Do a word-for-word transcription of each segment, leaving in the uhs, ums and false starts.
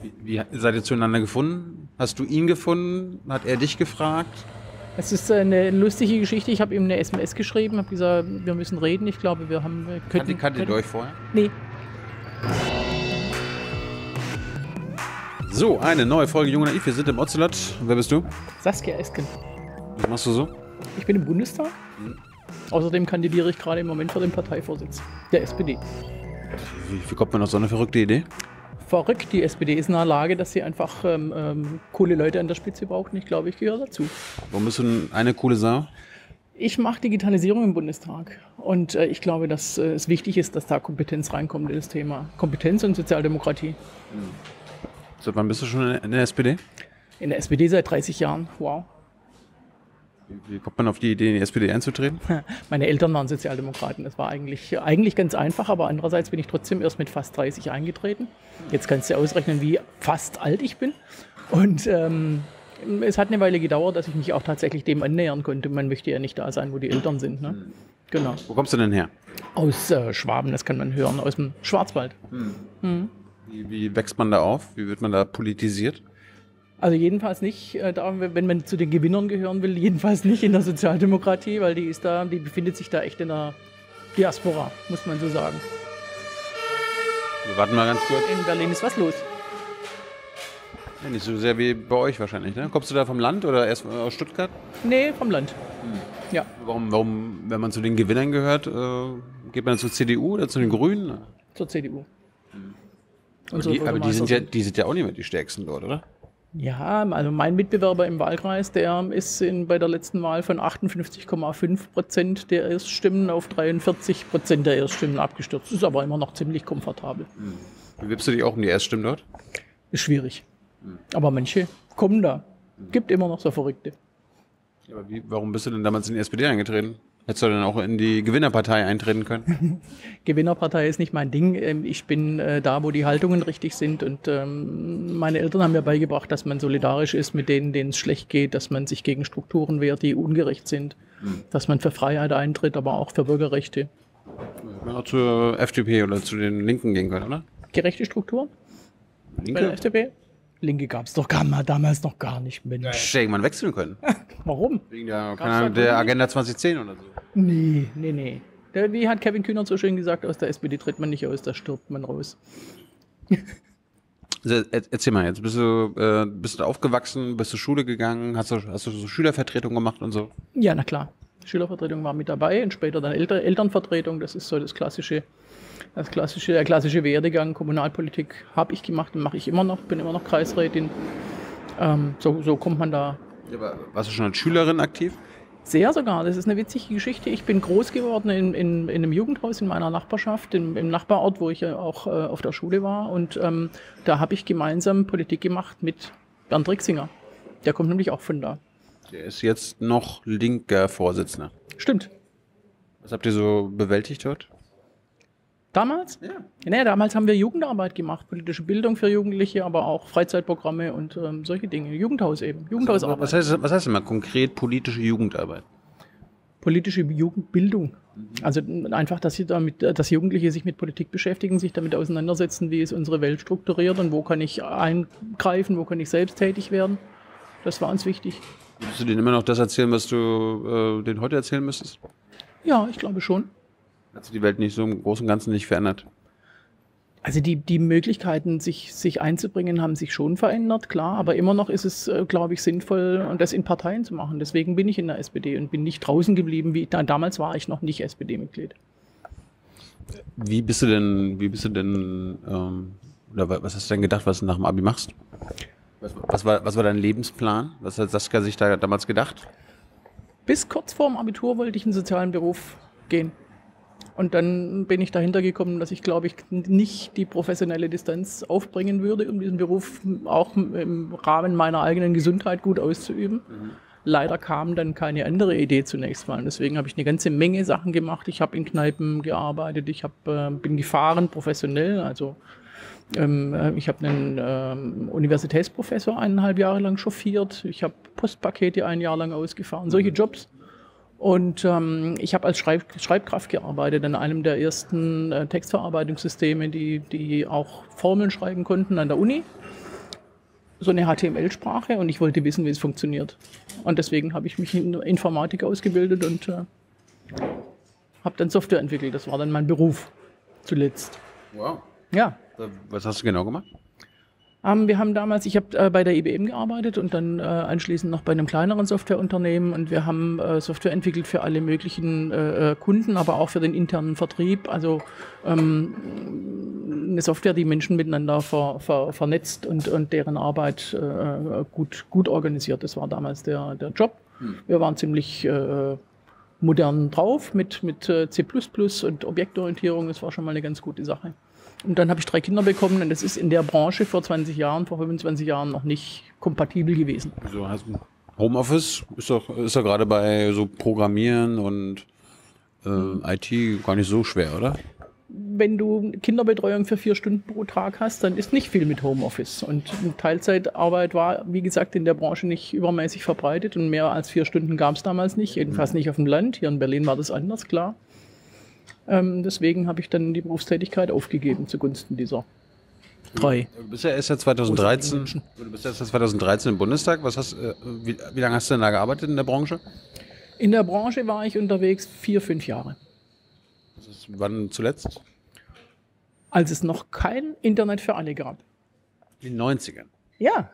Wie, wie seid ihr zueinander gefunden? Hast du ihn gefunden? Hat er dich gefragt? Es ist eine lustige Geschichte. Ich habe ihm eine S M S geschrieben, habe gesagt, wir müssen reden. Ich glaube, wir haben... Kanntet ihr euch vorher? Nee. So, eine neue Folge Jung und Naiv. Wir sind im Ocelot. Wer bist du? Saskia Esken. Was machst du so? Ich bin im Bundestag. Hm. Außerdem kandidiere ich gerade im Moment für den Parteivorsitz der S P D. Wie, wie kommt man auf so eine verrückte Idee? Verrückt. Die S P D ist in der Lage, dass sie einfach ähm, ähm, coole Leute an der Spitze braucht. Und ich glaube, ich gehöre dazu. Warum bist du eine coole Sau? Ich mache Digitalisierung im Bundestag. Und äh, ich glaube, dass äh, es wichtig ist, dass da Kompetenz reinkommt in das Thema. Kompetenz und Sozialdemokratie. Mhm. Seit wann bist du schon in der S P D? In der S P D seit dreißig Jahren. Wow. Wie kommt man auf die Idee, in die S P D einzutreten? Meine Eltern waren Sozialdemokraten. Das war eigentlich, eigentlich ganz einfach, aber andererseits bin ich trotzdem erst mit fast dreißig eingetreten. Jetzt kannst du ausrechnen, wie fast alt ich bin. Und ähm, es hat eine Weile gedauert, dass ich mich auch tatsächlich dem annähern konnte. Man möchte ja nicht da sein, wo die Eltern sind. Ne? Genau. Wo kommst du denn her? Aus äh, Schwaben, das kann man hören, aus dem Schwarzwald. Hm. Hm. Wie, wie wächst man da auf? Wie wird man da politisiert? Also jedenfalls nicht, wenn man zu den Gewinnern gehören will, jedenfalls nicht in der Sozialdemokratie, weil die ist da, die befindet sich da echt in der Diaspora, muss man so sagen. Wir warten mal ganz kurz. In Berlin ist was los. Ja, nicht so sehr wie bei euch wahrscheinlich, ne? Kommst du da vom Land oder erst aus Stuttgart? Nee, vom Land. Hm. Ja. Warum, warum, wenn man zu den Gewinnern gehört, äh, geht man zur C D U oder zu den Grünen? Zur C D U. Hm. Aber, die, aber die, sind ja, die sind ja auch nicht mehr die stärksten dort, oder? Ja, also mein Mitbewerber im Wahlkreis, der ist in, bei der letzten Wahl von achtundfünfzig Komma fünf Prozent der Erststimmen auf dreiundvierzig Prozent der Erststimmen abgestürzt. Ist aber immer noch ziemlich komfortabel. Mhm. Bewirbst du dich auch um die Erststimmen dort? Ist schwierig. Mhm. Aber manche kommen da. Mhm. Gibt immer noch so Verrückte. Aber wie, warum bist du denn damals in die S P D eingetreten? Hättest du dann auch in die Gewinnerpartei eintreten können? Gewinnerpartei ist nicht mein Ding. Ich bin da, wo die Haltungen richtig sind. Und meine Eltern haben mir beigebracht, dass man solidarisch ist mit denen, denen es schlecht geht, dass man sich gegen Strukturen wehrt, die ungerecht sind, hm. dass man für Freiheit eintritt, aber auch für Bürgerrechte. Man auch zur F D P oder zu den Linken gehen können, oder? Gerechte Strukturen? Linke? Bei der F D P? Linke gab es doch gar mal, damals noch gar nicht, Mensch. Ja, hätte irgendwann wechseln können. Warum? Wegen der, keine, der Agenda nicht? zwanzig zehn oder so. Nee, nee, nee. Der, wie hat Kevin Kühnert so schön gesagt, aus der S P D tritt man nicht aus, da stirbt man raus. Also, erzähl mal, jetzt bist du, äh, bist du aufgewachsen, bist zur Schule gegangen, hast du, hast du so Schülervertretung gemacht und so? Ja, na klar. Schülervertretung war mit dabei und später dann Elter Elternvertretung, das ist so das klassische... Das klassische, der klassische Werdegang, Kommunalpolitik habe ich gemacht und mache ich immer noch, bin immer noch Kreisrätin. Ähm, so, so kommt man da. Aber warst du schon als Schülerin aktiv? Sehr sogar, das ist eine witzige Geschichte. Ich bin groß geworden in, in, in einem Jugendhaus in meiner Nachbarschaft, im, im Nachbarort, wo ich ja auch äh, auf der Schule war. Und ähm, da habe ich gemeinsam Politik gemacht mit Bernd Rixinger. Der kommt nämlich auch von da. Der ist jetzt noch linker Vorsitzender. Stimmt. Was habt ihr so bewältigt dort? Damals? Ja. Nee, damals haben wir Jugendarbeit gemacht, politische Bildung für Jugendliche, aber auch Freizeitprogramme und ähm, solche Dinge. Jugendhaus eben, Jugendhausarbeit. Was heißt, was heißt denn mal konkret politische Jugendarbeit? Politische Jugendbildung. Mhm. Also einfach, dass, sie damit, dass Jugendliche sich mit Politik beschäftigen, sich damit auseinandersetzen, wie ist unsere Welt strukturiert und wo kann ich eingreifen, wo kann ich selbst tätig werden. Das war uns wichtig. Würdest du denen immer noch das erzählen, was du äh, denen heute erzählen müsstest? Ja, ich glaube schon. Hat sich die Welt nicht so im Großen und Ganzen nicht verändert? Also die, die Möglichkeiten, sich, sich einzubringen, haben sich schon verändert, klar. Aber immer noch ist es, glaube ich, sinnvoll, das in Parteien zu machen. Deswegen bin ich in der S P D und bin nicht draußen geblieben. Wie, damals war ich noch nicht S P D-Mitglied. Wie bist du denn, wie bist du denn ähm, oder was hast du denn gedacht, was du nach dem Abi machst? Was, was, war, was war dein Lebensplan? Was hat Saskia sich da damals gedacht? Bis kurz vor dem Abitur wollte ich in den sozialen Beruf gehen. Und dann bin ich dahinter gekommen, dass ich, glaube ich, nicht die professionelle Distanz aufbringen würde, um diesen Beruf auch im Rahmen meiner eigenen Gesundheit gut auszuüben. Mhm. Leider kam dann keine andere Idee zunächst mal. Und deswegen habe ich eine ganze Menge Sachen gemacht. Ich habe in Kneipen gearbeitet, ich hab, äh, bin gefahren professionell. Also ähm, ich habe einen ähm, Universitätsprofessor eineinhalb Jahre lang chauffiert. Ich habe Postpakete ein Jahr lang ausgefahren, solche Jobs. Und ähm, ich habe als Schreib Schreibkraft gearbeitet an einem der ersten äh, Textverarbeitungssysteme, die, die auch Formeln schreiben konnten an der Uni. so eine H T M L-Sprache und ich wollte wissen, wie es funktioniert. Und deswegen habe ich mich in Informatik ausgebildet und äh, habe dann Software entwickelt. Das war dann mein Beruf zuletzt. Wow. Ja. Was hast du genau gemacht? Ähm, wir haben damals, ich habe äh, bei der I B M gearbeitet und dann äh, anschließend noch bei einem kleineren Softwareunternehmen, und wir haben äh, Software entwickelt für alle möglichen äh, Kunden, aber auch für den internen Vertrieb. Also ähm, eine Software, die Menschen miteinander ver, ver, vernetzt und, und deren Arbeit äh, gut, gut organisiert. Das war damals der, der Job. Hm. Wir waren ziemlich äh, modern drauf mit, mit C plus plus und Objektorientierung. Das war schon mal eine ganz gute Sache. Und dann habe ich drei Kinder bekommen, und das ist in der Branche vor zwanzig Jahren, vor fünfundzwanzig Jahren noch nicht kompatibel gewesen. Also hast du Homeoffice ist doch, ist doch gerade bei so Programmieren und äh, mhm. I T gar nicht so schwer, oder? Wenn du Kinderbetreuung für vier Stunden pro Tag hast, dann ist nicht viel mit Homeoffice. Und Teilzeitarbeit war, wie gesagt, in der Branche nicht übermäßig verbreitet, und mehr als vier Stunden gab es damals nicht, jedenfalls nicht auf dem Land. Hier in Berlin war das anders, klar. Ähm, deswegen habe ich dann die Berufstätigkeit aufgegeben zugunsten dieser drei. Du bist ja erst seit zweitausenddreizehn, du bist erst seit zweitausenddreizehn im Bundestag. Was hast, äh, wie, wie lange hast du denn da gearbeitet in der Branche? In der Branche war ich unterwegs vier, fünf Jahre. Das ist, wann zuletzt? Als es noch kein Internet für alle gab. In den neunzigern? Ja.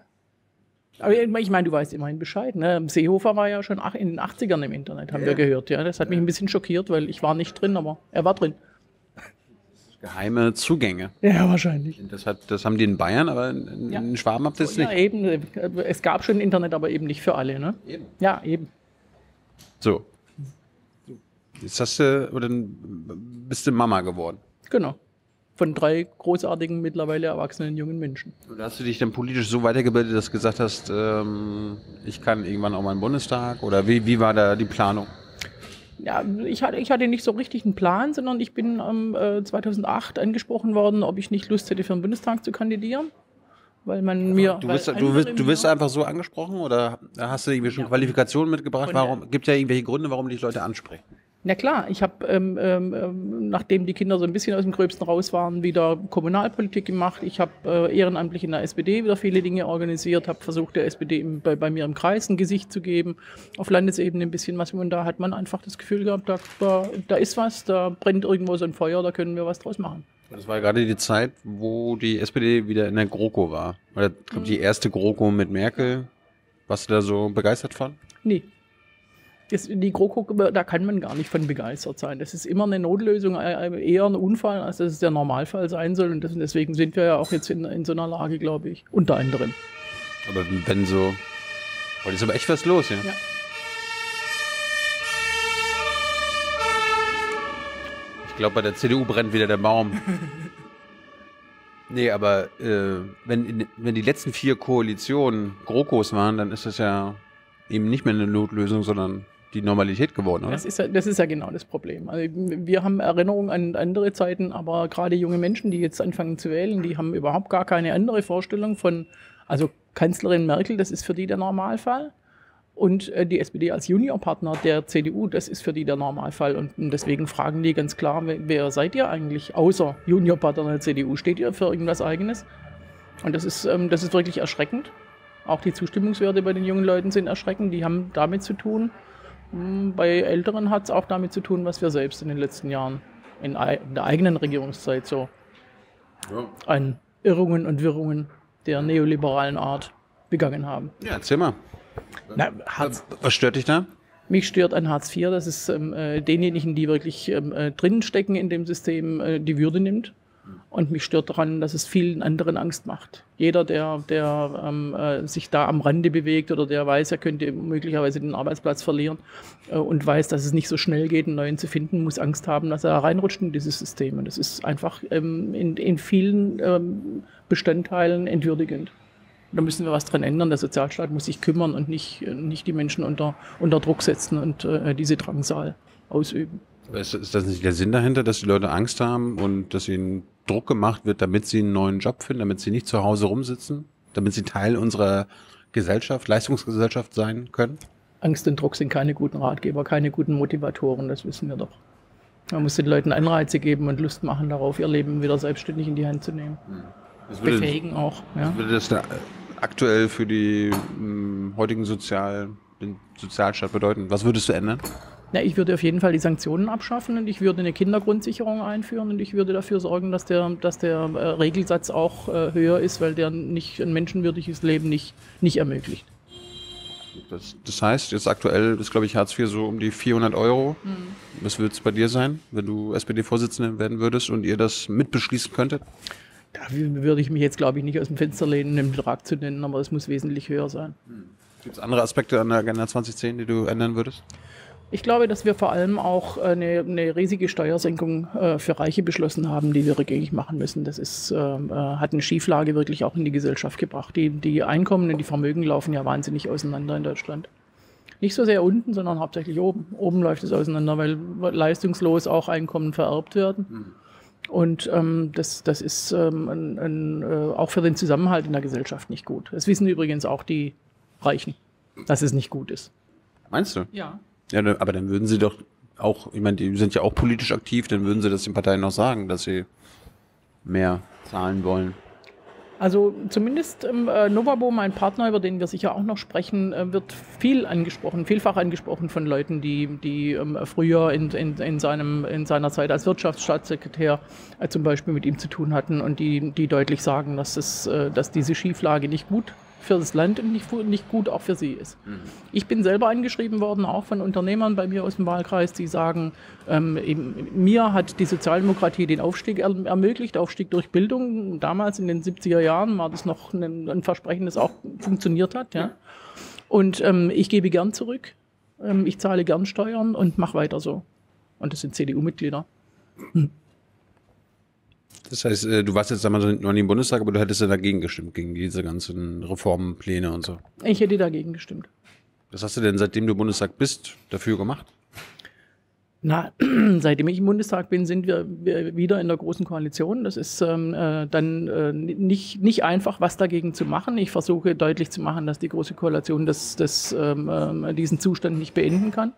Aber ich meine, du weißt immerhin Bescheid, ne? Seehofer war ja schon in den achtzigern im Internet, haben ja. wir gehört. Ja? Das hat mich ein bisschen schockiert, weil ich war nicht drin, aber er war drin. Geheime Zugänge. Ja, wahrscheinlich. Das, hat, das haben die in Bayern, aber in, ja. in Schwaben habt ihr es so, nicht. Ja, eben. Es gab schon Internet, aber eben nicht für alle. Ne? Eben. Ja, eben. So. Jetzt hast du, oder bist du Mama geworden. Genau. Von drei großartigen, mittlerweile erwachsenen jungen Menschen. Und hast du dich dann politisch so weitergebildet, dass du gesagt hast, ähm, ich kann irgendwann auch mal in den Bundestag? Oder wie, wie war da die Planung? Ja, ich hatte, ich hatte nicht so richtig einen Plan, sondern ich bin ähm, zweitausendacht angesprochen worden, ob ich nicht Lust hätte, für den Bundestag zu kandidieren. Weil man mir, du wirst, du wirst, du wirst einfach so angesprochen, oder hast du irgendwie schon ja. Qualifikationen mitgebracht? Warum, gibt es ja irgendwelche Gründe, warum dich Leute ansprechen? Na klar, ich habe, ähm, ähm, nachdem die Kinder so ein bisschen aus dem Gröbsten raus waren, wieder Kommunalpolitik gemacht. Ich habe äh, ehrenamtlich in der S P D wieder viele Dinge organisiert, habe versucht, der S P D im, bei, bei mir im Kreis ein Gesicht zu geben, auf Landesebene ein bisschen was. Und da hat man einfach das Gefühl gehabt, da, da, da ist was, da brennt irgendwo so ein Feuer, da können wir was draus machen. Das war gerade die Zeit, wo die S P D wieder in der GroKo war. Oder ich glaube, die erste GroKo mit Merkel. Warst du da so begeistert von? Nee. Das, die GroKo, da kann man gar nicht von begeistert sein. Das ist immer eine Notlösung, eher ein Unfall, als dass es der Normalfall sein soll. Und deswegen sind wir ja auch jetzt in, in so einer Lage, glaube ich, unter anderem. Aber wenn so... Heute ist aber echt was los, ja? Ja. Ich glaube, bei der C D U brennt wieder der Baum. Nee, aber äh, wenn, wenn die letzten vier Koalitionen GroKos waren, dann ist das ja eben nicht mehr eine Notlösung, sondern die Normalität geworden, oder? Das ist ja, das ist ja genau das Problem. Also wir haben Erinnerungen an andere Zeiten, aber gerade junge Menschen, die jetzt anfangen zu wählen, die haben überhaupt gar keine andere Vorstellung von, also Kanzlerin Merkel, das ist für die der Normalfall. Und die S P D als Juniorpartner der C D U, das ist für die der Normalfall. Und deswegen fragen die ganz klar, wer seid ihr eigentlich außer Juniorpartner der C D U? Steht ihr für irgendwas Eigenes? Und das ist, das ist wirklich erschreckend. Auch die Zustimmungswerte bei den jungen Leuten sind erschreckend. Die haben damit zu tun, bei Älteren hat es auch damit zu tun, was wir selbst in den letzten Jahren in der eigenen Regierungszeit so an Irrungen und Wirrungen der neoliberalen Art begangen haben. Ja, erzähl mal. Na, Hartz, was stört dich da? Mich stört an Hartz vier, dass es äh, denjenigen, die wirklich äh, drin stecken in dem System, äh, die Würde nimmt. Und mich stört daran, dass es vielen anderen Angst macht. Jeder, der, der ähm, äh, sich da am Rande bewegt oder der weiß, er könnte möglicherweise den Arbeitsplatz verlieren äh, und weiß, dass es nicht so schnell geht, einen neuen zu finden, muss Angst haben, dass er reinrutscht in dieses System. Und das ist einfach ähm, in, in vielen ähm, Bestandteilen entwürdigend. Da müssen wir was dran ändern. Der Sozialstaat muss sich kümmern und nicht, nicht die Menschen unter, unter Druck setzen und äh, diese Drangsal ausüben. Ist, ist das nicht der Sinn dahinter, dass die Leute Angst haben und dass ihnen Druck gemacht wird, damit sie einen neuen Job finden, damit sie nicht zu Hause rumsitzen, damit sie Teil unserer Gesellschaft, Leistungsgesellschaft sein können? Angst und Druck sind keine guten Ratgeber, keine guten Motivatoren, das wissen wir doch. Man muss den Leuten Anreize geben und Lust machen darauf, ihr Leben wieder selbstständig in die Hand zu nehmen. Hm. Das würde, befähigen auch. Ja? Das würde das da aktuell für die mh, heutigen Sozial, den Sozialstaat bedeuten? Was würdest du ändern? Na, ich würde auf jeden Fall die Sanktionen abschaffen und ich würde eine Kindergrundsicherung einführen und ich würde dafür sorgen, dass der, dass der äh, Regelsatz auch äh, höher ist, weil der nicht ein menschenwürdiges Leben nicht, nicht ermöglicht. Das, das heißt, jetzt aktuell ist, glaube ich, Hartz vier so um die vierhundert Euro. Mhm. Was würde es bei dir sein, wenn du S P D-Vorsitzende werden würdest und ihr das mitbeschließen könntet? Da würde ich mich jetzt, glaube ich, nicht aus dem Fenster lehnen, einen Betrag zu nennen, aber es muss wesentlich höher sein. Mhm. Gibt es andere Aspekte an der Agenda zwanzig zehn, die du ändern würdest? Ich glaube, dass wir vor allem auch eine, eine riesige Steuersenkung äh, für Reiche beschlossen haben, die wir rückgängig machen müssen. Das ist, äh, hat eine Schieflage wirklich auch in die Gesellschaft gebracht. Die, die Einkommen und die Vermögen laufen ja wahnsinnig auseinander in Deutschland. Nicht so sehr unten, sondern hauptsächlich oben. Oben läuft es auseinander, weil leistungslos auch Einkommen vererbt werden. Mhm. Und ähm, das, das ist ähm, ein, ein, äh, auch für den Zusammenhalt in der Gesellschaft nicht gut. Das wissen übrigens auch die Reichen, dass es nicht gut ist. Meinst du? Ja. Ja, aber dann würden sie doch auch, ich meine, die sind ja auch politisch aktiv, dann würden sie das den Parteien noch sagen, dass sie mehr zahlen wollen. Also zumindest äh, Novabo, mein Partner, über den wir sicher auch noch sprechen, äh, wird viel angesprochen, vielfach angesprochen von Leuten, die, die ähm, früher in, in, in, seinem, in seiner Zeit als Wirtschaftsstaatssekretär äh, zum Beispiel mit ihm zu tun hatten und die, die deutlich sagen, dass, es, äh, dass diese Schieflage nicht gut ist für das Land und nicht, nicht gut auch für sie ist. Mhm. Ich bin selber angeschrieben worden, auch von Unternehmern bei mir aus dem Wahlkreis, die sagen, ähm, eben, mir hat die Sozialdemokratie den Aufstieg er ermöglicht, Aufstieg durch Bildung. Damals in den siebziger Jahren war das noch ein, ein Versprechen, das auch funktioniert hat. Ja? Und ähm, ich gebe gern zurück, ähm, ich zahle gern Steuern und mache weiter so. Und das sind C D U-Mitglieder. Hm. Das heißt, du warst jetzt damals noch nie im Bundestag, aber du hättest ja dagegen gestimmt, gegen diese ganzen Reformpläne und so. Ich hätte dagegen gestimmt. Was hast du denn, seitdem du im Bundestag bist, dafür gemacht? Na, seitdem ich im Bundestag bin, sind wir wieder in der Großen Koalition. Das ist äh, dann äh, nicht, nicht einfach, was dagegen zu machen. Ich versuche deutlich zu machen, dass die Große Koalition das, das, äh, diesen Zustand nicht beenden kann.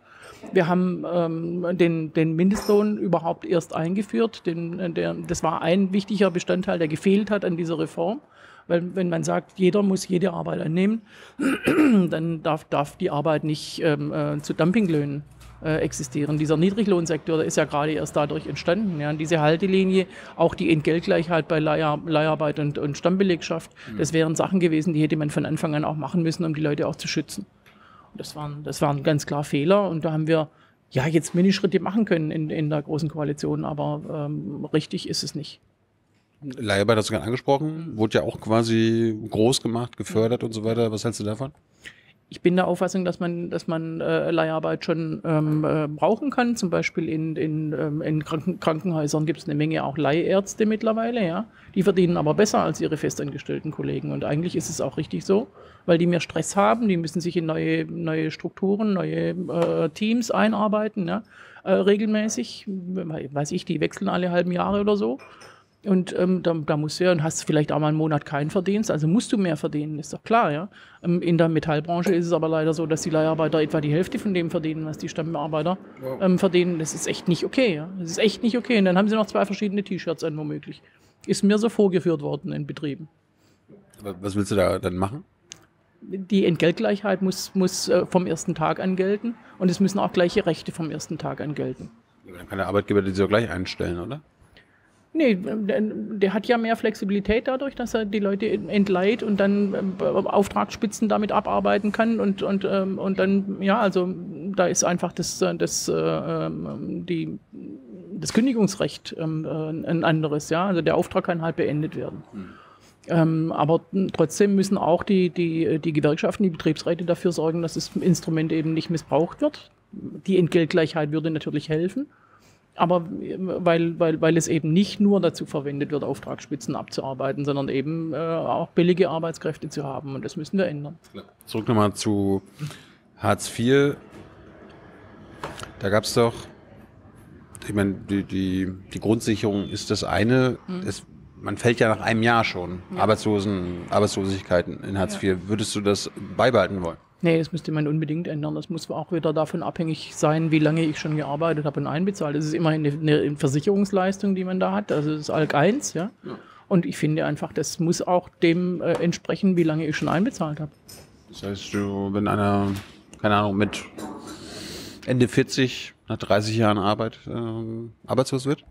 Wir haben ähm, den, den Mindestlohn überhaupt erst eingeführt. Den, der, das war ein wichtiger Bestandteil, der gefehlt hat an dieser Reform. Weil wenn man sagt, jeder muss jede Arbeit annehmen, dann darf, darf die Arbeit nicht ähm, äh, zu Dumpinglöhnen Äh, existieren. Dieser Niedriglohnsektor ist ja gerade erst dadurch entstanden. Ja. Und diese Haltelinie, auch die Entgeltgleichheit bei Leih, Leiharbeit und, und Stammbelegschaft, mhm. das wären Sachen gewesen, die hätte man von Anfang an auch machen müssen, um die Leute auch zu schützen. Und das waren, das waren ganz klar Fehler und da haben wir ja jetzt Minischritte machen können in, in der Großen Koalition, aber ähm, richtig ist es nicht. Leiharbeit hast du gerade angesprochen, mhm. wurde ja auch quasi groß gemacht, gefördert mhm. und so weiter. Was hältst du davon? Ich bin der Auffassung, dass man, dass man äh, Leiharbeit schon ähm, äh, brauchen kann. Zum Beispiel in, in, ähm, in Kranken Krankenhäusern gibt es eine Menge auch Leihärzte mittlerweile. Ja? Die verdienen aber besser als ihre festangestellten Kollegen. Und eigentlich ist es auch richtig so, weil die mehr Stress haben. Die müssen sich in neue, neue Strukturen, neue äh, Teams einarbeiten, ja? äh, regelmäßig. Weiß ich, die wechseln alle halben Jahre oder so. Und ähm, da, da musst du ja, und hast vielleicht auch mal einen Monat keinen Verdienst, also musst du mehr verdienen, ist doch klar, ja. Ähm, in der Metallbranche ist es aber leider so, dass die Leiharbeiter etwa die Hälfte von dem verdienen, was die Stammarbeiter ähm, verdienen. Das ist echt nicht okay, ja. Das ist echt nicht okay. Und dann haben sie noch zwei verschiedene T-Shirts an, womöglich. Ist mir so vorgeführt worden in Betrieben. Aber was willst du da dann machen? Die Entgeltgleichheit muss, muss äh, vom ersten Tag an gelten und es müssen auch gleiche Rechte vom ersten Tag an gelten. Ja, dann kann der Arbeitgeber die so gleich einstellen, oder? Nee, der hat ja mehr Flexibilität dadurch, dass er die Leute entleiht und dann Auftragsspitzen damit abarbeiten kann und, und, und dann, ja, also da ist einfach das, das, die, das Kündigungsrecht ein anderes, ja, also der Auftrag kann halt beendet werden. Hm. Ähm, aber trotzdem müssen auch die, die, die Gewerkschaften, die Betriebsräte dafür sorgen, dass das Instrument eben nicht missbraucht wird. Die Entgeltgleichheit würde natürlich helfen. Aber weil, weil, weil es eben nicht nur dazu verwendet wird, Auftragsspitzen abzuarbeiten, sondern eben äh, auch billige Arbeitskräfte zu haben. Und das müssen wir ändern. Zurück nochmal zu Hartz vier. Da gab es doch, ich meine, die, die, die Grundsicherung ist das eine. Hm. Es, man fällt ja nach einem Jahr schon. Ja. Arbeitslosen, Arbeitslosigkeiten in Hartz vier. Würdest du das beibehalten wollen? Nee, das müsste man unbedingt ändern. Das muss auch wieder davon abhängig sein, wie lange ich schon gearbeitet habe und einbezahlt. Das ist immerhin eine Versicherungsleistung, die man da hat. Also das ist A L G eins, ja. ja. Und ich finde einfach, das muss auch dem äh, entsprechen, wie lange ich schon einbezahlt habe. Das heißt, du, wenn einer, keine Ahnung, mit Ende vierzig, nach dreißig Jahren Arbeit, ähm, arbeitslos wird?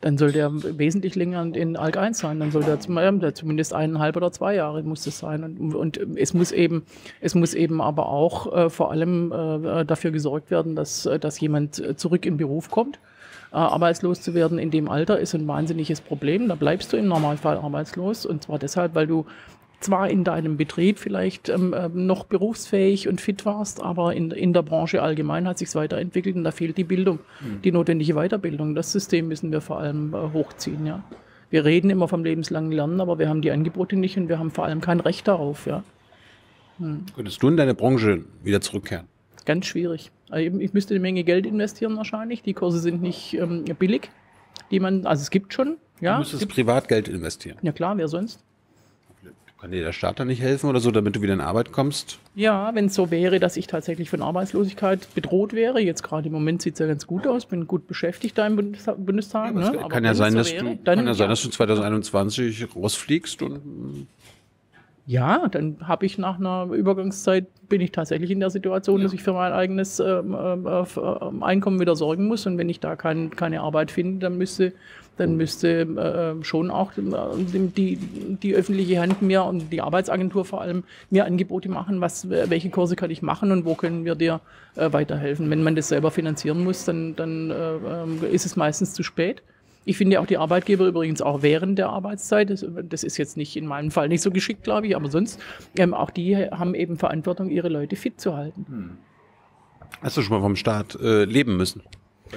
Dann soll der wesentlich länger in Alk eins sein. Dann soll der zumindest eineinhalb oder zwei Jahre muss es sein. Und, und es muss eben, es muss eben aber auch äh, vor allem äh, dafür gesorgt werden, dass, dass jemand zurück in den Beruf kommt. Äh, arbeitslos zu werden in dem Alter ist ein wahnsinniges Problem. Da bleibst du im Normalfall arbeitslos. Und zwar deshalb, weil du zwar in deinem Betrieb vielleicht ähm, noch berufsfähig und fit warst, aber in, in der Branche allgemein hat es sich weiterentwickelt und da fehlt die Bildung, mhm. die notwendige Weiterbildung. Das System müssen wir vor allem äh, hochziehen. Ja. Wir reden immer vom lebenslangen Lernen, aber wir haben die Angebote nicht und wir haben vor allem kein Recht darauf. Ja. Mhm. Könntest du in deine Branche wieder zurückkehren? Ganz schwierig. Also ich müsste eine Menge Geld investieren wahrscheinlich. Die Kurse sind nicht ähm, billig, die man, also es gibt schon. Ja, du müsstest Privatgeld investieren. Ja klar, wer sonst? Kann dir der Staat da nicht helfen oder so, damit du wieder in Arbeit kommst? Ja, wenn es so wäre, dass ich tatsächlich von Arbeitslosigkeit bedroht wäre. Jetzt gerade im Moment sieht es ja ganz gut aus. Bin gut beschäftigt da im Bundestag. Ja, ne? Kann, kann ja sein, so dass wäre, du, dann, kann ja sein, dass du zwanzig einundzwanzig rausfliegst. Und ja, dann habe ich nach einer Übergangszeit, bin ich tatsächlich in der Situation, ja. dass ich für mein eigenes äh, äh, Einkommen wieder sorgen muss. Und wenn ich da kein, keine Arbeit finde, dann müsste... dann müsste äh, schon auch die, die öffentliche Hand mir und die Arbeitsagentur vor allem mir Angebote machen, was, welche Kurse kann ich machen und wo können wir dir äh, weiterhelfen. Wenn man das selber finanzieren muss, dann, dann äh, ist es meistens zu spät. Ich finde auch die Arbeitgeber übrigens auch während der Arbeitszeit, das, das ist jetzt nicht in meinem Fall nicht so geschickt, glaube ich, aber sonst, ähm, auch die haben eben Verantwortung, ihre Leute fit zu halten. Hm. Hast du schon mal vom Staat äh, leben müssen?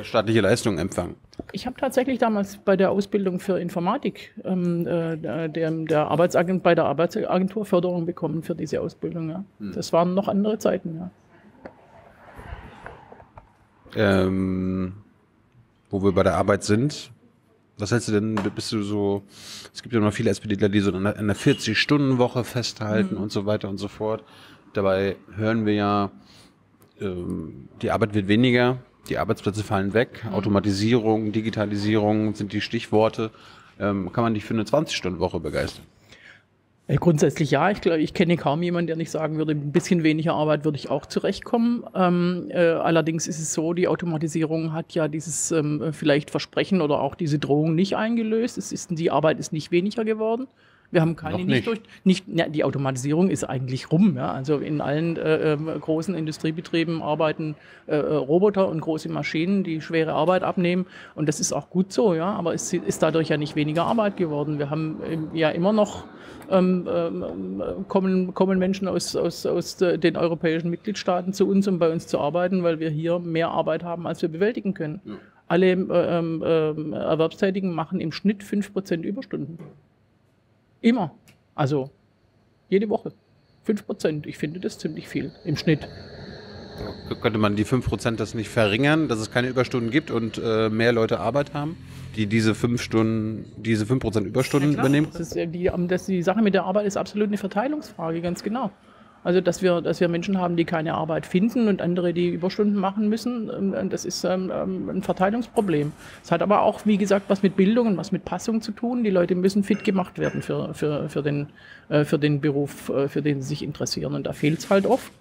Staatliche Leistungen empfangen? Ich habe tatsächlich damals bei der Ausbildung für Informatik ähm, äh, der, der Arbeitsagent, bei der Arbeitsagentur Förderung bekommen für diese Ausbildung. Ja. Hm. Das waren noch andere Zeiten. Ja. Ähm, wo wir bei der Arbeit sind, was hältst du denn, bist du so, es gibt ja noch viele SPDler, die so an einer vierzig-Stunden-Woche festhalten hm. und so weiter und so fort. Dabei hören wir ja, ähm, die Arbeit wird weniger. Die Arbeitsplätze fallen weg, Automatisierung, Digitalisierung sind die Stichworte. Ähm, kann man dich für eine zwanzig-Stunden-Woche begeistern? Grundsätzlich ja. Ich glaube, ich kenne kaum jemanden, der nicht sagen würde, ein bisschen weniger Arbeit würde ich auch zurechtkommen. Ähm, äh, allerdings ist es so, die Automatisierung hat ja dieses ähm, vielleicht Versprechen oder auch diese Drohung nicht eingelöst. Es ist, die Arbeit ist nicht weniger geworden. Wir haben keine nicht. nicht durch. Nicht, na, die Automatisierung ist eigentlich rum. Ja? Also in allen äh, äh, großen Industriebetrieben arbeiten äh, Roboter und große Maschinen, die schwere Arbeit abnehmen. Und das ist auch gut so, ja. Aber es ist dadurch ja nicht weniger Arbeit geworden. Wir haben ähm, ja immer noch ähm, äh, kommen, kommen Menschen aus, aus, aus den europäischen Mitgliedstaaten zu uns, um bei uns zu arbeiten, weil wir hier mehr Arbeit haben, als wir bewältigen können. Ja. Alle ähm, ähm, Erwerbstätigen machen im Schnitt fünf Prozent Überstunden. Immer. Also jede Woche. fünf Prozent. Ich finde das ziemlich viel im Schnitt. Könnte man die fünf Prozent das nicht verringern, dass es keine Überstunden gibt und äh, mehr Leute Arbeit haben, die diese fünf Stunden, diese fünf Prozent Überstunden ja, übernehmen? Das ist, die, das, die Sache mit der Arbeit ist absolut eine Verteilungsfrage, ganz genau. Also dass wir, dass wir Menschen haben, die keine Arbeit finden und andere, die Überstunden machen müssen, das ist ähm, ein Verteilungsproblem. Es hat aber auch, wie gesagt, was mit Bildung und was mit Passung zu tun. Die Leute müssen fit gemacht werden für, für, für, den, äh, für den Beruf, äh, für den sie sich interessieren. Und da fehlt es halt oft.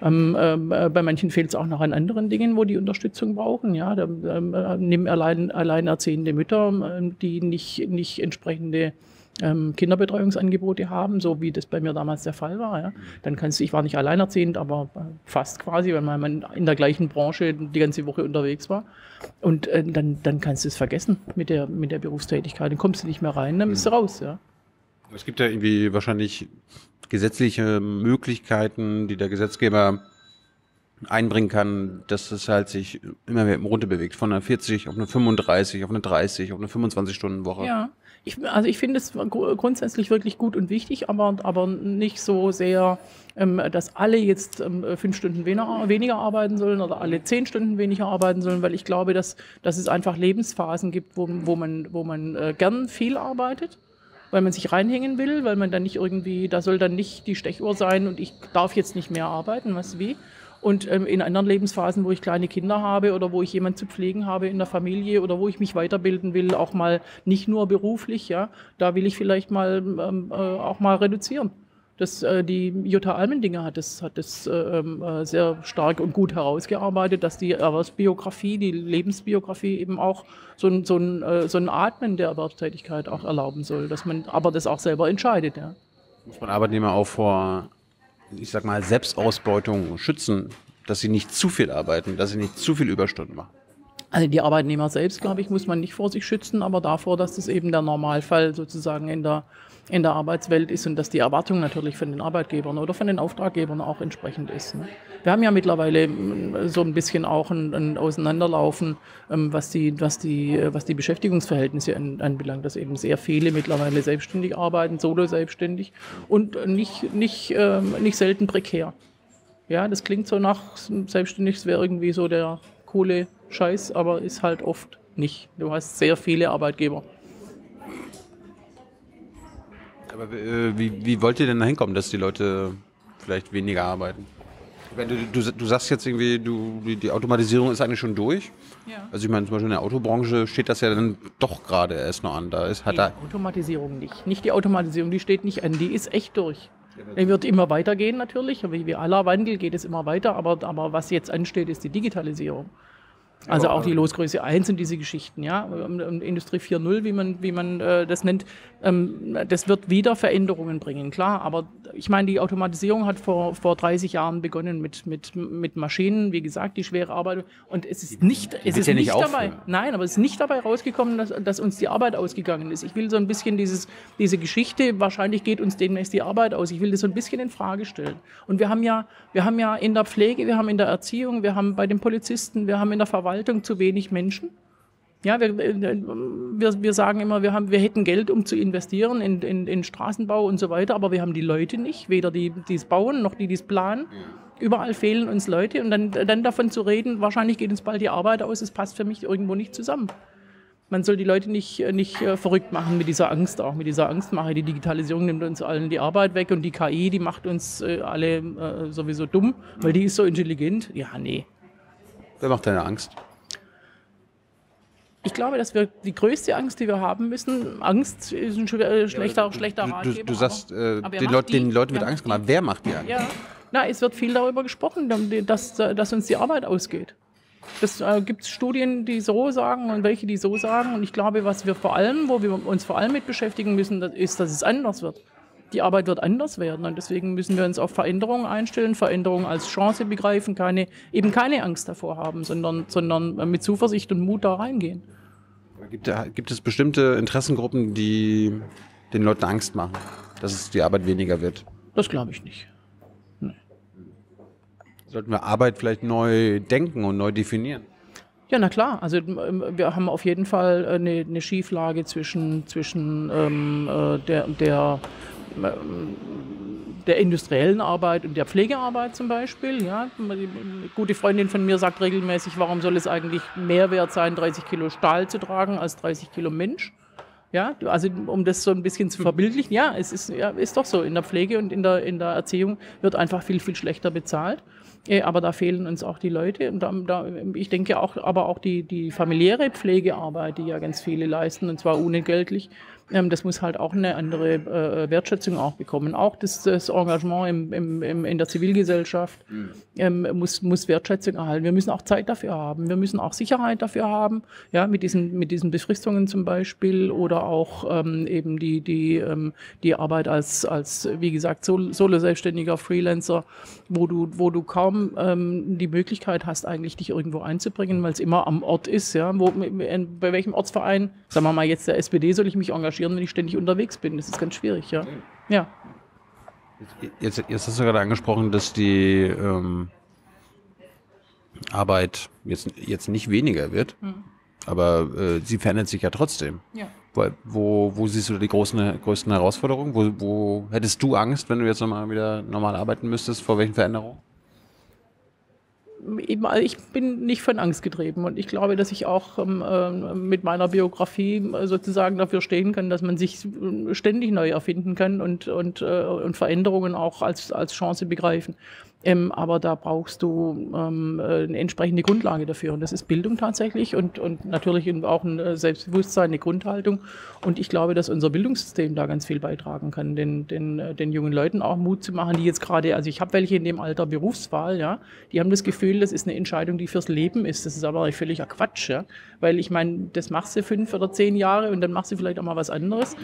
Ähm, äh, bei manchen fehlt es auch noch an anderen Dingen, wo die Unterstützung brauchen. Ja, da äh, nehmen allein, alleinerziehende Mütter, äh, die nicht, nicht entsprechende Kinderbetreuungsangebote haben, so wie das bei mir damals der Fall war. Ja. Dann kannst du, ich war nicht alleinerziehend, aber fast quasi, weil man in der gleichen Branche die ganze Woche unterwegs war. Und äh, dann, dann kannst du es vergessen mit der, mit der Berufstätigkeit. Dann kommst du nicht mehr rein, dann bist du raus. Ja. Es gibt ja irgendwie wahrscheinlich gesetzliche Möglichkeiten, die der Gesetzgeber einbringen kann, dass es halt sich immer mehr runter bewegt. Von einer vierzig auf eine fünfunddreißig, auf eine dreißig, auf eine fünfundzwanzig-Stunden-Woche. Ja. Ich, also ich finde es grundsätzlich wirklich gut und wichtig, aber, aber nicht so sehr, ähm, dass alle jetzt ähm, fünf Stunden weniger, weniger arbeiten sollen oder alle zehn Stunden weniger arbeiten sollen, weil ich glaube, dass, dass es einfach Lebensphasen gibt, wo, wo man, wo man äh, gern viel arbeitet, weil man sich reinhängen will, weil man dann nicht irgendwie, da soll dann nicht die Stechuhr sein und ich darf jetzt nicht mehr arbeiten, was wie. Und ähm, in anderen Lebensphasen, wo ich kleine Kinder habe oder wo ich jemanden zu pflegen habe in der Familie oder wo ich mich weiterbilden will, auch mal nicht nur beruflich, ja, da will ich vielleicht mal ähm, äh, auch mal reduzieren. Das, äh, die Jutta Almendinger hat das, hat das ähm, äh, sehr stark und gut herausgearbeitet, dass die Erwerbsbiografie, die Lebensbiografie eben auch so ein, so ein, äh, so ein Atmen der Erwerbstätigkeit auch erlauben soll, dass man aber das auch selber entscheidet. Ja. Muss man Arbeitnehmer auch vor, ich sag mal, Selbstausbeutung schützen, dass sie nicht zu viel arbeiten, dass sie nicht zu viel Überstunden machen? Also die Arbeitnehmer selbst, glaube ich, muss man nicht vor sich schützen, aber davor, dass das eben der Normalfall sozusagen in der, in der Arbeitswelt ist und dass die Erwartung natürlich von den Arbeitgebern oder von den Auftraggebern auch entsprechend ist. Ne? Wir haben ja mittlerweile so ein bisschen auch ein, ein Auseinanderlaufen, was die, was die, was die Beschäftigungsverhältnisse anbelangt, dass eben sehr viele mittlerweile selbstständig arbeiten, solo selbstständig und nicht, nicht, nicht selten prekär. Ja, das klingt so nach selbstständig, wäre irgendwie so der coole Scheiß, aber ist halt oft nicht. Du hast sehr viele Arbeitgeber. Aber äh, wie, wie wollt ihr denn da hinkommen, dass die Leute vielleicht weniger arbeiten? Du, du, du sagst jetzt irgendwie, du, die Automatisierung ist eigentlich schon durch. Ja. Also ich meine, zum Beispiel in der Autobranche steht das ja dann doch gerade erst noch an. Da ist, hat nee, da Automatisierung nicht. Nicht die Automatisierung, die steht nicht an, die ist echt durch. Er wird immer weitergehen natürlich, wie aller Wandel geht es immer weiter, aber, aber was jetzt ansteht, ist die Digitalisierung. Also auch die Losgröße eins und diese Geschichten, ja, Industrie vier Punkt null, wie man, wie man äh, das nennt, ähm, das wird wieder Veränderungen bringen, klar, aber ich meine, die Automatisierung hat vor, vor dreißig Jahren begonnen mit, mit, mit Maschinen, wie gesagt, die schwere Arbeit, und es ist nicht, es ist nicht dabei, nein, aber es ist nicht dabei rausgekommen, dass, dass uns die Arbeit ausgegangen ist. Ich will so ein bisschen dieses, diese Geschichte, wahrscheinlich geht uns demnächst die Arbeit aus, ich will das so ein bisschen in Frage stellen. Und wir haben ja, wir haben ja in der Pflege, wir haben in der Erziehung, wir haben bei den Polizisten, wir haben in der Verwaltung zu wenig Menschen. Ja, wir, wir, wir sagen immer, wir, haben, wir hätten Geld, um zu investieren in, in, in Straßenbau und so weiter, aber wir haben die Leute nicht, weder die, die es bauen, noch die, die es planen. Ja. Überall fehlen uns Leute und dann, dann davon zu reden, wahrscheinlich geht uns bald die Arbeit aus, es passt für mich irgendwo nicht zusammen. Man soll die Leute nicht, nicht verrückt machen mit dieser Angst, auch mit dieser Angstmache. Die Digitalisierung nimmt uns allen die Arbeit weg und die K I, die macht uns alle sowieso dumm, weil die ist so intelligent. Ja, nee. Wer macht deine Angst? Ich glaube, dass wir die größte Angst, die wir haben müssen, Angst ist ein schlechter, ja, schlechter du, Ratgeber. Du, du sagst, äh, den, Leut, den Leuten wird Angst gemacht. Wer macht die Angst? Ja. Na, es wird viel darüber gesprochen, dass, dass uns die Arbeit ausgeht. Das äh, gibt Studien, die so sagen und welche, die so sagen. Und ich glaube, was wir vor allem, wo wir uns vor allem mit beschäftigen müssen, das ist, dass es anders wird. Die Arbeit wird anders werden und deswegen müssen wir uns auf Veränderungen einstellen, Veränderungen als Chance begreifen, keine, eben keine Angst davor haben, sondern, sondern mit Zuversicht und Mut da reingehen. Gibt, gibt es bestimmte Interessengruppen, die den Leuten Angst machen, dass es die Arbeit weniger wird? Das glaube ich nicht. Nee. Sollten wir Arbeit vielleicht neu denken und neu definieren? Ja, na klar. Also wir haben auf jeden Fall eine, eine Schieflage zwischen, zwischen ähm, der, der der industriellen Arbeit und der Pflegearbeit zum Beispiel. Ja. Eine gute Freundin von mir sagt regelmäßig, warum soll es eigentlich mehr wert sein, dreißig Kilo Stahl zu tragen als dreißig Kilo Mensch? Ja, also um das so ein bisschen zu verbildlichen, ja, es ist, ja, ist doch so. In der Pflege und in der, in der Erziehung wird einfach viel, viel schlechter bezahlt. Aber da fehlen uns auch die Leute. Und da, da, ich denke auch, aber auch die, die familiäre Pflegearbeit, die ja ganz viele leisten, und zwar unentgeltlich, das muss halt auch eine andere Wertschätzung auch bekommen. Auch das, das Engagement im, im, im, in der Zivilgesellschaft mhm. muss, muss Wertschätzung erhalten. Wir müssen auch Zeit dafür haben. Wir müssen auch Sicherheit dafür haben, ja, mit diesen, mit diesen Befristungen zum Beispiel oder auch ähm, eben die, die, ähm, die Arbeit als, als, wie gesagt, Solo-Selbstständiger, Freelancer, wo du, wo du kaum ähm, die Möglichkeit hast, eigentlich dich irgendwo einzubringen, weil es immer am Ort ist. Ja, wo, in, bei welchem Ortsverein, sagen wir mal jetzt der S P D, soll ich mich engagieren, wenn ich ständig unterwegs bin. Das ist ganz schwierig, ja. Ja. Jetzt, jetzt hast du gerade angesprochen, dass die ähm, Arbeit jetzt, jetzt nicht weniger wird, mhm. aber äh, sie verändert sich ja trotzdem. Ja. Weil, wo, wo siehst du die großen, größten Herausforderungen? Wo, wo hättest du Angst, wenn du jetzt nochmal wieder normal arbeiten müsstest? Vor welchen Veränderungen? Ich bin nicht von Angst getrieben und ich glaube, dass ich auch ähm, mit meiner Biografie sozusagen dafür stehen kann, dass man sich ständig neu erfinden kann und, und, äh, und Veränderungen auch als, als Chance begreifen. Ähm, aber da brauchst du ähm, eine entsprechende Grundlage dafür. Und das ist Bildung tatsächlich und, und natürlich auch ein Selbstbewusstsein, eine Grundhaltung. Und ich glaube, dass unser Bildungssystem da ganz viel beitragen kann, den, den, den jungen Leuten auch Mut zu machen, die jetzt gerade, also ich habe welche in dem Alter Berufswahl, ja, die haben das Gefühl, das ist eine Entscheidung, die fürs Leben ist. Das ist aber völliger Quatsch, ja? Weil ich meine, das machst du fünf oder zehn Jahre und dann machst du vielleicht auch mal was anderes.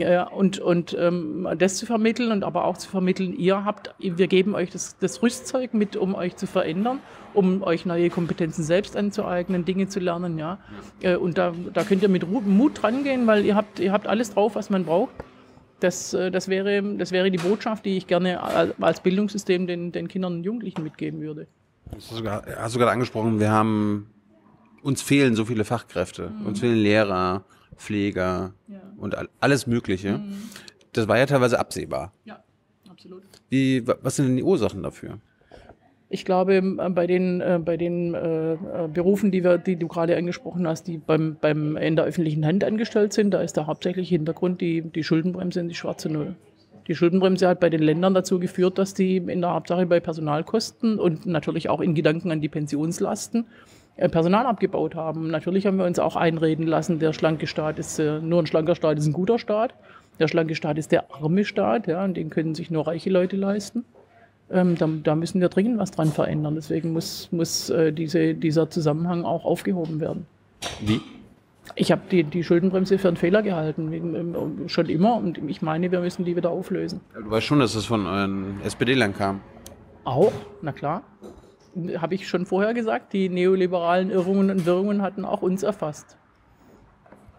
Ja. Äh, und und ähm, das zu vermitteln und aber auch zu vermitteln, ihr habt, wir geben euch das, das Rüstzeug mit, um euch zu verändern, um euch neue Kompetenzen selbst anzueignen, Dinge zu lernen, ja. Und da, da könnt ihr mit Mut dran gehen, weil ihr habt, ihr habt alles drauf, was man braucht. Das, das, wäre, das wäre die Botschaft, die ich gerne als Bildungssystem den, den Kindern und Jugendlichen mitgeben würde. Das hast du gerade, hast du gerade angesprochen, wir haben, uns fehlen so viele Fachkräfte, mhm. uns fehlen Lehrer, Pfleger ja. und alles Mögliche. Mhm. Das war ja teilweise absehbar. Ja. Absolut. Wie, was sind denn die Ursachen dafür? Ich glaube, bei den, äh, bei den äh, Berufen, die, wir, die du gerade angesprochen hast, die beim, beim, in der öffentlichen Hand angestellt sind, da ist der hauptsächliche Hintergrund die, die Schuldenbremse und die schwarze Null. Die Schuldenbremse hat bei den Ländern dazu geführt, dass die in der Hauptsache bei Personalkosten und natürlich auch in Gedanken an die Pensionslasten Personal abgebaut haben. Natürlich haben wir uns auch einreden lassen, der schlanke Staat ist, äh, nur ein schlanker Staat ist ein guter Staat. Der schlanke Staat ist der arme Staat, ja, und den können sich nur reiche Leute leisten. Ähm, da, da müssen wir dringend was dran verändern. Deswegen muss, muss äh, diese, dieser Zusammenhang auch aufgehoben werden. Wie? Ich habe die, die Schuldenbremse für einen Fehler gehalten, schon immer. Und ich meine, wir müssen die wieder auflösen. Du weißt schon, dass das von euren S P D-Lern kam. Auch, na klar. Habe ich schon vorher gesagt, die neoliberalen Irrungen und Wirrungen hatten auch uns erfasst.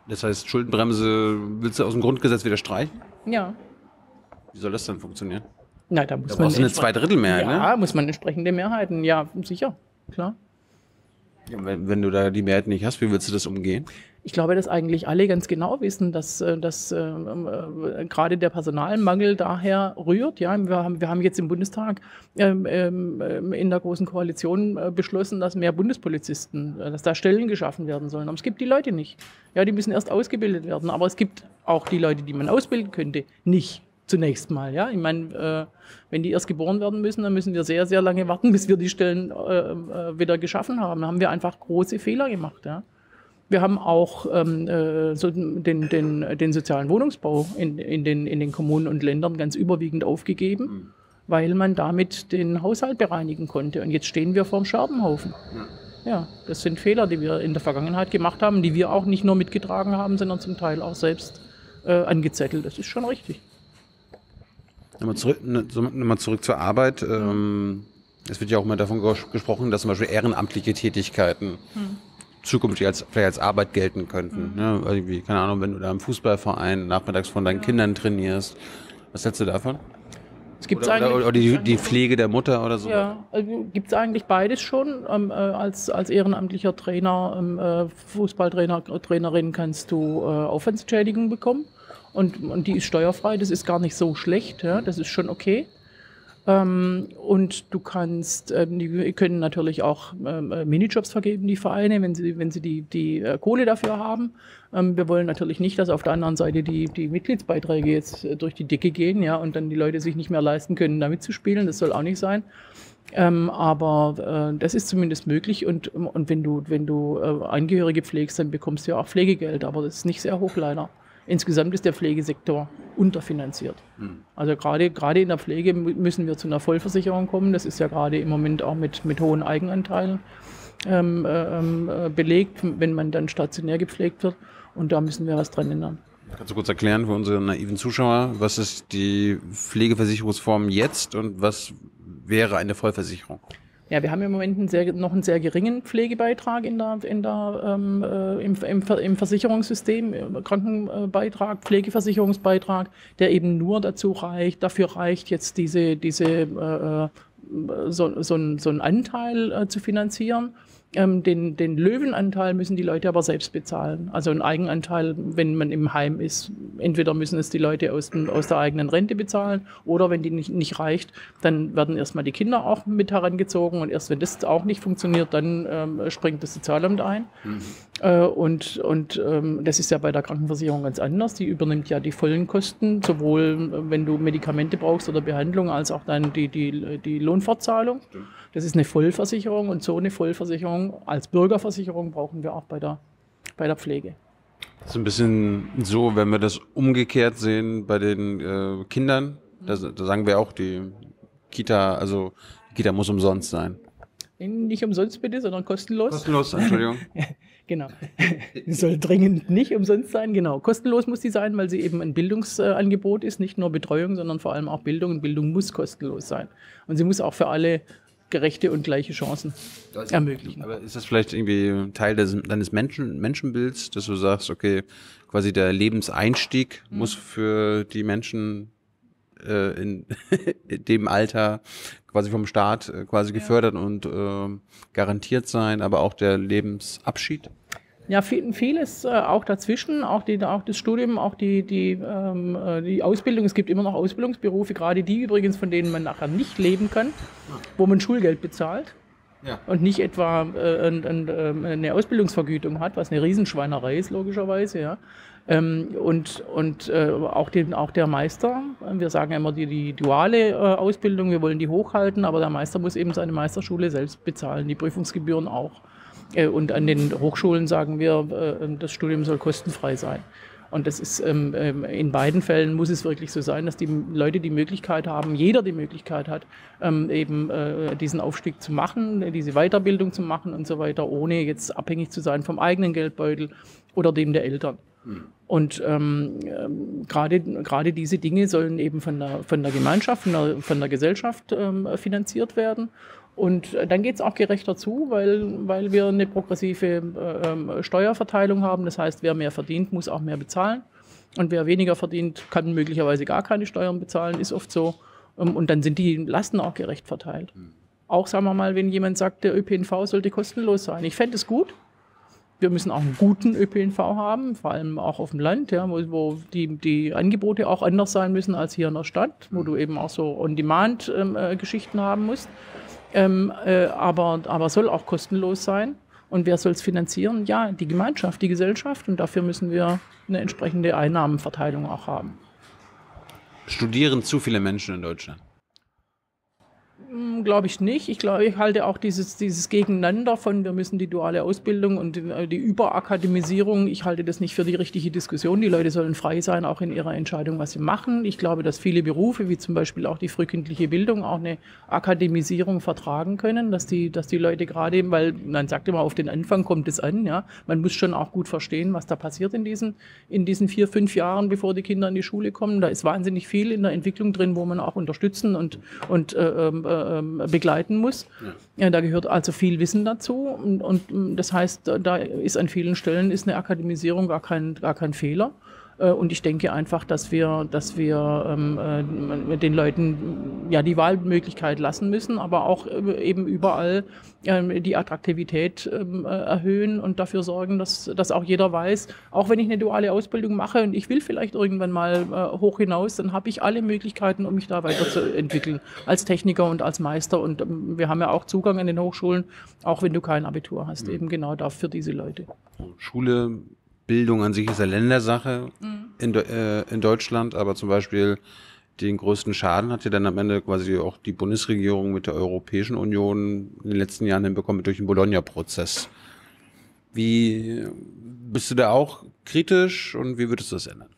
Das heißt, Schuldenbremse willst du aus dem Grundgesetz wieder streichen? Ja. Wie soll das dann funktionieren? Na, da muss da man eine Zweidrittelmehrheit, ja, ne? Ja, muss man entsprechende Mehrheiten, ja, sicher, klar. Ja, wenn, wenn du da die Mehrheit nicht hast, wie willst du das umgehen? Ich glaube, dass eigentlich alle ganz genau wissen, dass, dass äh, äh, gerade der Personalmangel daher rührt. Ja, wir haben, wir haben jetzt im Bundestag ähm, ähm, in der Großen Koalition äh, beschlossen, dass mehr Bundespolizisten, dass da Stellen geschaffen werden sollen. Aber es gibt die Leute nicht. Ja, die müssen erst ausgebildet werden. Aber es gibt auch die Leute, die man ausbilden könnte, nicht. Zunächst mal, ja. Ich meine, äh, wenn die erst geboren werden müssen, dann müssen wir sehr, sehr lange warten, bis wir die Stellen äh, wieder geschaffen haben. Da haben wir einfach große Fehler gemacht, ja. Wir haben auch ähm, so den, den, den sozialen Wohnungsbau in, in, den, in den Kommunen und Ländern ganz überwiegend aufgegeben, weil man damit den Haushalt bereinigen konnte. Und jetzt stehen wir vor dem Scherbenhaufen. Ja, das sind Fehler, die wir in der Vergangenheit gemacht haben, die wir auch nicht nur mitgetragen haben, sondern zum Teil auch selbst äh, angezettelt. Das ist schon richtig. Nochmal zurück, nochmal zurück zur Arbeit. Ähm, es wird ja auch mal davon gesprochen, dass zum Beispiel ehrenamtliche Tätigkeiten hm. zukünftig als, vielleicht als Arbeit gelten könnten. Hm. Ne? Irgendwie, keine Ahnung, wenn du da im Fußballverein nachmittags von deinen ja. Kindern trainierst. Was hältst du davon? Es gibt's oder, oder, oder die, die Pflege der Mutter oder so? Ja, also gibt es eigentlich beides schon. Ähm, äh, als, als ehrenamtlicher Trainer, äh, Fußballtrainer, Trainerin kannst du äh, Aufwandsentschädigung bekommen. Und, und die ist steuerfrei, das ist gar nicht so schlecht, ja? Das ist schon okay. Ähm, und du kannst, ähm, die können natürlich auch ähm, Minijobs vergeben, die Vereine, wenn sie, wenn sie die, die äh, Kohle dafür haben. Ähm, wir wollen natürlich nicht, dass auf der anderen Seite die, die Mitgliedsbeiträge jetzt äh, durch die Decke gehen, ja? Und dann die Leute sich nicht mehr leisten können, da mitzuspielen, das soll auch nicht sein. Ähm, aber äh, das ist zumindest möglich und, und wenn du, wenn du äh, Angehörige pflegst, dann bekommst du ja auch Pflegegeld, aber das ist nicht sehr hoch leider. Insgesamt ist der Pflegesektor unterfinanziert. Hm. Also gerade gerade in der Pflege müssen wir zu einer Vollversicherung kommen. Das ist ja gerade im Moment auch mit, mit hohen Eigenanteilen ähm, äh, belegt, wenn man dann stationär gepflegt wird. Und da müssen wir was dran ändern. Kannst du kurz erklären für unsere naiven Zuschauer, was ist die Pflegeversicherungsform jetzt und was wäre eine Vollversicherung? Ja, wir haben im Moment einen sehr, noch einen sehr geringen Pflegebeitrag in der, in der, ähm, äh, im, im, im Versicherungssystem, Krankenbeitrag, Pflegeversicherungsbeitrag, der eben nur dazu reicht, dafür reicht jetzt diese, diese, äh, so, so, so einen Anteil äh, zu finanzieren. Ähm, den, den Löwenanteil müssen die Leute aber selbst bezahlen. Also einen Eigenanteil, wenn man im Heim ist, entweder müssen es die Leute aus, den, aus der eigenen Rente bezahlen oder wenn die nicht, nicht reicht, dann werden erstmal die Kinder auch mit herangezogen und erst wenn das auch nicht funktioniert, dann ähm, springt das Sozialamt ein. Mhm. Äh, und und ähm, das ist ja bei der Krankenversicherung ganz anders. Die übernimmt ja die vollen Kosten, sowohl wenn du Medikamente brauchst oder Behandlung, als auch dann die, die, die Lohnfortzahlung. Stimmt. Das ist eine Vollversicherung und so eine Vollversicherung als Bürgerversicherung brauchen wir auch bei der, bei der Pflege. Das ist ein bisschen so, wenn wir das umgekehrt sehen bei den äh, Kindern, da, da sagen wir auch, die Kita, also die Kita muss umsonst sein. Nicht umsonst bitte, sondern kostenlos. Kostenlos, Entschuldigung. Genau. Soll dringend nicht umsonst sein, genau. Kostenlos muss die sein, weil sie eben ein Bildungsangebot ist, nicht nur Betreuung, sondern vor allem auch Bildung. Und Bildung muss kostenlos sein. Und sie muss auch für alle gerechte und gleiche Chancen also, ermöglichen. Aber ist das vielleicht irgendwie Teil des, deines Menschen, Menschenbilds, dass du sagst, okay, quasi der Lebenseinstieg mhm. muss für die Menschen äh, in dem Alter quasi vom Staat äh, quasi ja. gefördert und äh, garantiert sein, aber auch der Lebensabschied? Ja, vieles äh, auch dazwischen, auch, die, auch das Studium, auch die, die, ähm, die Ausbildung. Es gibt immer noch Ausbildungsberufe, gerade die übrigens, von denen man nachher nicht leben kann, wo man Schulgeld bezahlt ja. und nicht etwa äh, ein, ein, eine Ausbildungsvergütung hat, was eine Riesenschweinerei ist, logischerweise. Ja. Ähm, und und äh, auch, den, auch der Meister, wir sagen immer die, die duale äh, Ausbildung, wir wollen die hochhalten, aber der Meister muss eben seine Meisterschule selbst bezahlen, die Prüfungsgebühren auch. Und an den Hochschulen sagen wir, das Studium soll kostenfrei sein. Und das ist, in beiden Fällen muss es wirklich so sein, dass die Leute die Möglichkeit haben, jeder die Möglichkeit hat, eben diesen Aufstieg zu machen, diese Weiterbildung zu machen und so weiter, ohne jetzt abhängig zu sein vom eigenen Geldbeutel oder dem der Eltern. Und ähm, gerade gerade diese Dinge sollen eben von der, von der Gemeinschaft, von der, von der Gesellschaft ähm, finanziert werden. Und dann geht es auch gerechter zu, weil, weil wir eine progressive ähm, Steuerverteilung haben. Das heißt, wer mehr verdient, muss auch mehr bezahlen. Und wer weniger verdient, kann möglicherweise gar keine Steuern bezahlen, ist oft so. Und dann sind die Lasten auch gerecht verteilt. Auch, sagen wir mal, wenn jemand sagt, der ÖPNV sollte kostenlos sein. Ich fände es gut. Wir müssen auch einen guten ÖPNV haben, vor allem auch auf dem Land, ja, wo, wo die, die Angebote auch anders sein müssen als hier in der Stadt, wo du eben auch so On-Demand-Geschichten haben musst. Ähm, äh, aber, aber soll auch kostenlos sein. Und wer soll es finanzieren? Ja, die Gemeinschaft, die Gesellschaft. Und dafür müssen wir eine entsprechende Einnahmenverteilung auch haben. Studieren zu viele Menschen in Deutschland? Glaube ich nicht. Ich glaube, ich halte auch dieses, dieses Gegeneinander von, wir müssen die duale Ausbildung und die, die Überakademisierung, ich halte das nicht für die richtige Diskussion. Die Leute sollen frei sein, auch in ihrer Entscheidung, was sie machen. Ich glaube, dass viele Berufe, wie zum Beispiel auch die frühkindliche Bildung, auch eine Akademisierung vertragen können, dass die, dass die Leute gerade, weil man sagt immer, auf den Anfang kommt es an, ja, man muss schon auch gut verstehen, was da passiert in diesen, in diesen vier, fünf Jahren, bevor die Kinder in die Schule kommen. Da ist wahnsinnig viel in der Entwicklung drin, wo man auch unterstützen und, und äh, begleiten muss. Ja. Da gehört also viel Wissen dazu und, und das heißt, da ist an vielen Stellen ist eine Akademisierung gar kein, gar kein Fehler und ich denke einfach, dass wir, dass wir ähm, den Leuten ja die Wahlmöglichkeit lassen müssen, aber auch eben überall ähm, die Attraktivität ähm, erhöhen und dafür sorgen, dass, dass auch jeder weiß, auch wenn ich eine duale Ausbildung mache und ich will vielleicht irgendwann mal äh, hoch hinaus, dann habe ich alle Möglichkeiten, um mich da weiterzuentwickeln als Techniker und als Meister und ähm, wir haben ja auch Zugang an den Hochschulen, auch wenn du kein Abitur hast, mhm. eben genau dafür diese Leute. Schule Bildung an sich ist eine Ländersache mhm. in, äh, in Deutschland, aber zum Beispiel den größten Schaden hat ja dann am Ende quasi auch die Bundesregierung mit der Europäischen Union in den letzten Jahren hinbekommen durch den Bologna-Prozess. Wie bist du da auch kritisch und wie würdest du das ändern?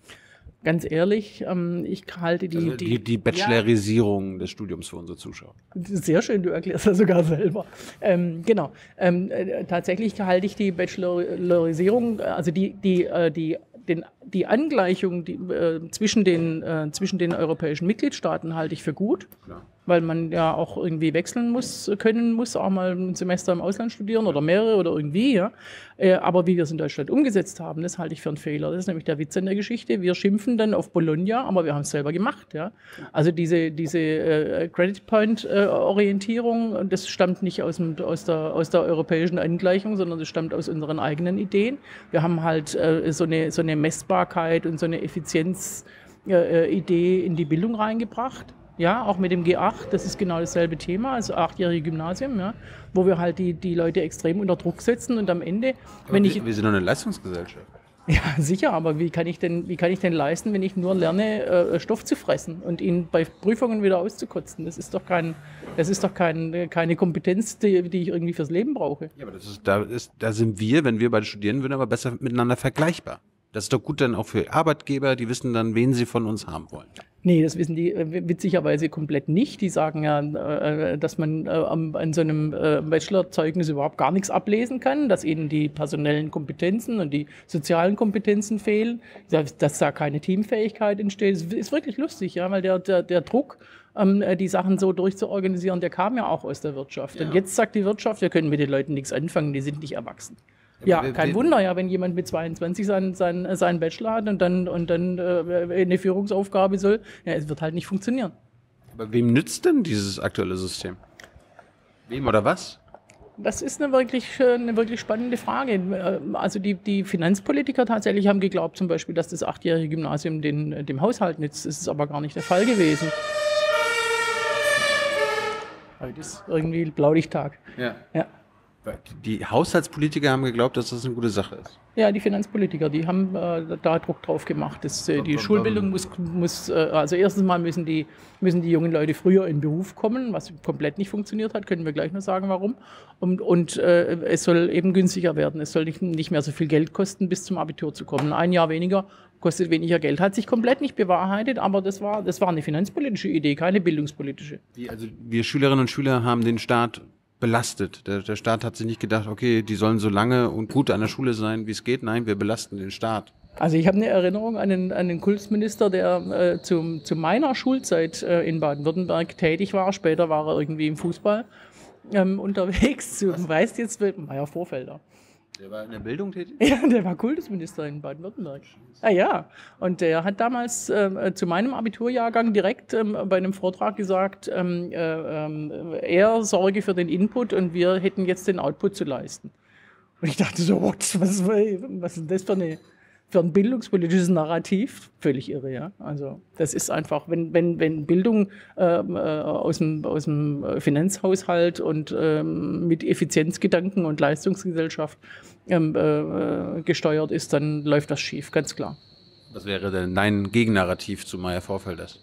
Ganz ehrlich, ich halte die... Also die, die Bachelorisierung ja. des Studiums für unsere Zuschauer. Sehr schön, du erklärst das sogar selber. Ähm, genau, ähm, tatsächlich halte ich die Bachelorisierung, also die, die, die, den, die Angleichung die, äh, zwischen, den, äh, zwischen den europäischen Mitgliedstaaten halte ich für gut, klar, weil man ja auch irgendwie wechseln muss, können muss, auch mal ein Semester im Ausland studieren oder mehrere oder irgendwie. Ja. Äh, aber wie wir es in Deutschland umgesetzt haben, das halte ich für einen Fehler. Das ist nämlich der Witz in der Geschichte. Wir schimpfen dann auf Bologna, aber wir haben es selber gemacht. Ja. Also diese, diese äh, Credit Point äh, Orientierung, das stammt nicht aus, dem, aus, der, aus der europäischen Angleichung, sondern das stammt aus unseren eigenen Ideen. Wir haben halt äh, so eine, so eine Messbarkeit und so eine Effizienzidee äh, in die Bildung reingebracht. Ja, auch mit dem G acht, das ist genau dasselbe Thema, also achtjährige Gymnasium, ja, wo wir halt die, die Leute extrem unter Druck setzen und am Ende, aber wenn wir, ich... Wir sind doch eine Leistungsgesellschaft. Ja, sicher, aber wie kann ich denn, wie kann ich denn leisten, wenn ich nur lerne, äh, Stoff zu fressen und ihn bei Prüfungen wieder auszukotzen? Das ist doch, kein, das ist doch kein, keine Kompetenz, die, die ich irgendwie fürs Leben brauche. Ja, aber das ist, da, ist, da sind wir, wenn wir beide studieren würden, aber besser miteinander vergleichbar. Das ist doch gut dann auch für Arbeitgeber, die wissen dann, wen sie von uns haben wollen. Nee, das wissen die witzigerweise komplett nicht. Die sagen ja, dass man an so einem Bachelorzeugnis überhaupt gar nichts ablesen kann, dass ihnen die personellen Kompetenzen und die sozialen Kompetenzen fehlen, dass da keine Teamfähigkeit entsteht. Das ist wirklich lustig, ja, weil der, der, der Druck, die Sachen so durchzuorganisieren, der kam ja auch aus der Wirtschaft. Ja. Und jetzt sagt die Wirtschaft, wir können mit den Leuten nichts anfangen, die sind nicht erwachsen. Ja, kein Wunder, ja, wenn jemand mit zweiundzwanzig seinen, seinen, seinen Bachelor hat und dann, und dann äh, eine Führungsaufgabe soll, ja, es wird halt nicht funktionieren. Aber wem nützt denn dieses aktuelle System? Wem oder was? Das ist eine wirklich, eine wirklich spannende Frage. Also die, die Finanzpolitiker tatsächlich haben geglaubt zum Beispiel, dass das achtjährige Gymnasium den, dem Haushalt nützt. Das ist aber gar nicht der Fall gewesen. Heute ist irgendwie Blaulichttag. Ja. Ja. Die Haushaltspolitiker haben geglaubt, dass das eine gute Sache ist. Ja, die Finanzpolitiker, die haben äh, da Druck drauf gemacht. Dass, äh, die Schulbildung muss, muss äh, also erstens mal müssen die, müssen die jungen Leute früher in den Beruf kommen, was komplett nicht funktioniert hat, können wir gleich noch sagen, warum. Und, und äh, es soll eben günstiger werden. Es soll nicht, nicht mehr so viel Geld kosten, bis zum Abitur zu kommen. Ein Jahr weniger kostet weniger Geld. Hat sich komplett nicht bewahrheitet, aber das war, das war eine finanzpolitische Idee, keine bildungspolitische. Die, also wir Schülerinnen und Schüler haben den Staat belastet. Der, der Staat hat sich nicht gedacht, okay, die sollen so lange und gut an der Schule sein, wie es geht. Nein, wir belasten den Staat. Also ich habe eine Erinnerung an einen, an einen Kultusminister, der äh, zum, zu meiner Schulzeit äh, in Baden-Württemberg tätig war. Später war er irgendwie im Fußball ähm, unterwegs. Du weißt jetzt, Meier Vorfelder. Der war in der Bildung tätig? Ja, der war Kultusminister in Baden-Württemberg. Ah ja, und der hat damals äh, zu meinem Abiturjahrgang direkt ähm, bei einem Vortrag gesagt, ähm, äh, äh, er sorge für den Input und wir hätten jetzt den Output zu leisten. Und ich dachte so, what, was, was ist das für, eine, für ein bildungspolitisches Narrativ? Völlig irre, ja. Also das ist einfach, wenn, wenn, wenn Bildung äh, aus, dem, aus dem Finanzhaushalt und äh, mit Effizienzgedanken und Leistungsgesellschaft Ähm, äh, gesteuert ist, dann läuft das schief, ganz klar. Was wäre denn dein Gegennarrativ zu Meier Vorfelders?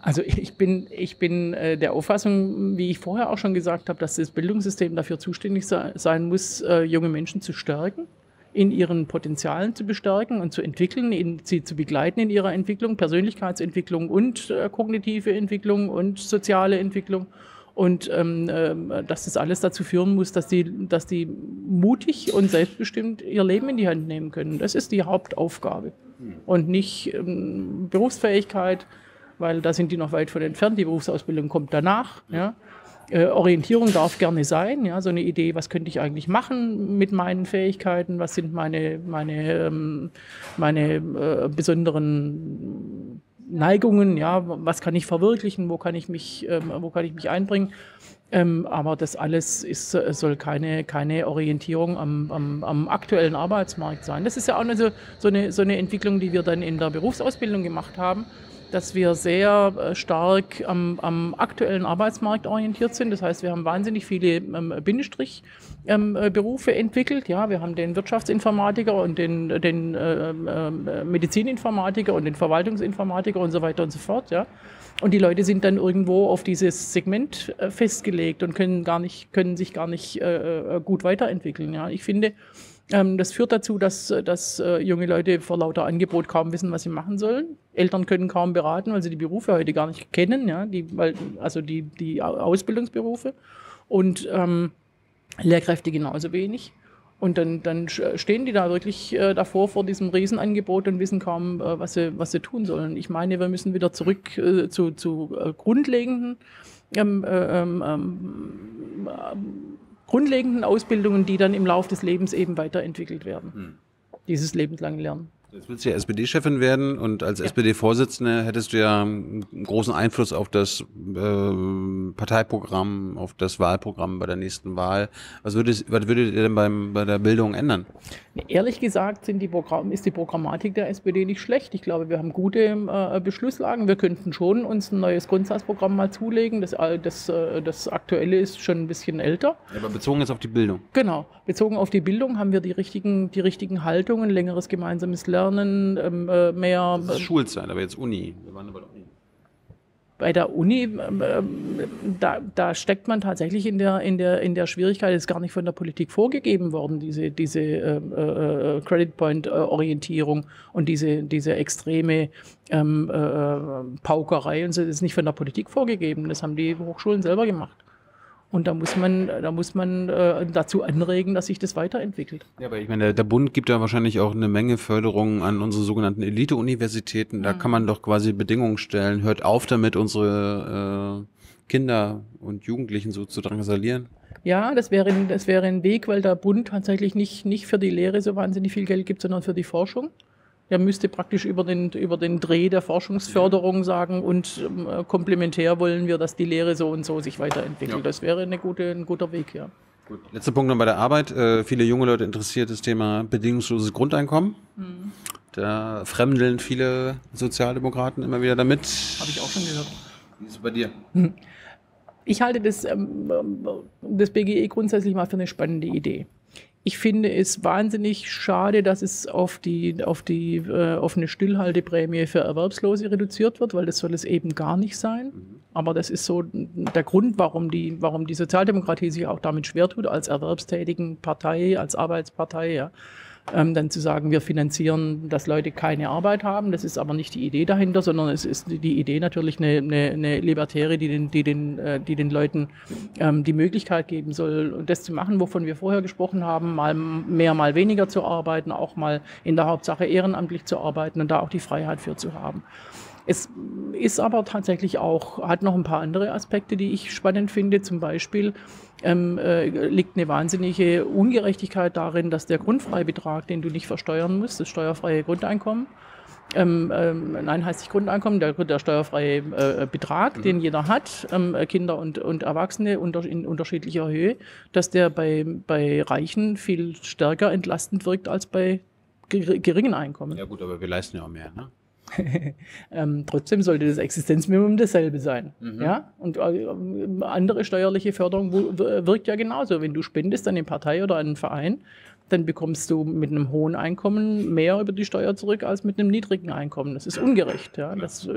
Also ich bin, ich bin äh, der Auffassung, wie ich vorher auch schon gesagt habe, dass das Bildungssystem dafür zuständig se sein muss, äh, junge Menschen zu stärken, in ihren Potenzialen zu bestärken und zu entwickeln, in, sie zu begleiten in ihrer Entwicklung, Persönlichkeitsentwicklung und äh, kognitive Entwicklung und soziale Entwicklung. Und ähm, dass das alles dazu führen muss, dass die, dass die mutig und selbstbestimmt ihr Leben in die Hand nehmen können. Das ist die Hauptaufgabe. Und nicht ähm, Berufsfähigkeit, weil da sind die noch weit von entfernt. Die Berufsausbildung kommt danach. Ja. Äh, Orientierung darf gerne sein. Ja. So eine Idee, was könnte ich eigentlich machen mit meinen Fähigkeiten? Was sind meine, meine, ähm, meine äh, besonderen Neigungen, ja, was kann ich verwirklichen, wo kann ich mich, ähm, wo kann ich mich einbringen. Ähm, aber das alles ist, soll keine, keine Orientierung am, am, am aktuellen Arbeitsmarkt sein. Das ist ja auch also so, eine, so eine Entwicklung, die wir dann in der Berufsausbildung gemacht haben, dass wir sehr stark am, am aktuellen Arbeitsmarkt orientiert sind. Das heißt, wir haben wahnsinnig viele ähm, Bindestrich-Berufe ähm, entwickelt. Ja, wir haben den Wirtschaftsinformatiker und den, den ähm, äh, Medizininformatiker und den Verwaltungsinformatiker und so weiter und so fort. Ja. Und die Leute sind dann irgendwo auf dieses Segment äh, festgelegt und können, gar nicht, können sich gar nicht äh, gut weiterentwickeln. Ja. Ich finde, das führt dazu, dass, dass junge Leute vor lauter Angebot kaum wissen, was sie machen sollen. Eltern können kaum beraten, weil sie die Berufe heute gar nicht kennen, ja, die, weil, also die, die Ausbildungsberufe. Und ähm, Lehrkräfte genauso wenig. Und dann, dann stehen die da wirklich äh, davor vor diesem Riesenangebot und wissen kaum, äh, was sie, was sie tun sollen. Ich meine, wir müssen wieder zurück äh, zu, zu äh, grundlegenden, ähm, ähm, ähm, äh, grundlegenden Ausbildungen, die dann im Laufe des Lebens eben weiterentwickelt werden. Hm. Dieses lebenslange Lernen. Jetzt willst du ja S P D-Chefin werden und als ja. S P D-Vorsitzende hättest du ja einen großen Einfluss auf das äh, Parteiprogramm, auf das Wahlprogramm bei der nächsten Wahl. Was würdet, was würdet ihr denn beim, bei der Bildung ändern? Ehrlich gesagt sind die Programm, ist die Programmatik der S P D nicht schlecht. Ich glaube, wir haben gute äh, Beschlusslagen. Wir könnten schon uns ein neues Grundsatzprogramm mal zulegen. Das, das, das aktuelle ist schon ein bisschen älter. Ja, aber bezogen jetzt auf die Bildung? Genau. Bezogen auf die Bildung haben wir die richtigen, die richtigen Haltungen, längeres gemeinsames Lernen. Lernen, ähm, mehr... Das ist Schulzeit, aber jetzt Uni. Wir waren aber bei der Uni. Bei der Uni, ähm, da, da steckt man tatsächlich in der, in der, in der Schwierigkeit, das ist gar nicht von der Politik vorgegeben worden, diese, diese äh, äh, Credit Point-Orientierung und diese, diese extreme ähm, äh, Paukerei. Und so, das ist nicht von der Politik vorgegeben, das haben die Hochschulen selber gemacht. Und da muss man, da muss man äh, dazu anregen, dass sich das weiterentwickelt. Ja, aber ich meine, der Bund gibt ja wahrscheinlich auch eine Menge Förderungen an unsere sogenannten Elite-Universitäten. Da mhm. kann man doch quasi Bedingungen stellen. Hört auf damit, unsere äh, Kinder und Jugendlichen so zu drangsalieren. Ja, das wäre, das wäre ein Weg, weil der Bund tatsächlich nicht, nicht für die Lehre so wahnsinnig viel Geld gibt, sondern für die Forschung. Er müsste praktisch über den, über den Dreh der Forschungsförderung sagen und äh, komplementär wollen wir, dass die Lehre so und so sich weiterentwickelt. Ja. Das wäre eine gute, ein guter Weg, ja. Gut. Letzter Punkt noch bei der Arbeit. Äh, viele junge Leute interessiert das Thema bedingungsloses Grundeinkommen. Mhm. Da fremdeln viele Sozialdemokraten immer wieder damit. Habe ich auch schon gehört. Wie ist es bei dir? Ich halte das, ähm, das B G E grundsätzlich mal für eine spannende Idee. Ich finde es wahnsinnig schade, dass es auf die, auf die äh, auf eine Stillhalteprämie für Erwerbslose reduziert wird, weil das soll es eben gar nicht sein. Aber das ist so der Grund, warum die, warum die Sozialdemokratie sich auch damit schwer tut, als erwerbstätigen Partei, als Arbeitspartei, ja, ähm, dann zu sagen, wir finanzieren, dass Leute keine Arbeit haben. Das ist aber nicht die Idee dahinter, sondern es ist die Idee natürlich eine, eine, eine Libertäre, die den, die den, äh, die den Leuten ähm, die Möglichkeit geben soll, das zu machen, wovon wir vorher gesprochen haben. Mal mehr, mal weniger zu arbeiten, auch mal in der Hauptsache ehrenamtlich zu arbeiten und da auch die Freiheit für zu haben. Es ist aber tatsächlich auch, hat noch ein paar andere Aspekte, die ich spannend finde. Zum Beispiel ähm, äh, liegt eine wahnsinnige Ungerechtigkeit darin, dass der Grundfreibetrag, den du nicht versteuern musst, das steuerfreie Grundeinkommen, Ähm, ähm, nein, heißt nicht Grundeinkommen, der, der steuerfreie äh, Betrag, mhm. den jeder hat, ähm, Kinder und, und Erwachsene unter, in unterschiedlicher Höhe, dass der bei, bei Reichen viel stärker entlastend wirkt als bei geringen Einkommen. Ja gut, aber wir leisten ja auch mehr, ne? ähm, trotzdem sollte das Existenzminimum dasselbe sein. Mhm. Ja? Und äh, andere steuerliche Förderung wirkt ja genauso. Wenn du spendest an eine Partei oder an einen Verein, dann bekommst du mit einem hohen Einkommen mehr über die Steuer zurück als mit einem niedrigen Einkommen. Das ist ungerecht. Ja. Das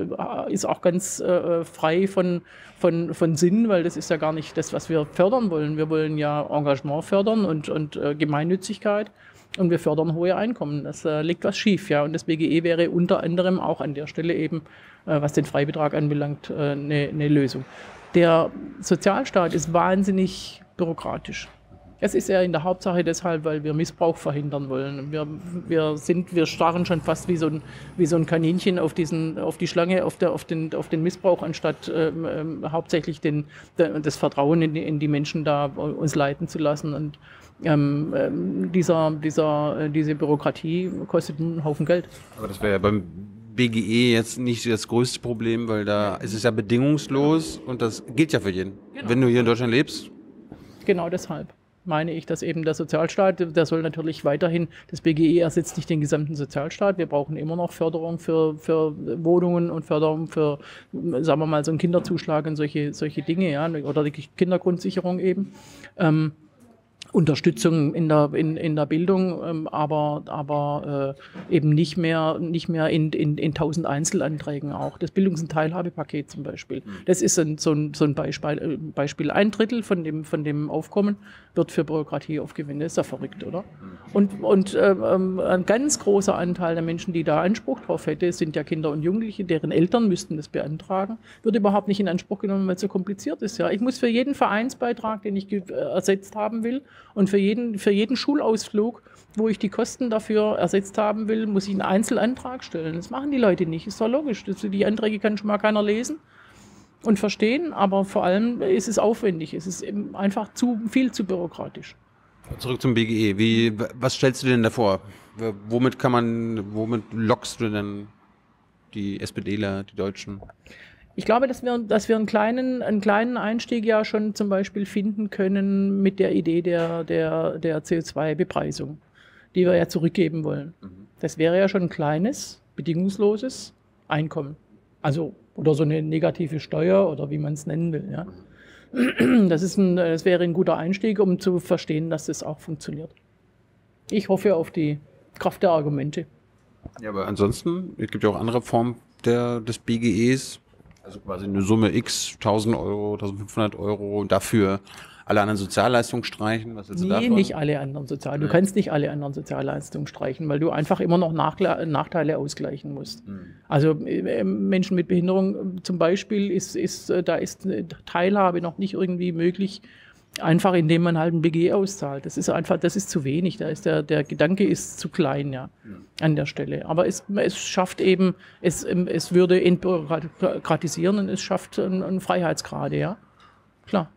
ist auch ganz äh, frei von, von, von Sinn, weil das ist ja gar nicht das, was wir fördern wollen. Wir wollen ja Engagement fördern und, und äh, Gemeinnützigkeit und wir fördern hohe Einkommen. Das äh, liegt was schief. Ja. Und das B G E wäre unter anderem auch an der Stelle eben, äh, was den Freibetrag anbelangt, äh, eine, eine Lösung. Der Sozialstaat ist wahnsinnig bürokratisch. Es ist ja in der Hauptsache deshalb, weil wir Missbrauch verhindern wollen. Wir, wir, sind, wir starren schon fast wie so ein, wie so ein Kaninchen auf, diesen, auf die Schlange, auf, der, auf, den, auf den Missbrauch, anstatt ähm, ähm, hauptsächlich den, der, das Vertrauen in die, in die Menschen da uns leiten zu lassen. Und ähm, ähm, dieser, dieser, äh, diese Bürokratie kostet einen Haufen Geld. Aber das wäre ja beim B G E jetzt nicht das größte Problem, weil da ist es ja bedingungslos und das gilt ja für jeden. Genau. Wenn du hier in Deutschland lebst. Genau deshalb meine ich, dass eben der Sozialstaat, der soll natürlich weiterhin, das B G E ersetzt nicht den gesamten Sozialstaat, wir brauchen immer noch Förderung für, für Wohnungen und Förderung für, sagen wir mal, so einen Kinderzuschlag und solche, solche Dinge, ja, oder die Kindergrundsicherung eben, ähm, Unterstützung in der, in, in der Bildung, ähm, aber, aber äh, eben nicht mehr, nicht mehr in, in, in tausend Einzelanträgen auch. Das Bildungs- und Teilhabepaket zum Beispiel. Das ist ein, so ein, so ein Beispiel, Beispiel. Ein Drittel von dem, von dem Aufkommen wird für Bürokratie aufgewendet. Ist ja verrückt, oder? Und, und ähm, ein ganz großer Anteil der Menschen, die da Anspruch drauf hätte, sind ja Kinder und Jugendliche, deren Eltern müssten das beantragen. Wird überhaupt nicht in Anspruch genommen, weil es so kompliziert ist. Ja? Ich muss für jeden Vereinsbeitrag, den ich ersetzt haben will, Und für jeden, für jeden Schulausflug, wo ich die Kosten dafür ersetzt haben will, muss ich einen Einzelantrag stellen. Das machen die Leute nicht. Ist doch logisch. Das, die Anträge kann schon mal keiner lesen und verstehen, aber vor allem ist es aufwendig. Es ist eben einfach zu viel zu bürokratisch. Zurück zum B G E. Wie, was stellst du denn davor? Womit kann man, womit lockst du denn die SPDler, die Deutschen? Ich glaube, dass wir, dass wir einen kleinen, einen kleinen Einstieg ja schon zum Beispiel finden können mit der Idee der, der, der C O zwei Bepreisung, die wir ja zurückgeben wollen. Mhm. Das wäre ja schon ein kleines, bedingungsloses Einkommen. Also, oder so eine negative Steuer oder wie man es nennen will. Ja. Das ist ein, das wäre ein guter Einstieg, um zu verstehen, dass das auch funktioniert. Ich hoffe auf die Kraft der Argumente. Ja, aber ansonsten, es gibt ja auch andere Formen der, des B G Es, also quasi eine Summe X, tausend Euro, eintausendfünfhundert Euro, dafür alle anderen Sozialleistungen streichen. Was willst du nee, davon? Nicht alle anderen Sozialleistungen. Du hm. kannst nicht alle anderen Sozialleistungen streichen, weil du einfach immer noch Nachle Nachteile ausgleichen musst. Hm. Also äh, Menschen mit Behinderung zum Beispiel, ist, ist, äh, da ist äh, Teilhabe noch nicht irgendwie möglich, einfach indem man halt ein B G auszahlt. Das ist einfach, das ist zu wenig. Da ist der, der Gedanke ist zu klein, ja, an der Stelle. Aber es, es schafft eben, es, es würde entbürokratisieren und es schafft einen, einen Freiheitsgrade, ja. Klar.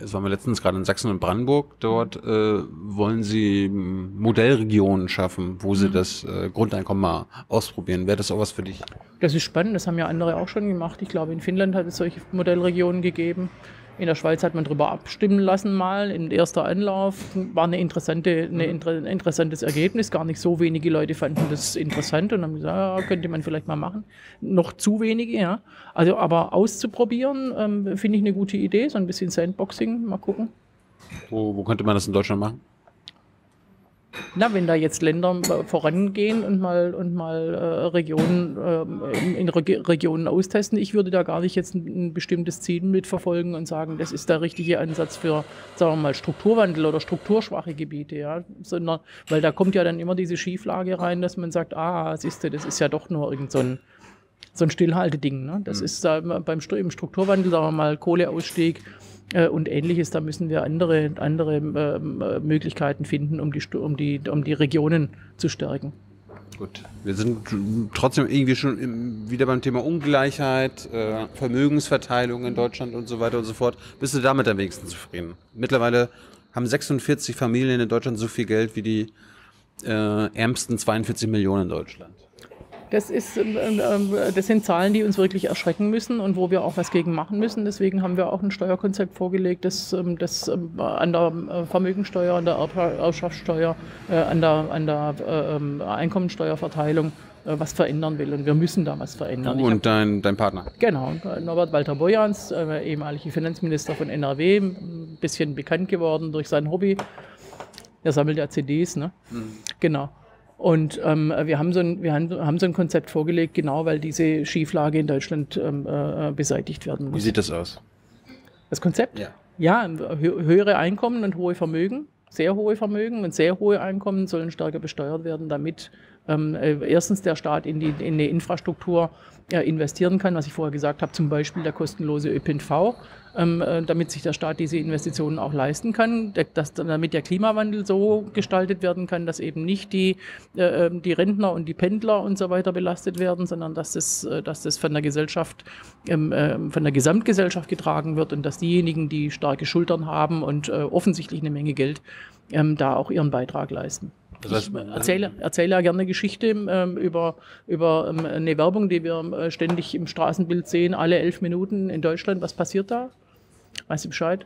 Es waren wir letztens gerade in Sachsen und Brandenburg. Dort äh, wollen sie Modellregionen schaffen, wo sie mhm. das äh, Grundeinkommen mal ausprobieren. Wäre das auch was für dich? Das ist spannend. Das haben ja andere auch schon gemacht. Ich glaube, in Finnland hat es solche Modellregionen gegeben. In der Schweiz hat man darüber abstimmen lassen mal, im ersten Anlauf, war eine interessante, eine inter, ein interessantes Ergebnis, gar nicht so wenige Leute fanden das interessant und haben gesagt, ja, könnte man vielleicht mal machen, noch zu wenige, ja, also aber auszuprobieren, ähm, finde ich eine gute Idee, so ein bisschen Sandboxing, mal gucken. Wo, wo könnte man das in Deutschland machen? Na, wenn da jetzt Länder vorangehen und mal, und mal äh, Regionen, äh, in, in Reg Regionen austesten, ich würde da gar nicht jetzt ein, ein bestimmtes Ziel mitverfolgen und sagen, das ist der richtige Ansatz für, sagen wir mal, Strukturwandel oder strukturschwache Gebiete, ja, sondern, weil da kommt ja dann immer diese Schieflage rein, dass man sagt, ah, siehste, das ist ja doch nur irgend so ein, so ein Stillhalteding, ne? Das mhm. ist da beim im Strukturwandel, sagen wir mal, Kohleausstieg und Ähnliches, da müssen wir andere, andere äh, Möglichkeiten finden, um die, um, die, um die Regionen zu stärken. Gut, wir sind trotzdem irgendwie schon im, wieder beim Thema Ungleichheit, äh, Vermögensverteilung in Deutschland und so weiter und so fort. Bist du damit am wenigsten zufrieden? Mittlerweile haben sechsundvierzig Familien in Deutschland so viel Geld wie die äh, ärmsten zweiundvierzig Millionen in Deutschland. Das, ist, das sind Zahlen, die uns wirklich erschrecken müssen und wo wir auch was gegen machen müssen. Deswegen haben wir auch ein Steuerkonzept vorgelegt, das, das an der Vermögensteuer, an der Erbschaftssteuer, an der, an der Einkommensteuerverteilung was verändern will. Und wir müssen da was verändern. Und hab, dein, dein Partner? Genau, Norbert Walter-Borjans, ehemaliger Finanzminister von N R W, ein bisschen bekannt geworden durch sein Hobby. Er sammelt ja C Ds, ne? Mhm. Genau. Und ähm, wir, haben so ein, wir haben, haben so ein Konzept vorgelegt, genau weil diese Schieflage in Deutschland ähm, äh, beseitigt werden muss. Wie sieht das aus? Das Konzept? Ja. Ja, hö höhere Einkommen und hohe Vermögen, sehr hohe Vermögen und sehr hohe Einkommen sollen stärker besteuert werden, damit ähm, erstens der Staat in die, in die Infrastruktur äh, investieren kann, was ich vorher gesagt habe, zum Beispiel der kostenlose Ö P N V, ähm, äh, damit sich der Staat diese Investitionen auch leisten kann, dass, damit der Klimawandel so gestaltet werden kann, dass eben nicht die, äh, die Rentner und die Pendler und so weiter belastet werden, sondern dass das, dass das von der Gesellschaft, ähm, äh, von der Gesamtgesellschaft getragen wird und dass diejenigen, die starke Schultern haben und äh, offensichtlich eine Menge Geld, ähm, da auch ihren Beitrag leisten. Ich erzähle, erzähle ja gerne eine Geschichte ähm, über, über ähm, eine Werbung, die wir äh, ständig im Straßenbild sehen, alle elf Minuten in Deutschland. Was passiert da? Weißt du Bescheid?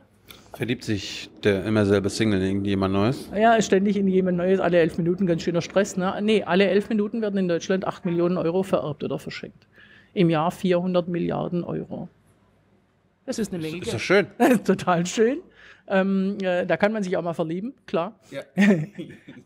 Verliebt sich der immer selber Single in jemand Neues? Ja, ständig in jemand Neues, alle elf Minuten, ganz schöner Stress. Ne? Nee, alle elf Minuten werden in Deutschland acht Millionen Euro vererbt oder verschenkt. Im Jahr vierhundert Milliarden Euro. Das ist eine Menge Geld. Ist doch schön. Das ist total schön. Ähm, äh, da kann man sich auch mal verlieben, klar. Ja.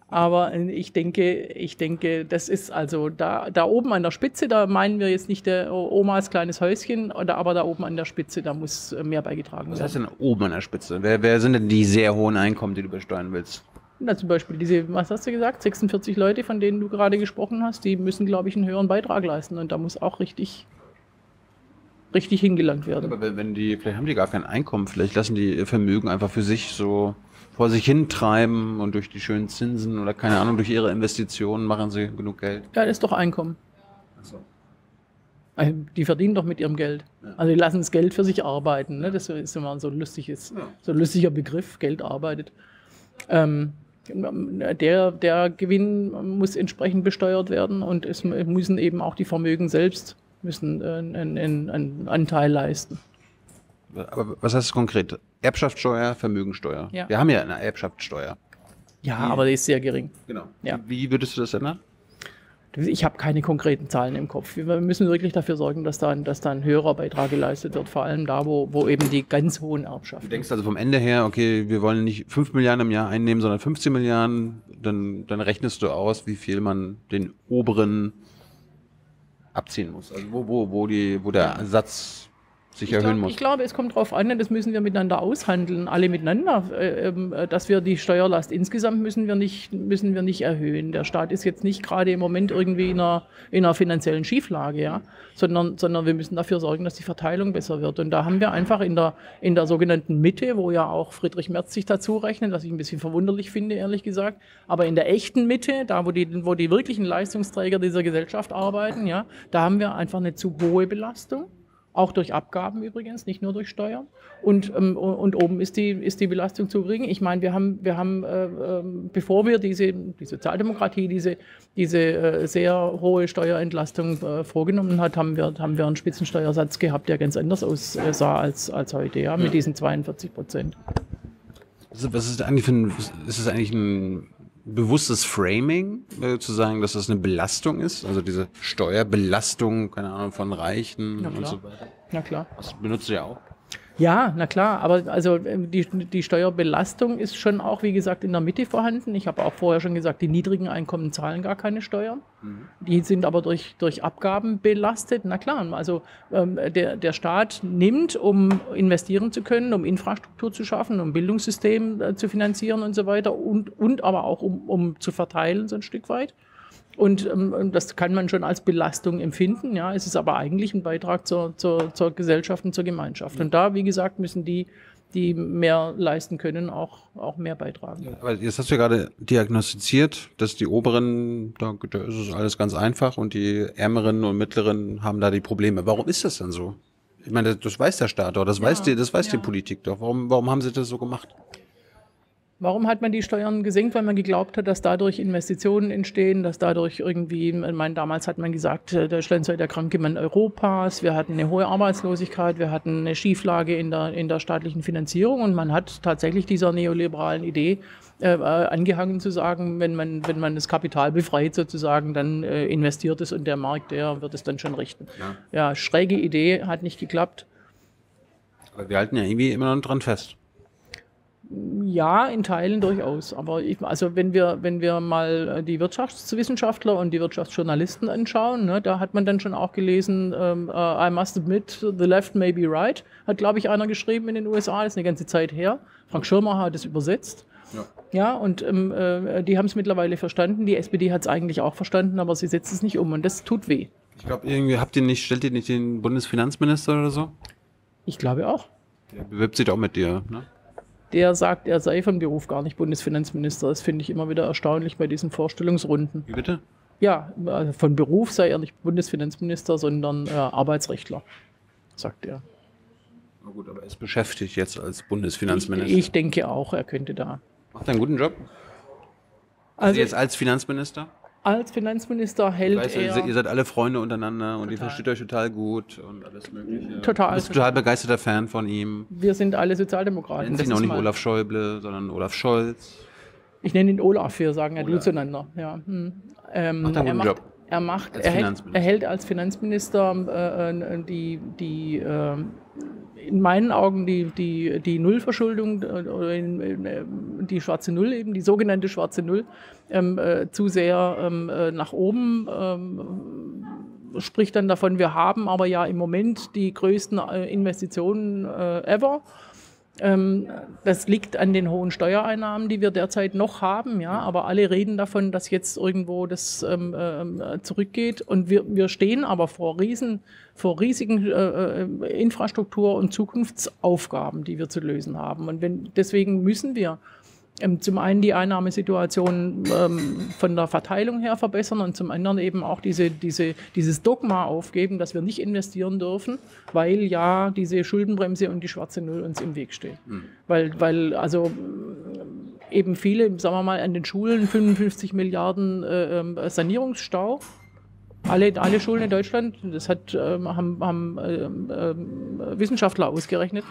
Aber äh, ich denke, ich denke, das ist also da, da oben an der Spitze, da meinen wir jetzt nicht der Omas kleines Häuschen, oder, aber da oben an der Spitze, da muss mehr beigetragen werden. Was heißt denn oben an der Spitze? Wer, wer sind denn die sehr hohen Einkommen, die du besteuern willst? Na, zum Beispiel diese, was hast du gesagt, sechsundvierzig Leute, von denen du gerade gesprochen hast, die müssen, glaube ich, einen höheren Beitrag leisten und da muss auch richtig... richtig hingelangt werden. Aber wenn die, vielleicht haben die gar kein Einkommen, vielleicht lassen die Vermögen einfach für sich so vor sich hintreiben und durch die schönen Zinsen oder keine Ahnung, durch ihre Investitionen machen sie genug Geld. Ja, das ist doch Einkommen. Ach so. Also, die verdienen doch mit ihrem Geld. Ja. Also die lassen das Geld für sich arbeiten. Ne? Das ist immer so ein, lustiges, ja. so ein lustiger Begriff, Geld arbeitet. Ähm, der, der Gewinn muss entsprechend besteuert werden und es müssen eben auch die Vermögen selbst müssen einen, einen, einen Anteil leisten. Aber was heißt das konkret? Erbschaftssteuer, Vermögensteuer. Ja. Wir haben ja eine Erbschaftssteuer. Ja, die, aber die ist sehr gering. Genau. Ja. Wie würdest du das ändern? Ich habe keine konkreten Zahlen im Kopf. Wir müssen wirklich dafür sorgen, dass da ein, dass da ein höherer Beitrag geleistet wird, vor allem da, wo, wo eben die ganz hohen Erbschaften. Du denkst also vom Ende her, okay, wir wollen nicht fünf Milliarden im Jahr einnehmen, sondern fünfzehn Milliarden, dann, dann rechnest du aus, wie viel man den oberen abziehen muss. Also wo, wo, wo, die, wo der Satz sich ich erhöhen glaub, muss. Ich glaube, es kommt darauf an, das müssen wir miteinander aushandeln, alle miteinander, dass wir die Steuerlast insgesamt müssen wir nicht, müssen wir nicht erhöhen. Der Staat ist jetzt nicht gerade im Moment irgendwie in einer, in einer finanziellen Schieflage, ja? sondern, sondern wir müssen dafür sorgen, dass die Verteilung besser wird. Und da haben wir einfach in der, in der sogenannten Mitte, wo ja auch Friedrich Merz sich dazu rechnet, was ich ein bisschen verwunderlich finde, ehrlich gesagt, aber in der echten Mitte, da wo die, wo die wirklichen Leistungsträger dieser Gesellschaft arbeiten, ja, da haben wir einfach eine zu hohe Belastung. Auch durch Abgaben übrigens, nicht nur durch Steuern. Und, ähm, und oben ist die, ist die Belastung zu gering. Ich meine, wir haben, wir haben äh, äh, bevor wir diese, die Sozialdemokratie diese, diese äh, sehr hohe Steuerentlastung äh, vorgenommen hat, haben wir, haben wir einen Spitzensteuersatz gehabt, der ganz anders aussah als, als heute, ja, mit ja. diesen zweiundvierzig Prozent. Also, was ist eigentlich für ein, ist es eigentlich ein bewusstes Framing, äh, zu sagen, dass das eine Belastung ist, also diese Steuerbelastung, keine Ahnung, von Reichen und so weiter. Na klar. Das benutzt du ja auch. Ja, na klar, aber also die, die Steuerbelastung ist schon auch, wie gesagt, in der Mitte vorhanden. Ich habe auch vorher schon gesagt, die niedrigen Einkommen zahlen gar keine Steuern. Mhm. Die sind aber durch, durch Abgaben belastet. Na klar, also ähm, der, der Staat nimmt, um investieren zu können, um Infrastruktur zu schaffen, um Bildungssystem äh, zu finanzieren und so weiter und, und aber auch, um, um zu verteilen so ein Stück weit. Und ähm, das kann man schon als Belastung empfinden, ja. Es ist aber eigentlich ein Beitrag zur, zur, zur Gesellschaft und zur Gemeinschaft. Und da, wie gesagt, müssen die, die mehr leisten können, auch, auch mehr beitragen. Ja, aber jetzt hast du ja gerade diagnostiziert, dass die Oberen, da, da ist es alles ganz einfach und die Ärmeren und Mittleren haben da die Probleme. Warum ist das denn so? Ich meine, das weiß der Staat doch, das ja, weiß, die, das weiß ja. die Politik doch. Warum, warum haben sie das so gemacht? Warum hat man die Steuern gesenkt? Weil man geglaubt hat, dass dadurch Investitionen entstehen, dass dadurch irgendwie, ich meine, damals hat man gesagt, Deutschland sei der kranke Mann Europas, wir hatten eine hohe Arbeitslosigkeit, wir hatten eine Schieflage in der, in der staatlichen Finanzierung und man hat tatsächlich dieser neoliberalen Idee äh, angehangen zu sagen, wenn man, wenn man das Kapital befreit sozusagen, dann äh, investiert es und der Markt, der wird es dann schon richten. Ja, ja, schräge Idee, hat nicht geklappt. Aber wir halten ja irgendwie immer noch dran fest. Ja, in Teilen durchaus. Aber ich, also wenn wir, wenn wir mal die Wirtschaftswissenschaftler und die Wirtschaftsjournalisten anschauen, ne, da hat man dann schon auch gelesen, ähm, uh, I must admit, the left may be right, hat, glaube ich, einer geschrieben in den U S A, das ist eine ganze Zeit her. Frank Schirmacher hat es übersetzt. Ja, ja und ähm, äh, die haben es mittlerweile verstanden. Die S P D hat es eigentlich auch verstanden, aber sie setzt es nicht um und das tut weh. Ich glaube, irgendwie habt ihr nicht, stellt ihr nicht den Bundesfinanzminister oder so? Ich glaube auch. Der bewirbt sich auch mit dir, ne? Der sagt, er sei von Beruf gar nicht Bundesfinanzminister. Das finde ich immer wieder erstaunlich bei diesen Vorstellungsrunden. Wie bitte? Ja, also von Beruf sei er nicht Bundesfinanzminister, sondern äh, Arbeitsrechtler, sagt er. Na gut, aber er ist beschäftigt jetzt als Bundesfinanzminister. Ich, ich denke auch, er könnte da. Macht er einen guten Job? Also, also jetzt als Finanzminister? Als Finanzminister hält weißt, er... Ihr seid alle Freunde untereinander und total. Ihr versteht euch total gut und alles Mögliche. Total. Du bist total, total begeisterter Fan von ihm. Wir sind alle Sozialdemokraten. Nennen Sie ihn auch nicht Olaf Schäuble, sondern Olaf Scholz. Ich nenne ihn Olaf, wir sagen ja du zueinander. Ja. Hm. Ähm, macht einen guten macht, Job. Er, macht, er, hält, er hält als Finanzminister äh, die, die äh, in meinen Augen die, die, die Nullverschuldung, äh, die schwarze Null eben, die sogenannte schwarze Null, ähm, äh, zu sehr ähm, äh, nach oben. Ähm, spricht dann davon, wir haben aber ja im Moment die größten äh, Investitionen äh, ever. Das liegt an den hohen Steuereinnahmen, die wir derzeit noch haben, ja, aber alle reden davon, dass jetzt irgendwo das ähm, zurückgeht und wir, wir stehen aber vor, riesen, vor riesigen äh, Infrastruktur- und Zukunftsaufgaben, die wir zu lösen haben und wenn, deswegen müssen wir Zum einen die Einnahmesituation ähm, von der Verteilung her verbessern und zum anderen eben auch diese, diese, dieses Dogma aufgeben, dass wir nicht investieren dürfen, weil ja diese Schuldenbremse und die schwarze Null uns im Weg stehen. Mhm. Weil, weil also eben viele, sagen wir mal, an den Schulen fünfundfünfzig Milliarden äh, Sanierungsstau. Alle, alle Schulen in Deutschland, das hat, ähm, haben, haben ähm, äh, Wissenschaftler ausgerechnet.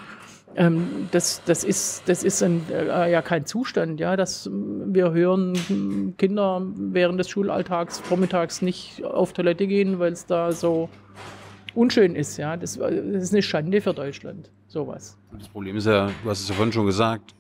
Ähm, das, das ist, das ist ein, äh, ja kein Zustand, ja, dass wir hören, Kinder während des Schulalltags vormittags nicht auf Toilette gehen, weil es da so unschön ist. Ja. Das, das ist eine Schande für Deutschland, sowas. Das Problem ist ja, du hast es ja vorhin schon gesagt,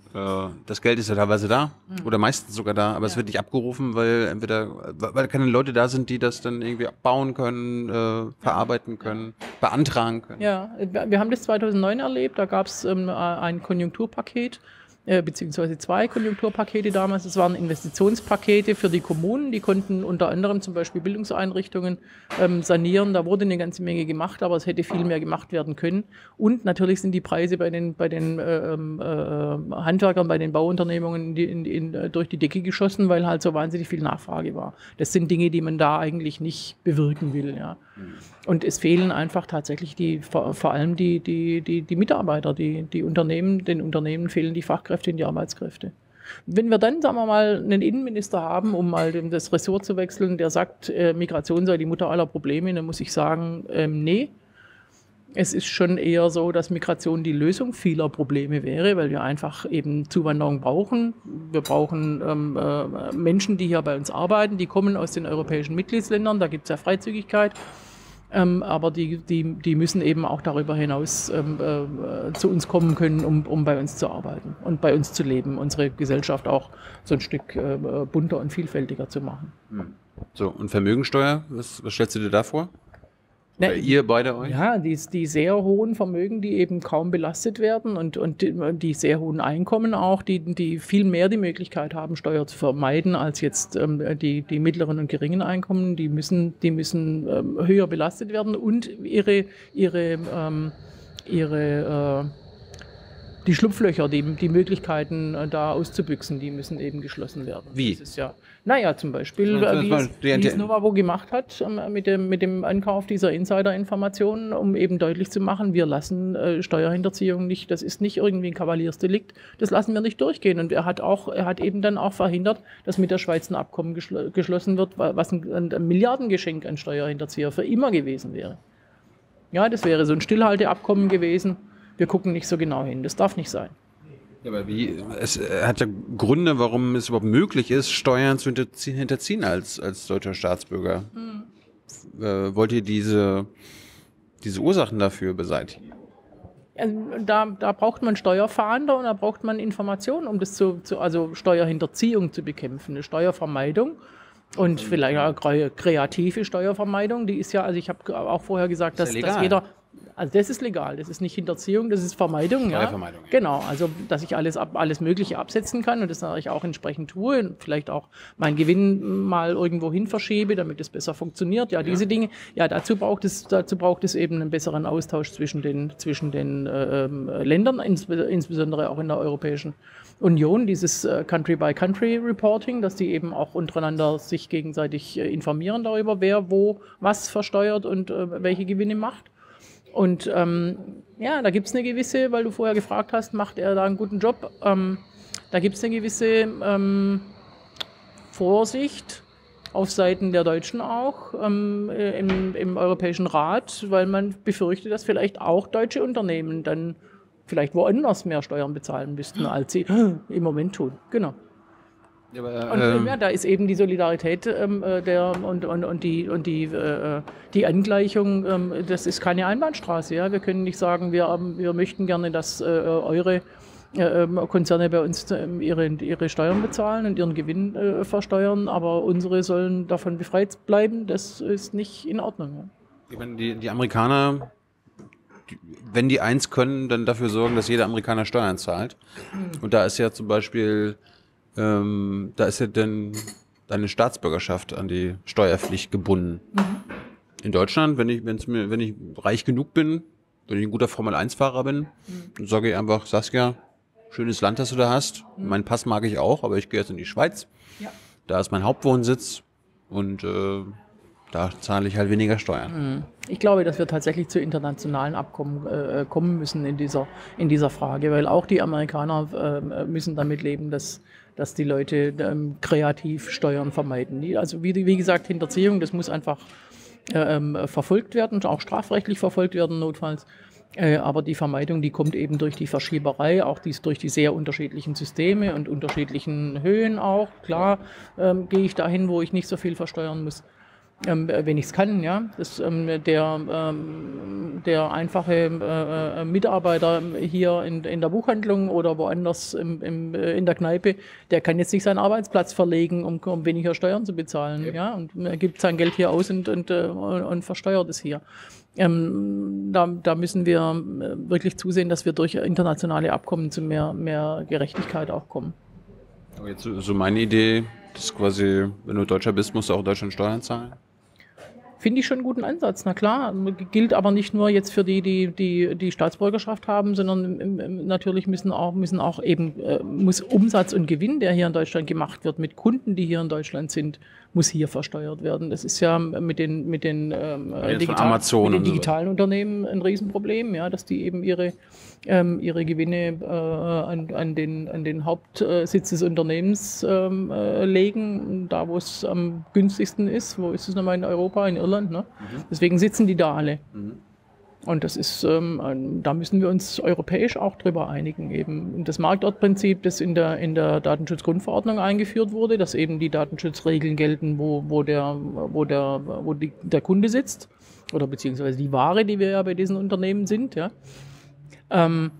das Geld ist ja teilweise da oder meistens sogar da, aber ja. Es wird nicht abgerufen, weil entweder weil keine Leute da sind, die das dann irgendwie abbauen können, äh, verarbeiten können, beantragen können. Ja, wir haben das zweitausendneun erlebt, da gab es ähm, ein Konjunkturpaket, äh, beziehungsweise zwei Konjunkturpakete damals. Es waren Investitionspakete für die Kommunen, die konnten unter anderem zum Beispiel Bildungseinrichtungen ähm, sanieren. Da wurde eine ganze Menge gemacht, aber es hätte viel mehr gemacht werden können. Und natürlich sind die Preise bei den, bei den äh, äh, Handwerkern, bei den Bauunternehmungen die in, in, durch die Decke geschossen, weil halt so wahnsinnig viel Nachfrage war. Das sind Dinge, die man da eigentlich nicht bewirken will. Ja. Und es fehlen einfach tatsächlich die, vor, vor allem die, die, die, die Mitarbeiter, die, die Unternehmen, den Unternehmen fehlen die Fachkräfte. In die Arbeitskräfte. Wenn wir dann, sagen wir mal, einen Innenminister haben, um mal das Ressort zu wechseln, der sagt, äh, Migration sei die Mutter aller Probleme, dann muss ich sagen, ähm, nee. Es ist schon eher so, dass Migration die Lösung vieler Probleme wäre, weil wir einfach eben Zuwanderung brauchen. Wir brauchen ähm, äh, Menschen, die hier bei uns arbeiten, die kommen aus den europäischen Mitgliedsländern, da gibt es ja Freizügigkeit. Ähm, aber die, die, die müssen eben auch darüber hinaus ähm, äh, zu uns kommen können, um, um bei uns zu arbeiten und bei uns zu leben, unsere Gesellschaft auch so ein Stück äh, bunter und vielfältiger zu machen. So, und Vermögensteuer, was, was stellst du dir da vor? Oder ihr beide euch? Ja, die, die sehr hohen Vermögen, die eben kaum belastet werden und, und die, die sehr hohen Einkommen auch, die, die viel mehr die Möglichkeit haben, Steuer zu vermeiden als jetzt ähm, die, die mittleren und geringen Einkommen, die müssen, die müssen ähm, höher belastet werden und ihre, ihre, ähm, ihre äh, die Schlupflöcher, die, die Möglichkeiten da auszubüchsen, die müssen eben geschlossen werden. Wie? Das ist ja, naja, zum Beispiel, wie es, wie es Novabo gemacht hat mit dem, mit dem Ankauf dieser Insider-Informationen, um eben deutlich zu machen, wir lassen äh, Steuerhinterziehung nicht, das ist nicht irgendwie ein Kavaliersdelikt, das lassen wir nicht durchgehen. Und er hat, auch, er hat eben dann auch verhindert, dass mit der Schweiz ein Abkommen geschl geschlossen wird, was ein, ein Milliardengeschenk an Steuerhinterzieher für immer gewesen wäre. Ja, das wäre so ein Stillhalteabkommen gewesen. Wir gucken nicht so genau hin. Das darf nicht sein. Ja, aber wie, es hat ja Gründe, warum es überhaupt möglich ist, Steuern zu hinterziehen als, als deutscher Staatsbürger. Hm. Äh, wollt ihr diese, diese Ursachen dafür beseitigen? Also da, da braucht man Steuerfahnder und da braucht man Informationen, um das zu, zu also Steuerhinterziehung zu bekämpfen, eine Steuervermeidung. Und vielleicht eine kreative Steuervermeidung, die ist ja, also ich habe auch vorher gesagt, dass, ja dass jeder, also das ist legal, das ist nicht Hinterziehung, das ist Vermeidung. Steuervermeidung, ja. Ja. Genau, also dass ich alles, alles Mögliche absetzen kann und das natürlich auch entsprechend tue und vielleicht auch meinen Gewinn mal irgendwo hin verschiebe, damit es besser funktioniert. Ja, diese ja. Dinge, ja dazu braucht, es, dazu braucht es eben einen besseren Austausch zwischen den, zwischen den ähm, Ländern, ins, insbesondere auch in der Europäischen Union, dieses Country-by-Country-Reporting, dass die eben auch untereinander sich gegenseitig informieren darüber, wer wo was versteuert und äh, welche Gewinne macht. Und ähm, ja, da gibt es eine gewisse, weil du vorher gefragt hast, macht er da einen guten Job? Ähm, da gibt es eine gewisse ähm, Vorsicht auf Seiten der Deutschen auch ähm, im, im Europäischen Rat, weil man befürchtet, dass vielleicht auch deutsche Unternehmen dann vielleicht woanders mehr Steuern bezahlen müssten, als sie im Moment tun. Genau. Ja, aber, und ähm, ja, da ist eben die Solidarität ähm, der, und, und, und, die, und die, äh, die Angleichung, ähm, das ist keine Einbahnstraße. Ja? Wir können nicht sagen, wir, wir möchten gerne, dass äh, eure äh, Konzerne bei uns äh, ihre, ihre Steuern bezahlen und ihren Gewinn äh, versteuern, aber unsere sollen davon befreit bleiben. Das ist nicht in Ordnung. Ja? Ich meine, die, die Amerikaner... Wenn die eins können, dann dafür sorgen, dass jeder Amerikaner Steuern zahlt. Und da ist ja zum Beispiel, ähm, da ist ja denn deine Staatsbürgerschaft an die Steuerpflicht gebunden. Mhm. In Deutschland, wenn ich, wenn's mir, wenn ich reich genug bin, wenn ich ein guter Formel eins Fahrer bin, mhm. dann sage ich einfach, Saskia, Schönes Land, das du da hast. Mhm. Mein Pass mag ich auch, aber ich gehe jetzt in die Schweiz. Ja. Da ist mein Hauptwohnsitz und äh, da zahle ich halt weniger Steuern. Mhm. Ich glaube, dass wir tatsächlich zu internationalen Abkommen äh, kommen müssen in dieser, in dieser Frage, weil auch die Amerikaner äh, müssen damit leben, dass, dass die Leute ähm, kreativ Steuern vermeiden. Die, also wie, wie gesagt, Hinterziehung, das muss einfach ähm, verfolgt werden, auch strafrechtlich verfolgt werden notfalls. Äh, aber die Vermeidung, die kommt eben durch die Verschieberei, auch dies durch die sehr unterschiedlichen Systeme und unterschiedlichen Höhen auch. Klar ähm, gehe ich dahin, wo ich nicht so viel versteuern muss, ähm, wenn ich es kann. Ja? Das, ähm, der, ähm, der einfache äh, Mitarbeiter hier in, in der Buchhandlung oder woanders im, im, äh, in der Kneipe, der kann jetzt nicht seinen Arbeitsplatz verlegen, um, um weniger Steuern zu bezahlen. Ja. Ja? Und er gibt sein Geld hier aus und, und, äh, und versteuert es hier. Ähm, da, da müssen wir wirklich zusehen, dass wir durch internationale Abkommen zu mehr, mehr Gerechtigkeit auch kommen. Aber jetzt so meine Idee, dass quasi, wenn du Deutscher bist, musst du auch in Deutschland Steuern zahlen? Finde ich schon einen guten Ansatz, na klar. Gilt aber nicht nur jetzt für die, die die, die Staatsbürgerschaft haben, sondern natürlich müssen auch, müssen auch eben, muss Umsatz und Gewinn, der hier in Deutschland gemacht wird, mit Kunden, die hier in Deutschland sind, muss hier versteuert werden. Das ist ja mit den, mit den, ähm, digital, Amazon mit den digitalen so. Unternehmen ein Riesenproblem, ja, dass die eben ihre, ähm, ihre Gewinne äh, an, an, den, an den Hauptsitz des Unternehmens ähm, äh, legen, da wo es am günstigsten ist. Wo ist es nochmal in Europa? In Irland? Ne? Mhm. Deswegen sitzen die da alle. Mhm. Und das ist, ähm, da müssen wir uns europäisch auch drüber einigen eben. Das Marktortprinzip, das in der, in der Datenschutzgrundverordnung eingeführt wurde, dass eben die Datenschutzregeln gelten, wo, wo, der, wo, der, wo die, der Kunde sitzt oder beziehungsweise die Ware, die wir ja bei diesen Unternehmen sind. Ja? Ähm,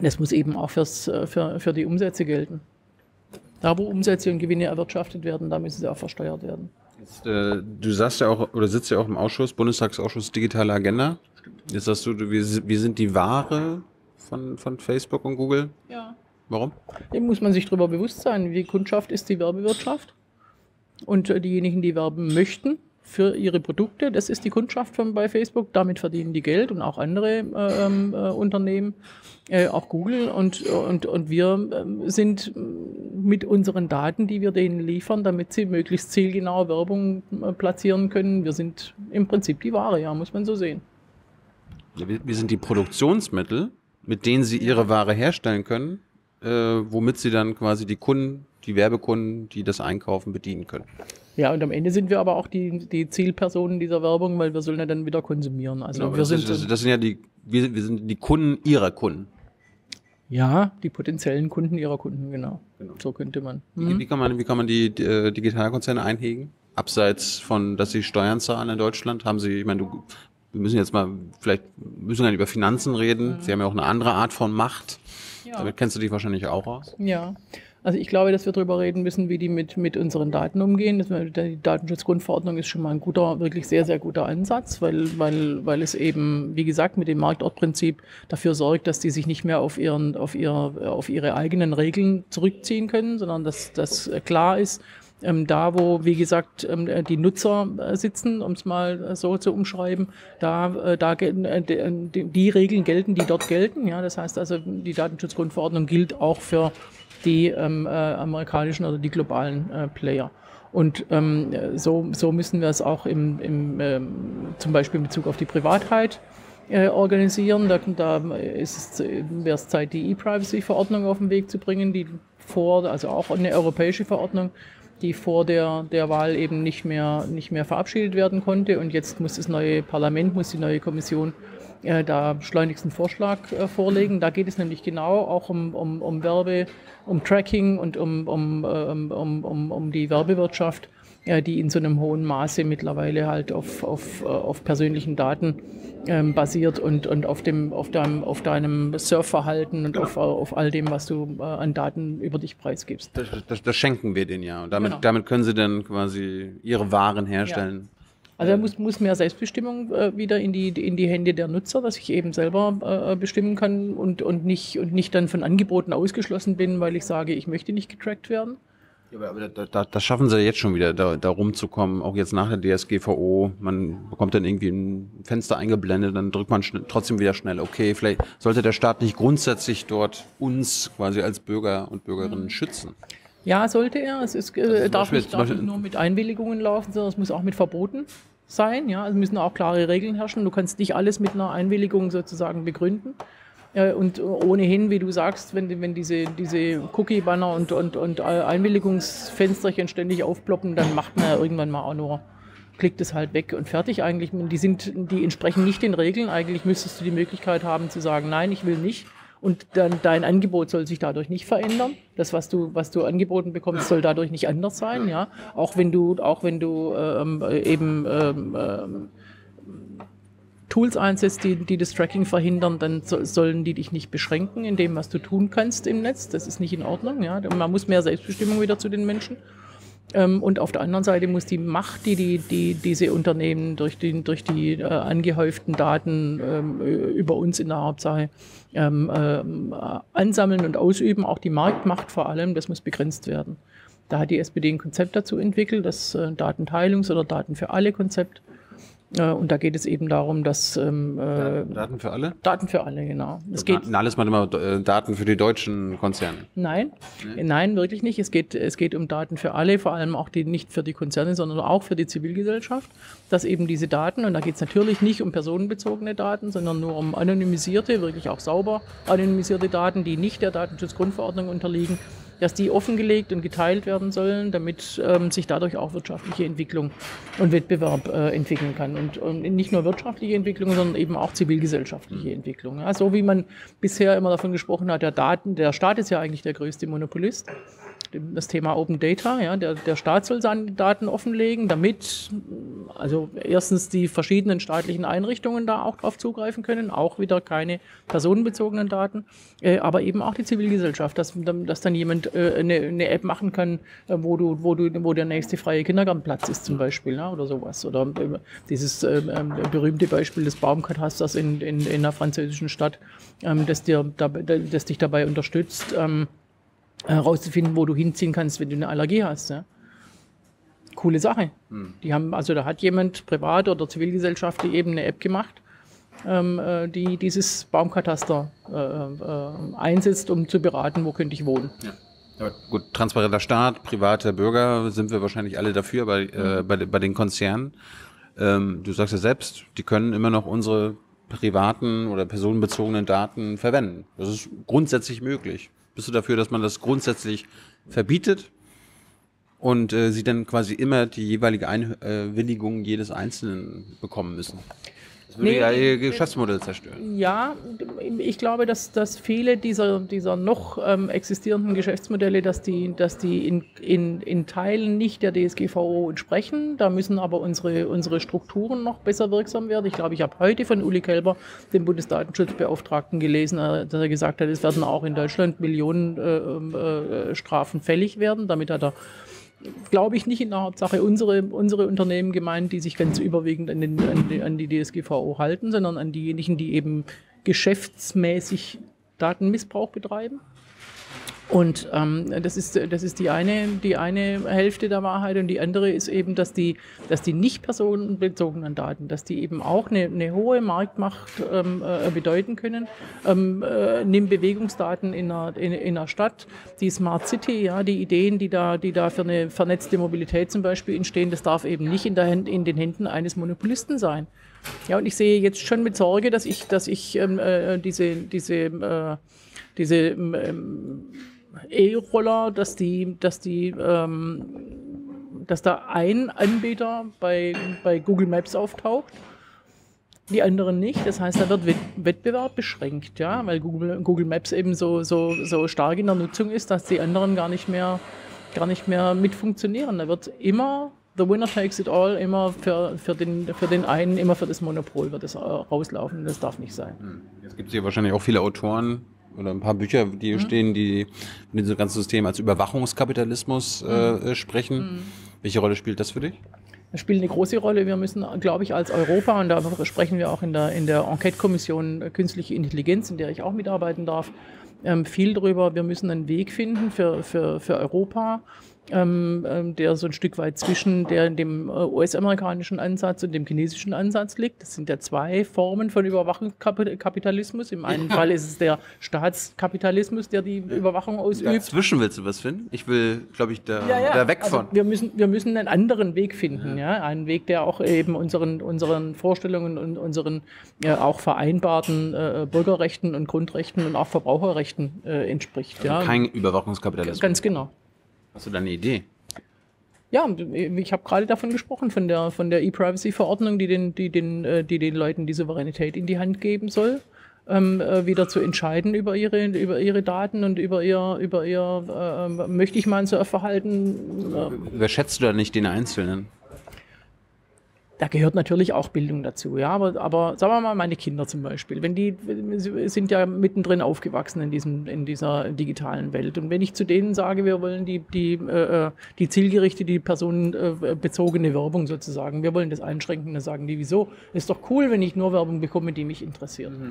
das muss eben auch fürs, für, für die Umsätze gelten. Da, wo Umsätze und Gewinne erwirtschaftet werden, da müssen sie auch versteuert werden. Jetzt, äh, du sagst ja auch, oder sitzt ja auch im Ausschuss, Bundestagsausschuss Digitale Agenda. Jetzt sagst du, wir, wir sind die Ware von, von Facebook und Google. Ja. Warum? Dem muss man sich darüber bewusst sein. Die Kundschaft ist die Werbewirtschaft. Und diejenigen, die werben möchten für ihre Produkte, das ist die Kundschaft von, bei Facebook. Damit verdienen die Geld und auch andere äh, äh, Unternehmen, äh, auch Google. Und, und, und wir äh, sind mit unseren Daten, die wir denen liefern, damit sie möglichst zielgenaue Werbung platzieren können. Wir sind im Prinzip die Ware, ja, muss man so sehen. Ja, wir sind die Produktionsmittel, mit denen sie ihre Ware herstellen können, äh, womit sie dann quasi die Kunden, die Werbekunden, die das einkaufen, bedienen können. Ja, und am Ende sind wir aber auch die, die Zielpersonen dieser Werbung, weil wir sollen ja dann wieder konsumieren. Also genau, wir das, sind, das, das sind ja die, wir, wir sind die Kunden ihrer Kunden. Ja, die potenziellen Kunden ihrer Kunden, genau. genau. So könnte man. Mhm. Wie kann man, wie kann man die, die Digitalkonzerne einhegen? Abseits von, dass sie Steuern zahlen in Deutschland, haben sie, ich meine, du, wir müssen jetzt mal, vielleicht müssen wir dann über Finanzen reden. Mhm. Sie haben ja auch eine andere Art von Macht. Ja. Damit kennst du dich wahrscheinlich auch aus. Ja. Also ich glaube, dass wir darüber reden müssen, wie die mit, mit unseren Daten umgehen. Das, die Datenschutzgrundverordnung ist schon mal ein guter, wirklich sehr, sehr guter Ansatz, weil, weil, weil es eben, wie gesagt, mit dem Marktortprinzip dafür sorgt, dass die sich nicht mehr auf, ihren, auf, ihr, auf ihre eigenen Regeln zurückziehen können, sondern dass das klar ist, ähm, da wo, wie gesagt, ähm, die Nutzer sitzen, um es mal so zu umschreiben, da, äh, da äh, die, die Regeln gelten, die dort gelten. Ja? Das heißt also, die Datenschutzgrundverordnung gilt auch für die ähm, äh, amerikanischen oder die globalen äh, Player. Und ähm, so, so müssen wir es auch im, im, ähm, zum Beispiel in Bezug auf die Privatheit äh, organisieren. Da, da wäre es Zeit, die E-Privacy-Verordnung auf den Weg zu bringen, die vor, also auch eine europäische Verordnung, die vor der, der Wahl eben nicht mehr, nicht mehr verabschiedet werden konnte. Und jetzt muss das neue Parlament, muss die neue Kommission äh, da schleunigsten Vorschlag äh, vorlegen. Da geht es nämlich genau auch um, um, um Werbe, um Tracking und um, um, um, um, um, um die Werbewirtschaft, äh, die in so einem hohen Maße mittlerweile halt auf, auf, auf persönlichen Daten äh, basiert und, und auf, dem, auf, deinem, auf deinem Surfverhalten und auf, auf all dem, was du äh, an Daten über dich preisgibst. Das, das, das schenken wir denen ja. Und damit, genau. damit können sie dann quasi ihre Waren herstellen. Ja. Also da muss, muss mehr Selbstbestimmung äh, wieder in die, in die Hände der Nutzer, dass ich eben selber äh, bestimmen kann und, und, nicht, und nicht dann von Angeboten ausgeschlossen bin, weil ich sage, ich möchte nicht getrackt werden. Ja, aber da, da, das schaffen sie jetzt schon wieder, da, da rumzukommen, auch jetzt nach der D S G V O. Man bekommt dann irgendwie ein Fenster eingeblendet, dann drückt man trotzdem wieder schnell, okay, vielleicht sollte der Staat nicht grundsätzlich dort uns quasi als Bürger und Bürgerinnen schützen. Ja, sollte er. Es ist, äh, darf nicht, darf nicht nur mit Einwilligungen laufen, sondern es muss auch mit Verboten sein. Ja? Es müssen auch klare Regeln herrschen. Du kannst nicht alles mit einer Einwilligung sozusagen begründen. Und ohnehin, wie du sagst, wenn, wenn diese, diese Cookie-Banner und, und, und Einwilligungsfensterchen ständig aufploppen, dann macht man ja irgendwann mal auch nur, klickt es halt weg und fertig eigentlich. Die, sind, die entsprechen nicht den Regeln. Eigentlich müsstest du die Möglichkeit haben zu sagen, nein, ich will nicht. Und dann dein Angebot soll sich dadurch nicht verändern. Das, was du, was du angeboten bekommst, soll dadurch nicht anders sein. Ja? Auch wenn du, auch wenn du ähm, eben... Ähm, ähm, Tools einsetzt, die, die das Tracking verhindern, dann so, sollen die dich nicht beschränken in dem, was du tun kannst im Netz. Das ist nicht in Ordnung. Ja? Man muss mehr Selbstbestimmung wieder zu den Menschen. Ähm, und auf der anderen Seite muss die Macht, die, die, die diese Unternehmen durch die, durch die äh, angehäuften Daten ähm, über uns in der Hauptsache ähm, äh, ansammeln und ausüben, auch die Marktmacht vor allem, das muss begrenzt werden. Da hat die S P D ein Konzept dazu entwickelt, das äh, Datenteilungs- oder Daten für alle Konzept. Und da geht es eben darum, dass... Ähm, Daten für alle? Daten für alle, genau. Es geht Na, alles mal immer Daten für die deutschen Konzerne? Nein, nee. nein, wirklich nicht. Es geht, es geht um Daten für alle, vor allem auch die nicht für die Konzerne, sondern auch für die Zivilgesellschaft, dass eben diese Daten, und da geht es natürlich nicht um personenbezogene Daten, sondern nur um anonymisierte, wirklich auch sauber anonymisierte Daten, die nicht der Datenschutzgrundverordnung unterliegen, dass die offengelegt und geteilt werden sollen, damit ähm, sich dadurch auch wirtschaftliche Entwicklung und Wettbewerb äh, entwickeln kann. Und, und nicht nur wirtschaftliche Entwicklung, sondern eben auch zivilgesellschaftliche Entwicklung. Ja, so wie man bisher immer davon gesprochen hat, der, Daten, der Staat ist ja eigentlich der größte Monopolist. Das Thema Open Data, ja, der, der Staat soll seine Daten offenlegen, damit also erstens die verschiedenen staatlichen Einrichtungen da auch drauf zugreifen können, auch wieder keine personenbezogenen Daten, äh, aber eben auch die Zivilgesellschaft, dass, dass dann jemand äh, eine, eine App machen kann, äh, wo, du, wo, du, wo der nächste freie Kindergartenplatz ist zum Beispiel, ja, oder sowas. Oder äh, dieses äh, äh, berühmte Beispiel des Baumkatasters in, in, in einer französischen Stadt, äh, das, dir, da, das dich dabei unterstützt, äh, herauszufinden, wo du hinziehen kannst, wenn du eine Allergie hast. Ja? Coole Sache. Hm. Die haben, also da hat jemand privat oder zivilgesellschaftlich eben eine App gemacht, ähm, die dieses Baumkataster äh, äh, einsetzt, um zu beraten, wo könnte ich wohnen. Ja. Aber gut, transparenter Staat, private Bürger sind wir wahrscheinlich alle dafür bei, äh, bei, bei den Konzernen. Ähm, du sagst ja selbst, die können immer noch unsere privaten oder personenbezogenen Daten verwenden. Das ist grundsätzlich möglich. Bist du dafür, dass man das grundsätzlich verbietet und äh, sie dann quasi immer die jeweilige Einwilligung jedes Einzelnen bekommen müssen? Das würde nee, ja ihr Geschäftsmodell zerstören. Ja, ich glaube, dass, dass viele dieser, dieser noch ähm, existierenden Geschäftsmodelle, dass die, dass die in, in, in Teilen nicht der D S G V O entsprechen. Da müssen aber unsere, unsere Strukturen noch besser wirksam werden. Ich glaube, ich habe heute von Uli Kelber, dem Bundesdatenschutzbeauftragten, gelesen, dass er gesagt hat, es werden auch in Deutschland Millionen äh, äh, Strafen fällig werden. Damit hat er... glaube ich nicht in der Hauptsache unsere, unsere Unternehmen gemeint, die sich ganz überwiegend an, den, an, die, an die D S G V O halten, sondern an diejenigen, die eben geschäftsmäßig Datenmissbrauch betreiben. Und ähm, das ist, das ist die, eine, die eine Hälfte der Wahrheit und die andere ist eben, dass die, dass die nicht personenbezogenen Daten, dass die eben auch eine, eine hohe Marktmacht ähm, äh, bedeuten können. Ähm, äh, nimm Bewegungsdaten in einer, in, in einer Stadt, die Smart City, ja, die Ideen, die da, die da für eine vernetzte Mobilität zum Beispiel entstehen, das darf eben nicht in, der, in den Händen eines Monopolisten sein. Ja, und ich sehe jetzt schon mit Sorge, dass ich, dass ich ähm, äh, diese, diese, äh, diese ähm, E-Roller, dass die, dass die, ähm, dass da ein Anbieter bei, bei Google Maps auftaucht, die anderen nicht. Das heißt, da wird Wettbewerb beschränkt, ja, weil Google, Google Maps eben so, so, so stark in der Nutzung ist, dass die anderen gar nicht mehr, gar nicht mehr mit funktionieren. Da wird immer the winner takes it all, immer für, für, den, für den einen, immer für das Monopol wird das rauslaufen. Das darf nicht sein. Jetzt gibt es hier wahrscheinlich auch viele Autoren oder ein paar Bücher, die hier mhm. stehen, die mit diesem ganzen System als Überwachungskapitalismus äh, mhm. sprechen. Mhm. Welche Rolle spielt das für dich? Das spielt eine große Rolle. Wir müssen, glaube ich, als Europa, und da sprechen wir auch in der, in der Enquete-Kommission Künstliche Intelligenz, in der ich auch mitarbeiten darf, viel drüber. Wir müssen einen Weg finden für, für, für Europa, ähm, der so ein Stück weit zwischen der, dem U S-amerikanischen Ansatz und dem chinesischen Ansatz liegt. Das sind ja zwei Formen von Überwachungskapitalismus. Im einen ja. Fall ist es der Staatskapitalismus, der die Überwachung ausübt. Ja, dazwischen willst du was finden? Ich will, glaube ich, da, ja, ja. da weg also von. Wir müssen, wir müssen einen anderen Weg finden. Ja. Ja? Einen Weg, der auch eben unseren, unseren Vorstellungen und unseren ja, auch vereinbarten äh, Bürgerrechten und Grundrechten und auch Verbraucherrechten äh, entspricht. Also ja. Kein Überwachungskapitalismus. Ganz genau. Hast du da eine Idee? Ja, ich habe gerade davon gesprochen, von der, von der E-Privacy-Verordnung, die den, die, den, die den Leuten die Souveränität in die Hand geben soll, ähm, äh, wieder zu entscheiden über ihre, über ihre Daten und über ihr, über ihr äh, möchte ich mein Surfverhalten. Also, überschätzt du da nicht den Einzelnen? Da gehört natürlich auch Bildung dazu, ja, aber, aber sagen wir mal, meine Kinder zum Beispiel, wenn die sind ja mittendrin aufgewachsen in, diesem, in dieser digitalen Welt. Und wenn ich zu denen sage, wir wollen die, die, äh, die zielgerichtete, die personenbezogene Werbung sozusagen, wir wollen das einschränken, dann sagen die, wieso? Ist doch cool, wenn ich nur Werbung bekomme, die mich interessiert. Mhm.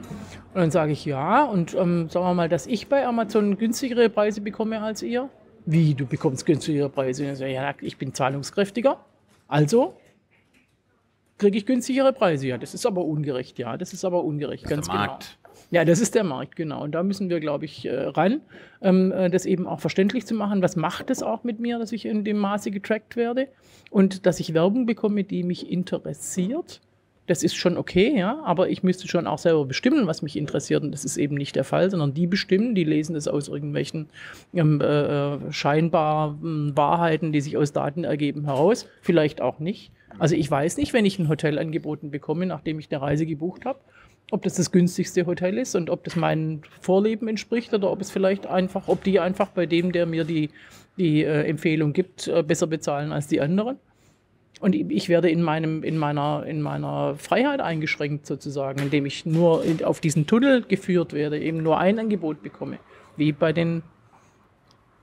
Und dann sage ich, ja, und ähm, sagen wir mal, dass ich bei Amazon günstigere Preise bekomme als ihr. Wie, du bekommst günstigere Preise? Ich, sage, ja, ich bin zahlungskräftiger, also kriege ich günstigere Preise, ja, das ist aber ungerecht, ja, das ist aber ungerecht, das ganz der Markt. Genau. Ja, das ist der Markt, genau, und da müssen wir, glaube ich, ran, das eben auch verständlich zu machen, was macht es auch mit mir, dass ich in dem Maße getrackt werde und dass ich Werbung bekomme, die mich interessiert. Das ist schon okay, ja, aber ich müsste schon auch selber bestimmen, was mich interessiert, und das ist eben nicht der Fall, sondern die bestimmen, die lesen das aus irgendwelchen ähm, äh, scheinbaren Wahrheiten, die sich aus Daten ergeben, heraus, vielleicht auch nicht. Also ich weiß nicht, wenn ich ein Hotel angeboten bekomme, nachdem ich eine Reise gebucht habe, ob das das günstigste Hotel ist und ob das meinem Vorleben entspricht oder ob es vielleicht einfach, ob die einfach bei dem, der mir die, die äh, Empfehlung gibt, äh, besser bezahlen als die anderen. Und ich werde in, meinem, in, meiner, in meiner Freiheit eingeschränkt sozusagen, indem ich nur in, auf diesen Tunnel geführt werde, eben nur ein Angebot bekomme, wie bei den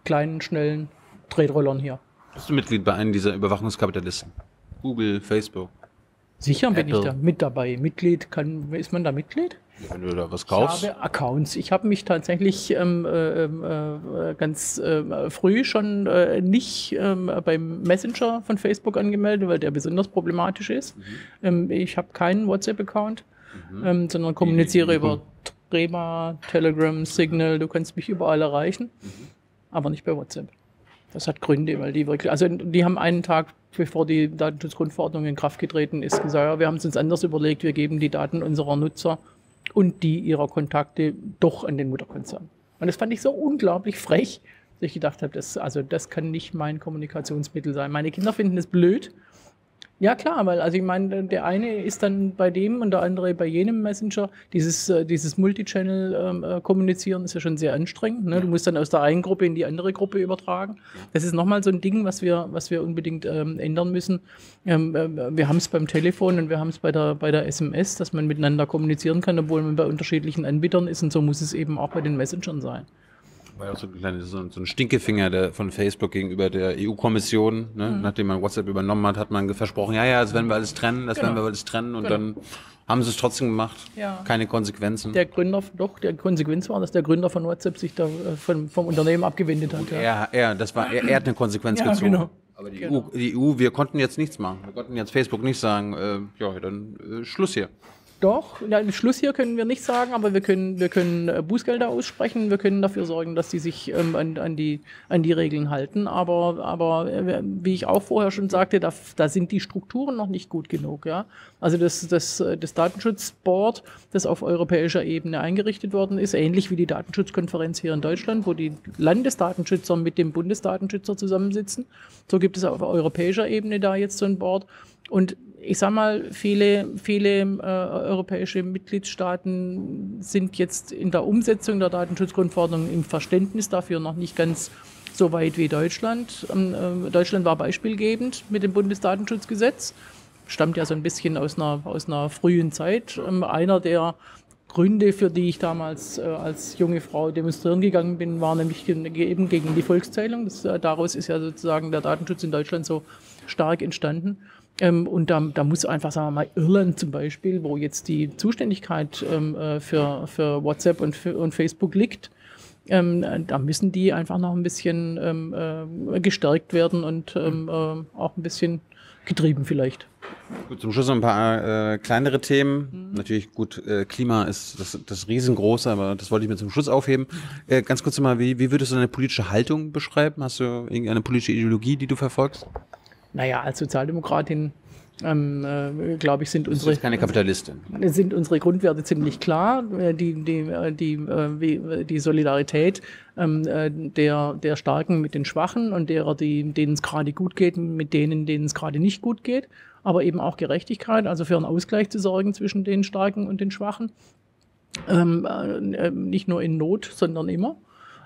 kleinen, schnellen Tretrollern hier. Bist du Mitglied bei einem dieser Überwachungskapitalisten? Google, Facebook? Sicher Apple. Bin ich da mit dabei. Mitglied, kann, ist man da Mitglied? Wenn du da was kaufst. Ich habe Accounts. Ich habe mich tatsächlich ähm, äh, äh, ganz äh, früh schon äh, nicht äh, beim Messenger von Facebook angemeldet, weil der besonders problematisch ist. Mhm. Ähm, ich habe keinen WhatsApp-Account, mhm. ähm, sondern kommuniziere mhm. über Trema, Telegram, Signal. Du kannst mich überall erreichen, mhm. aber nicht bei WhatsApp. Das hat Gründe, weil die wirklich, also die haben einen Tag, bevor die Datenschutzgrundverordnung in Kraft getreten ist, gesagt, ja, wir haben es uns anders überlegt, wir geben die Daten unserer Nutzer und die ihrer Kontakte doch an den Mutterkonzern. Und das fand ich so unglaublich frech, dass ich gedacht habe, das, also das kann nicht mein Kommunikationsmittel sein. Meine Kinder finden das blöd. Ja klar, weil also ich meine, der eine ist dann bei dem und der andere bei jenem Messenger. Dieses, dieses Multichannel-Kommunizieren ist ja schon sehr anstrengend. Ne? Du musst dann aus der einen Gruppe in die andere Gruppe übertragen. Das ist nochmal so ein Ding, was wir, was wir unbedingt ähm, ändern müssen. Ähm, äh, wir haben es beim Telefon und wir haben es bei der, bei der S M S, dass man miteinander kommunizieren kann, obwohl man bei unterschiedlichen Anbietern ist. Und so muss es eben auch bei den Messengern sein. War auch so ein, kleines, so ein Stinkefinger der, von Facebook gegenüber der E U-Kommission. Ne? Mhm. Nachdem man WhatsApp übernommen hat, hat man versprochen, ja, ja, das werden wir alles trennen, das genau. werden wir alles trennen. Und genau. dann haben sie es trotzdem gemacht. Ja. Keine Konsequenzen. Der Gründer, doch, der Konsequenz war, dass der Gründer von WhatsApp sich da vom, vom Unternehmen abgewendet hat. Ja, ja. Er, das war, er, er hat eine Konsequenz ja, gezogen. Genau. Aber die, genau. E U, die E U, wir konnten jetzt nichts machen. Wir konnten jetzt Facebook nicht sagen, äh, ja, dann äh, Schluss hier. Doch, ja, Schluss hier können wir nicht sagen, aber wir können, wir können Bußgelder aussprechen, wir können dafür sorgen, dass die sich ähm, an, an, die, an die Regeln halten, aber, aber äh, wie ich auch vorher schon sagte, da, da sind die Strukturen noch nicht gut genug. Ja? Also das, das, das Datenschutzboard, das auf europäischer Ebene eingerichtet worden ist, ähnlich wie die Datenschutzkonferenz hier in Deutschland, wo die Landesdatenschützer mit dem Bundesdatenschützer zusammensitzen, so gibt es auf europäischer Ebene da jetzt so ein Board. Und ich sag mal, viele, viele äh, europäische Mitgliedstaaten sind jetzt in der Umsetzung der Datenschutzgrundverordnung im Verständnis dafür noch nicht ganz so weit wie Deutschland. Ähm, Deutschland war beispielgebend mit dem Bundesdatenschutzgesetz, stammt ja so ein bisschen aus einer, aus einer frühen Zeit. Ähm, einer der Gründe, für die ich damals äh, als junge Frau demonstrieren gegangen bin, war nämlich eben gegen die Volkszählung. Das, äh, daraus ist ja sozusagen der Datenschutz in Deutschland so stark entstanden. Ähm, und da, da muss einfach, sagen wir mal, Irland zum Beispiel, wo jetzt die Zuständigkeit ähm, für, für WhatsApp und, für, und Facebook liegt, Ähm, da müssen die einfach noch ein bisschen ähm, gestärkt werden und ähm, äh, auch ein bisschen getrieben vielleicht. Gut, zum Schluss noch ein paar äh, kleinere Themen. Mhm. Natürlich gut, äh, Klima ist das, das riesengroße, aber das wollte ich mir zum Schluss aufheben. Äh, ganz kurz mal, wie, wie würdest du deine politische Haltung beschreiben? Hast du irgendeine politische Ideologie, die du verfolgst? Naja, als Sozialdemokratin Ähm, äh, glaube ich, sind unsere, keine Kapitalistin. sind unsere Grundwerte ziemlich klar. Die, die, die, die Solidarität ähm, der, der Starken mit den Schwachen und derer, die, denen es gerade gut geht, mit denen, denen es gerade nicht gut geht. Aber eben auch Gerechtigkeit, also für einen Ausgleich zu sorgen zwischen den Starken und den Schwachen. Ähm, äh, nicht nur in Not, sondern immer.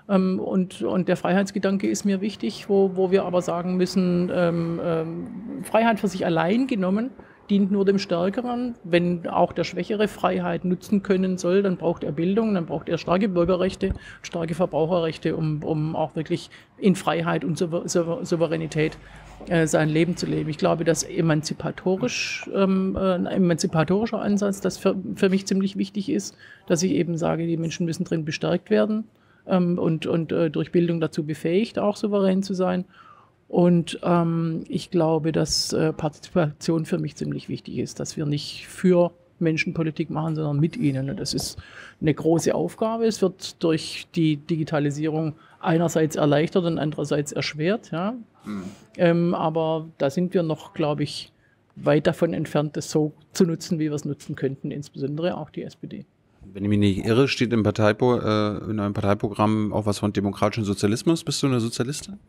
Ähm, und, und der Freiheitsgedanke ist mir wichtig, wo, wo wir aber sagen müssen, ähm, ähm, Freiheit für sich allein genommen dient nur dem Stärkeren. Wenn auch der Schwächere Freiheit nutzen können soll, dann braucht er Bildung, dann braucht er starke Bürgerrechte, starke Verbraucherrechte, um, um auch wirklich in Freiheit und Souveränität äh, sein Leben zu leben. Ich glaube, dass emanzipatorisch, ähm, äh, ein emanzipatorischer Ansatz, das für, für mich ziemlich wichtig ist, dass ich eben sage, die Menschen müssen drin bestärkt werden. Und, und äh, durch Bildung dazu befähigt, auch souverän zu sein. Und ähm, ich glaube, dass äh, Partizipation für mich ziemlich wichtig ist, dass wir nicht für Menschen Politik machen, sondern mit ihnen. Und das ist eine große Aufgabe. Es wird durch die Digitalisierung einerseits erleichtert und andererseits erschwert. Ja? Mhm. Ähm, aber da sind wir noch, glaube ich, weit davon entfernt, das so zu nutzen, wie wir es nutzen könnten, insbesondere auch die S P D. Wenn ich mich nicht irre, steht im Parteipo, äh, in einem Parteiprogramm auch was von demokratischem Sozialismus. Bist du eine Sozialistin?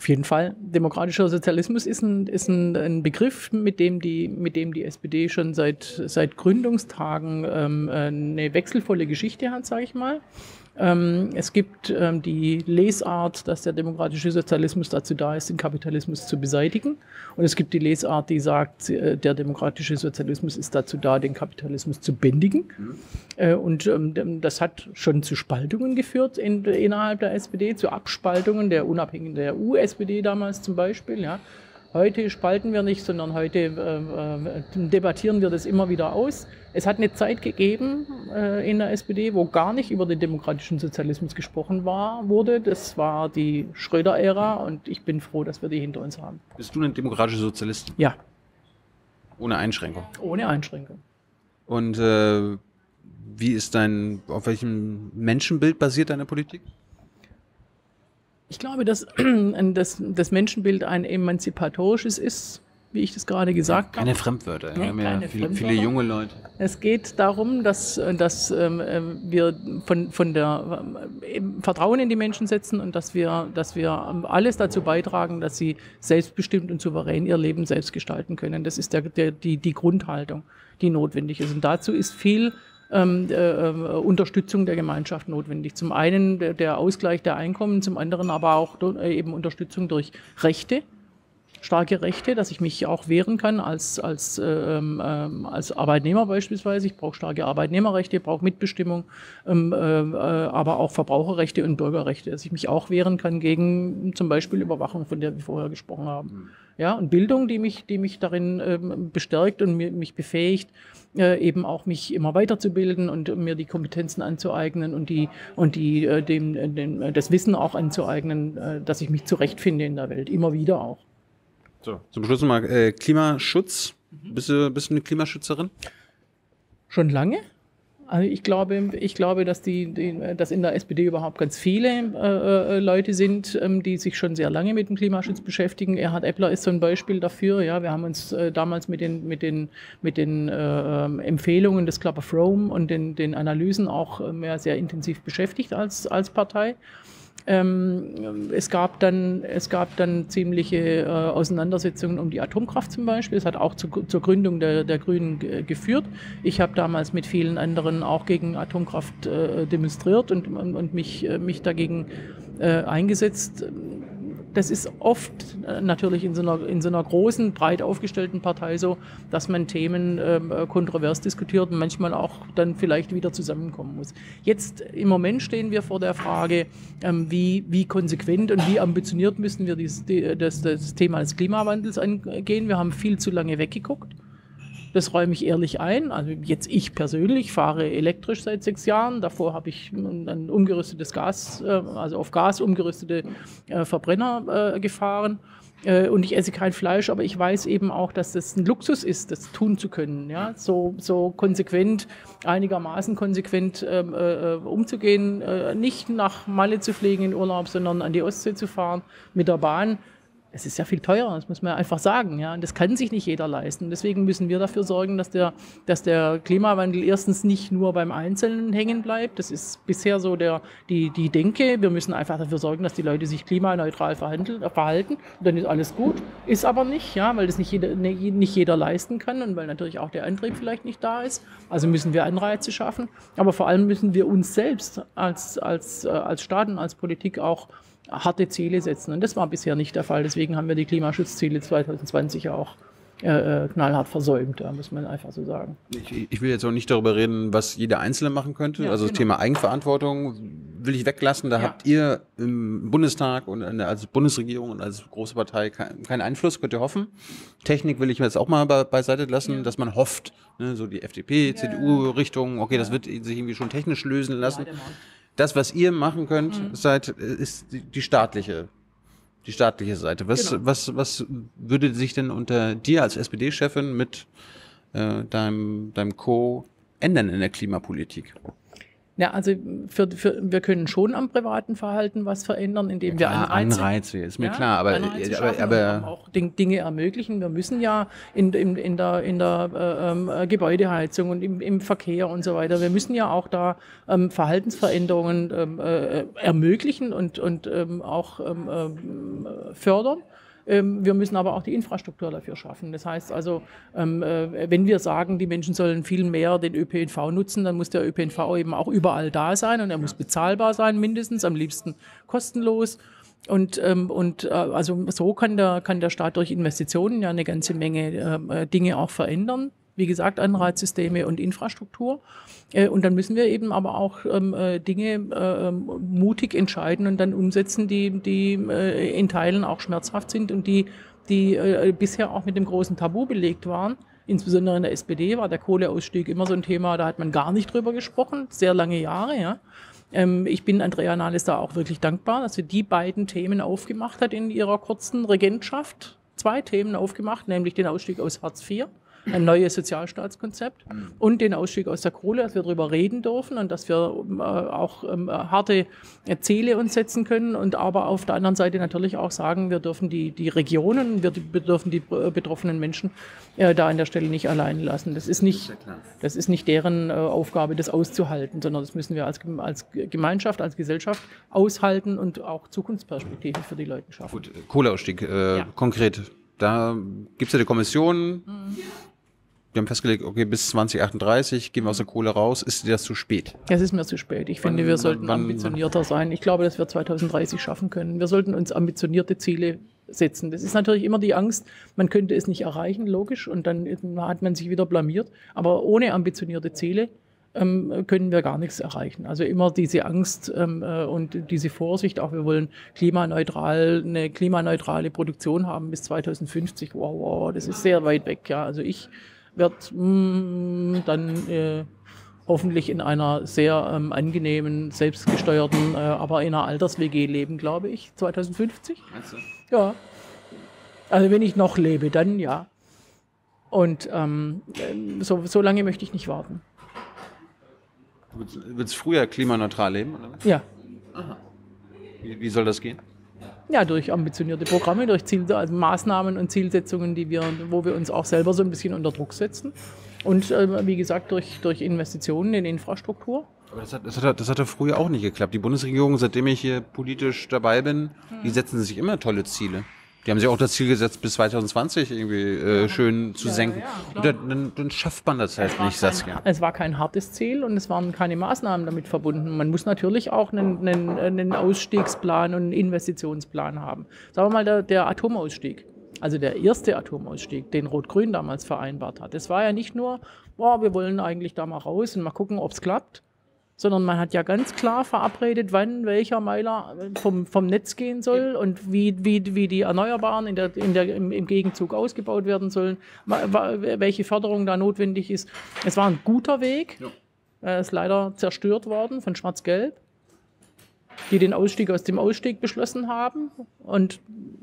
Auf jeden Fall. Demokratischer Sozialismus ist ein, ist ein, ein Begriff, mit dem die, mit dem die S P D schon seit, seit Gründungstagen ähm, eine wechselvolle Geschichte hat, sage ich mal. Ähm, es gibt ähm, die Lesart, dass der demokratische Sozialismus dazu da ist, den Kapitalismus zu beseitigen. Und es gibt die Lesart, die sagt, äh, der demokratische Sozialismus ist dazu da, den Kapitalismus zu bändigen. Mhm. Äh, und ähm, das hat schon zu Spaltungen geführt in, innerhalb der S P D, zu Abspaltungen der unabhängigen der U S P D damals zum Beispiel. Ja. Heute spalten wir nicht, sondern heute äh, äh, debattieren wir das immer wieder aus. Es hat eine Zeit gegeben äh, in der S P D, wo gar nicht über den demokratischen Sozialismus gesprochen war, wurde. Das war die Schröder-Ära und ich bin froh, dass wir die hinter uns haben. Bist du ein demokratischer Sozialist? Ja. Ohne Einschränkung? Ohne Einschränkung. Und äh, wie ist dein, auf welchem Menschenbild basiert deine Politik? Ich glaube, dass das Menschenbild ein emanzipatorisches ist, wie ich das gerade gesagt habe. Keine Fremdwörter, ja, ja, viele, viele junge Leute. Es geht darum, dass, dass wir von, von der Vertrauen in die Menschen setzen und dass wir, dass wir alles dazu beitragen, dass sie selbstbestimmt und souverän ihr Leben selbst gestalten können. Das ist der, der, die, die Grundhaltung, die notwendig ist. Und dazu ist viel Ähm, äh, Unterstützung der Gemeinschaft notwendig. Zum einen der, der Ausgleich der Einkommen, zum anderen aber auch äh, eben Unterstützung durch Rechte, starke Rechte, dass ich mich auch wehren kann als, als, ähm, ähm, als Arbeitnehmer beispielsweise. Ich brauche starke Arbeitnehmerrechte, brauche Mitbestimmung, ähm, äh, aber auch Verbraucherrechte und Bürgerrechte, dass ich mich auch wehren kann gegen zum Beispiel Überwachung, von der wir vorher gesprochen haben. Ja, und Bildung, die mich, die mich darin ähm, bestärkt und mir, mich befähigt, Äh, eben auch mich immer weiterzubilden und mir die Kompetenzen anzueignen und, die, und die, äh, dem, dem, das Wissen auch anzueignen, äh, dass ich mich zurechtfinde in der Welt, immer wieder auch. So, zum Schluss nochmal äh, Klimaschutz. Mhm. Bist du, bist du eine Klimaschützerin? Schon lange. Also ich glaube, ich glaube dass, die, die, dass in der S P D überhaupt ganz viele äh, Leute sind, ähm, die sich schon sehr lange mit dem Klimaschutz beschäftigen. Erhard Eppler ist so ein Beispiel dafür. Ja, wir haben uns äh, damals mit den, mit den, mit den äh, Empfehlungen des Club of Rome und den, den Analysen auch mehr sehr intensiv beschäftigt als, als Partei. Ähm, es gab dann, es gab dann ziemliche äh, Auseinandersetzungen um die Atomkraft zum Beispiel. Es hat auch zu, zur Gründung der, der Grünen geführt. Ich habe damals mit vielen anderen auch gegen Atomkraft äh, demonstriert und, und, und mich, mich dagegen äh, eingesetzt. Das ist oft äh, natürlich in so, einer, in so einer großen, breit aufgestellten Partei so, dass man Themen äh, kontrovers diskutiert und manchmal auch dann vielleicht wieder zusammenkommen muss. Jetzt im Moment stehen wir vor der Frage, ähm, wie, wie konsequent und wie ambitioniert müssen wir dieses, die, das, das Thema des Klimawandels angehen. Wir haben viel zu lange weggeguckt. Das räume ich ehrlich ein. Also jetzt ich persönlich fahre elektrisch seit sechs Jahren. Davor habe ich ein umgerüstetes Gas, also auf Gas umgerüstete Verbrenner gefahren. Und ich esse kein Fleisch, aber ich weiß eben auch, dass das ein Luxus ist, das tun zu können. Ja? So, so konsequent, einigermaßen konsequent äh, umzugehen, äh, nicht nach Malle zu fliegen in Urlaub, sondern an die Ostsee zu fahren mit der Bahn. Es ist ja viel teurer, das muss man einfach sagen. Ja? Und das kann sich nicht jeder leisten. Deswegen müssen wir dafür sorgen, dass der, dass der Klimawandel erstens nicht nur beim Einzelnen hängen bleibt. Das ist bisher so der, die, die Denke. Wir müssen einfach dafür sorgen, dass die Leute sich klimaneutral verhalten. Und dann ist alles gut. Ist aber nicht, ja? Weil das nicht jeder, nicht jeder leisten kann und weil natürlich auch der Antrieb vielleicht nicht da ist. Also müssen wir Anreize schaffen. Aber vor allem müssen wir uns selbst als, als, als Staat und als Politik auch harte Ziele setzen. Und das war bisher nicht der Fall. Deswegen haben wir die Klimaschutzziele zweitausendzwanzig auch äh, knallhart versäumt, da muss man einfach so sagen. Ich, ich will jetzt auch nicht darüber reden, was jeder Einzelne machen könnte. Ja, also genau. Das Thema Eigenverantwortung will ich weglassen. Da ja. habt ihr im Bundestag und als Bundesregierung und als große Partei keinen Einfluss, könnt ihr hoffen. Technik will ich mir jetzt auch mal be beiseite lassen, ja. dass man hofft, ne, so die F D P, ja. C D U-Richtung, okay, ja. das wird sich irgendwie schon technisch lösen lassen. Ja, das, was ihr machen könnt, mhm. seid, ist die, die staatliche, die staatliche Seite. Was, genau. was, was würde sich denn unter dir als S P D-Chefin mit äh, deinem, deinem Co. ändern in der Klimapolitik? Ja, also für, für, wir können schon am privaten Verhalten was verändern, indem ja, wir Anreize, Anreize ist mir ja, klar, aber, aber, aber auch Dinge ermöglichen. Wir müssen ja in, in, in der, in der äh, äh, Gebäudeheizung und im, im Verkehr und so weiter, wir müssen ja auch da ähm, Verhaltensveränderungen ähm, äh, ermöglichen und, und ähm, auch ähm, äh, fördern. Wir müssen aber auch die Infrastruktur dafür schaffen. Das heißt also, wenn wir sagen, die Menschen sollen viel mehr den ÖPNV nutzen, dann muss der ÖPNV eben auch überall da sein und er muss bezahlbar sein, mindestens, am liebsten kostenlos. Und, und also so kann der, kann der Staat durch Investitionen ja eine ganze Menge Dinge auch verändern. Wie gesagt, Anreizsysteme und Infrastruktur. Und dann müssen wir eben aber auch Dinge mutig entscheiden und dann umsetzen, die, die in Teilen auch schmerzhaft sind und die, die bisher auch mit dem großen Tabu belegt waren. Insbesondere in der S P D war der Kohleausstieg immer so ein Thema, da hat man gar nicht drüber gesprochen, sehr lange Jahre, ja. Ich bin Andrea Nahles da auch wirklich dankbar, dass sie die beiden Themen aufgemacht hat in ihrer kurzen Regentschaft. Zwei Themen aufgemacht, nämlich den Ausstieg aus Hartz vier. Ein neues Sozialstaatskonzept und den Ausstieg aus der Kohle, dass wir darüber reden dürfen und dass wir äh, auch äh, harte Ziele uns setzen können und aber auf der anderen Seite natürlich auch sagen, wir dürfen die, die Regionen, wir dürfen die betroffenen Menschen äh, da an der Stelle nicht allein lassen. Das ist nicht, das ist nicht deren äh, Aufgabe, das auszuhalten, sondern das müssen wir als, als Gemeinschaft, als Gesellschaft aushalten und auch Zukunftsperspektive für die Leute schaffen. Gut, Kohleausstieg, äh, ja. konkret, da gibt es ja die Kommission, mhm. Wir haben festgelegt, okay, bis zwanzig achtunddreißig gehen wir aus der Kohle raus. Ist dir das zu spät? Es ist mir zu spät. Ich finde, wir sollten ambitionierter sein. Ich glaube, dass wir zweitausenddreißig schaffen können. Wir sollten uns ambitionierte Ziele setzen. Das ist natürlich immer die Angst, man könnte es nicht erreichen, logisch. Und dann hat man sich wieder blamiert. Aber ohne ambitionierte Ziele können wir gar nichts erreichen. Also immer diese Angst ähm, und diese Vorsicht, auch wir wollen klimaneutral, eine klimaneutrale Produktion haben bis zweitausendfünfzig. Wow, wow, das ist sehr weit weg. Ja. Also ich werde dann äh, hoffentlich in einer sehr ähm, angenehmen, selbstgesteuerten, äh, aber in einer Alters-W G leben, glaube ich, zweitausendfünfzig. Meinst du? Ja. Also wenn ich noch lebe, dann ja. Und ähm, so, so lange möchte ich nicht warten. Wird es früher klimaneutral leben? Oder was? Ja. Aha. Wie, wie soll das gehen? Ja, durch ambitionierte Programme, durch Ziel, also Maßnahmen und Zielsetzungen, die wir, wo wir uns auch selber so ein bisschen unter Druck setzen. Und äh, wie gesagt, durch, durch Investitionen in Infrastruktur. Aber das hat, das, hat, das hat ja früher auch nicht geklappt. Die Bundesregierung, seitdem ich hier politisch dabei bin, hm. die setzen sich immer tolle Ziele. Die haben sich auch das Ziel gesetzt, bis zweitausendzwanzig irgendwie äh, ja. schön zu ja, senken. Ja, ja, und dann, dann schafft man das halt nicht, Saskia. Es war kein hartes Ziel und es waren keine Maßnahmen damit verbunden. Man muss natürlich auch einen, einen, einen Ausstiegsplan und einen Investitionsplan haben. Sagen wir mal, der, der Atomausstieg. Also der erste Atomausstieg, den Rot-Grün damals vereinbart hat. Das war ja nicht nur, boah, wir wollen eigentlich da mal raus und mal gucken, ob es klappt. sondern man hat ja ganz klar verabredet, wann welcher Meiler vom, vom Netz gehen soll und wie, wie, wie die Erneuerbaren in der, in der, im, im Gegenzug ausgebaut werden sollen, welche Förderung da notwendig ist. Es war ein guter Weg, ja. Ist leider zerstört worden von Schwarz-Gelb, die den Ausstieg aus dem Ausstieg beschlossen haben und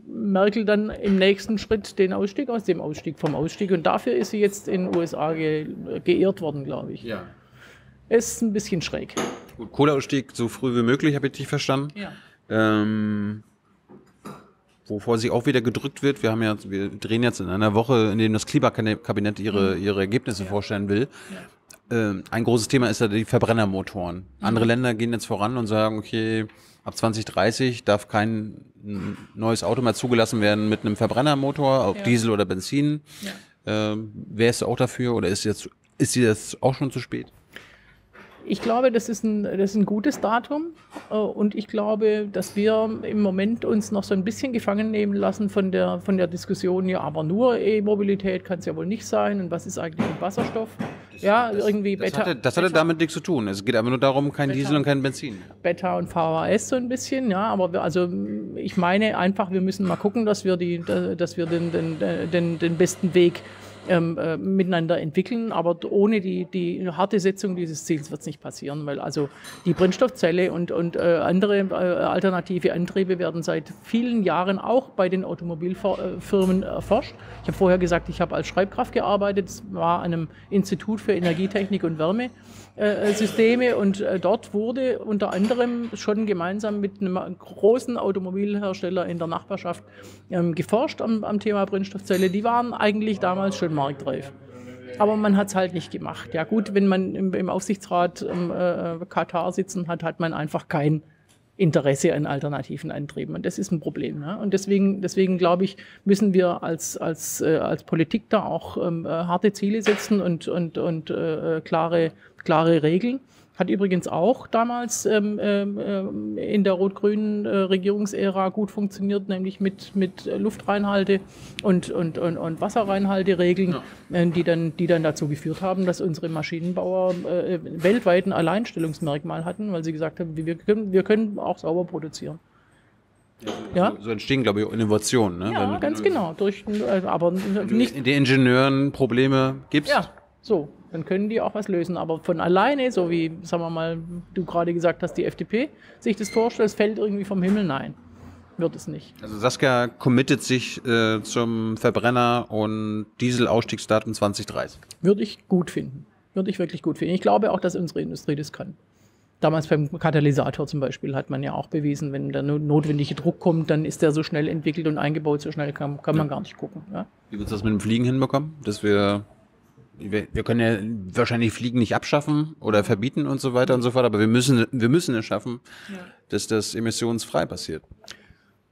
Merkel dann im nächsten Schritt den Ausstieg aus dem Ausstieg vom Ausstieg. Und dafür ist sie jetzt in den U S A ge, geehrt worden, glaube ich. Ja. Ist ein bisschen schräg. Gut, Kohleausstieg so früh wie möglich, habe ich dich verstanden. Ja. Ähm, wovor sie auch wieder gedrückt wird. Wir haben ja, wir drehen jetzt in einer Woche, in dem das Klimakabinett ihre, ihre Ergebnisse ja. vorstellen will. Ja. Ähm, ein großes Thema ist ja die Verbrennermotoren. Mhm. Andere Länder gehen jetzt voran und sagen, okay, ab zwanzig dreißig darf kein neues Auto mehr zugelassen werden mit einem Verbrennermotor, ob ja. Diesel oder Benzin. Ja. Ähm, wärst du auch dafür oder ist jetzt, ist sie jetzt auch schon zu spät? Ich glaube, das ist ein, das ist ein gutes Datum und ich glaube, dass wir im Moment uns noch so ein bisschen gefangen nehmen lassen von der, von der Diskussion, ja, aber nur E-Mobilität kann es ja wohl nicht sein und was ist eigentlich mit Wasserstoff? Das, ja, das, irgendwie das Beta. Hatte, das hatte Beta. damit nichts zu tun. Es geht einfach nur darum, kein Beta. Diesel und kein Benzin. Beta und V H S so ein bisschen, ja, aber wir, also ich meine einfach, wir müssen mal gucken, dass wir, die, dass wir den, den, den, den besten Weg Ähm, äh, miteinander entwickeln, aber ohne die, die harte Setzung dieses Ziels wird es nicht passieren, weil also die Brennstoffzelle und, und äh, andere äh, alternative Antriebe werden seit vielen Jahren auch bei den Automobilfirmen erforscht. Ich habe vorher gesagt, ich habe als Schreibkraft gearbeitet, das war an einem Institut für Energietechnik und Wärme. Systeme und dort wurde unter anderem schon gemeinsam mit einem großen Automobilhersteller in der Nachbarschaft ähm, geforscht am, am Thema Brennstoffzelle. Die waren eigentlich damals schon marktreif. Aber man hat es halt nicht gemacht. Ja gut, wenn man im, im Aufsichtsrat äh, Katar sitzen hat, hat man einfach kein Interesse an alternativen Antrieben. Und das ist ein Problem. Ne? Und deswegen, deswegen glaube ich, müssen wir als, als, äh, als Politik da auch äh, harte Ziele setzen und, und, und äh, klare klare Regeln. Hat übrigens auch damals ähm, ähm, in der rot-grünen äh, Regierungsära gut funktioniert, nämlich mit, mit Luftreinhalte und, und, und, und Wasserreinhalteregeln, ja. äh, die, dann, die dann dazu geführt haben, dass unsere Maschinenbauer äh, weltweit ein Alleinstellungsmerkmal hatten, weil sie gesagt haben, wir können, wir können auch sauber produzieren. Ja, ja? So entstehen, glaube ich, Innovationen. Ne? Ja, wenn ganz du, genau. Durch, äh, aber nicht die Ingenieuren Probleme gibst. Ja, so. Dann können die auch was lösen. Aber von alleine, so wie, sagen wir mal, du gerade gesagt hast, die F D P sich das vorstellt, fällt irgendwie vom Himmel. Nein, wird es nicht. Also Saskia committet sich äh, zum Verbrenner- und Dieselausstiegsdatum zwanzig dreißig. Würde ich gut finden. Würde ich wirklich gut finden. Ich glaube auch, dass unsere Industrie das kann. Damals beim Katalysator zum Beispiel hat man ja auch bewiesen, wenn der notwendige Druck kommt, dann ist der so schnell entwickelt und eingebaut, so schnell kann, kann man ja. gar nicht gucken. Ja? Wie wird das mit dem Fliegen hinbekommen? Dass wir... Wir, wir können ja wahrscheinlich Fliegen nicht abschaffen oder verbieten und so weiter und so fort, aber wir müssen, wir müssen es schaffen, ja. dass das emissionsfrei passiert.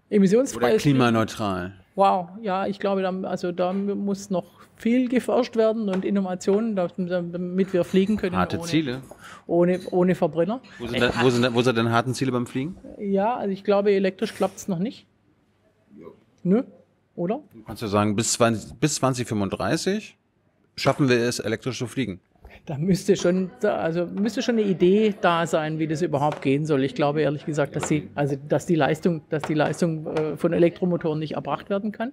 Emissionsfrei oder klimaneutral. Wow, ja, ich glaube, da, also da muss noch viel geforscht werden und Innovationen, damit wir fliegen können. Harte ohne, Ziele. Ohne, ohne Verbrenner. Wo sind, da, wo, sind, wo sind denn harten Ziele beim Fliegen? Ja, also ich glaube, elektrisch klappt es noch nicht. Nö, oder? Du kannst ja sagen, bis, zwanzig, bis zwanzig fünfunddreißig... schaffen wir es, elektrisch zu fliegen? Da müsste schon, also müsste schon eine Idee da sein, wie das überhaupt gehen soll. Ich glaube ehrlich gesagt, dass die, also dass die Leistung, dass die Leistung von Elektromotoren nicht erbracht werden kann.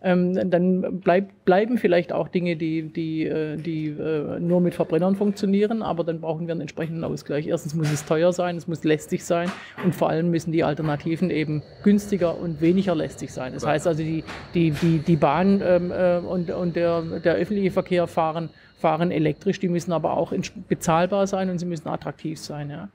Ähm, dann bleib, bleiben vielleicht auch Dinge, die, die, die äh, nur mit Verbrennern funktionieren, aber dann brauchen wir einen entsprechenden Ausgleich. Erstens muss es teuer sein, es muss lästig sein und vor allem müssen die Alternativen eben günstiger und weniger lästig sein. Das heißt also, die, die, die, die Bahn ähm, äh, und, und der, der öffentliche Verkehr fahren, fahren elektrisch, die müssen aber auch bezahlbar sein und sie müssen attraktiv sein. Ja.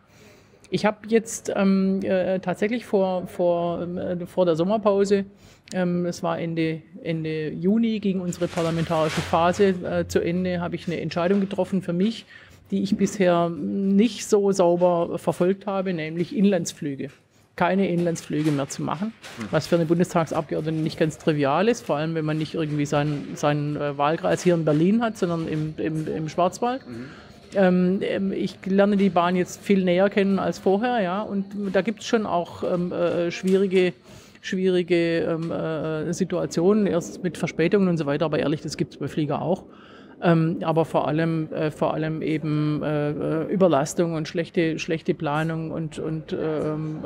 Ich habe jetzt ähm, äh, tatsächlich vor, vor, äh, vor der Sommerpause, ähm, das war Ende, Ende Juni, ging unsere parlamentarische Phase äh, zu Ende, habe ich eine Entscheidung getroffen für mich, die ich bisher nicht so sauber verfolgt habe, nämlich Inlandsflüge. Keine Inlandsflüge mehr zu machen, was für eine Bundestagsabgeordnete nicht ganz trivial ist, vor allem wenn man nicht irgendwie seinen, seinen Wahlkreis hier in Berlin hat, sondern im, im, im Schwarzwald. Mhm. Ich lerne die Bahn jetzt viel näher kennen als vorher, ja, und da gibt es schon auch äh, schwierige, schwierige äh, Situationen, erst mit Verspätungen und so weiter, aber ehrlich, das gibt es bei Flieger auch. ähm, aber vor allem, äh, vor allem eben äh, Überlastung und schlechte, schlechte Planung und, und ähm,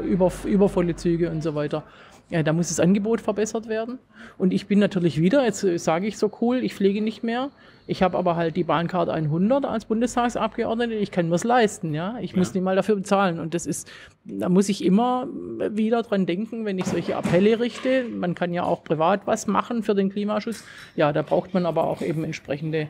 äh, über, übervolle Züge und so weiter. Ja, da muss das Angebot verbessert werden. Und ich bin natürlich wieder, jetzt sage ich so cool, ich fliege nicht mehr. Ich habe aber halt die Bahncard hundert als Bundestagsabgeordnete. Ich kann mir es leisten, ja. Ich ja. muss nicht mal dafür bezahlen. Und das ist, da muss ich immer wieder dran denken, wenn ich solche Appelle richte. Man kann ja auch privat was machen für den Klimaschutz. Ja, da braucht man aber auch eben entsprechende,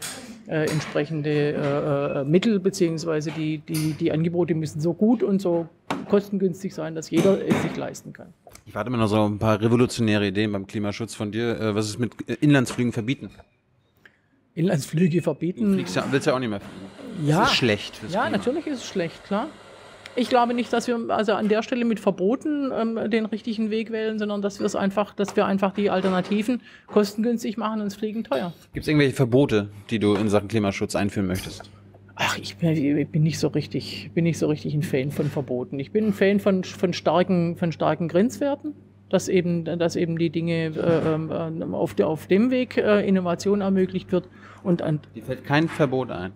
äh, entsprechende äh, Mittel, beziehungsweise die, die, die Angebote müssen so gut und so kostengünstig sein, dass jeder es sich leisten kann. Ich warte mal noch so ein paar revolutionäre Ideen beim Klimaschutz von dir. Was ist mit Inlandsflügen verbieten? Inlandsflüge verbieten? Du fliegst ja, willst ja auch nicht mehr fliegen. Ja, das ist schlecht. Ja, Klima. Natürlich ist es schlecht, klar. Ich glaube nicht, dass wir also an der Stelle mit Verboten ähm, den richtigen Weg wählen, sondern dass wir es einfach, dass wir einfach die Alternativen kostengünstig machen und es fliegen teuer. Gibt es irgendwelche Verbote, die du in Sachen Klimaschutz einführen möchtest? Ach, ich bin, ich bin nicht so richtig, bin nicht so richtig ein Fan von Verboten. Ich bin ein Fan von, von starken, von starken Grenzwerten, dass eben, dass eben die Dinge äh, äh, auf, der, auf dem Weg äh, Innovation ermöglicht wird. Und an Dir fällt kein Verbot ein?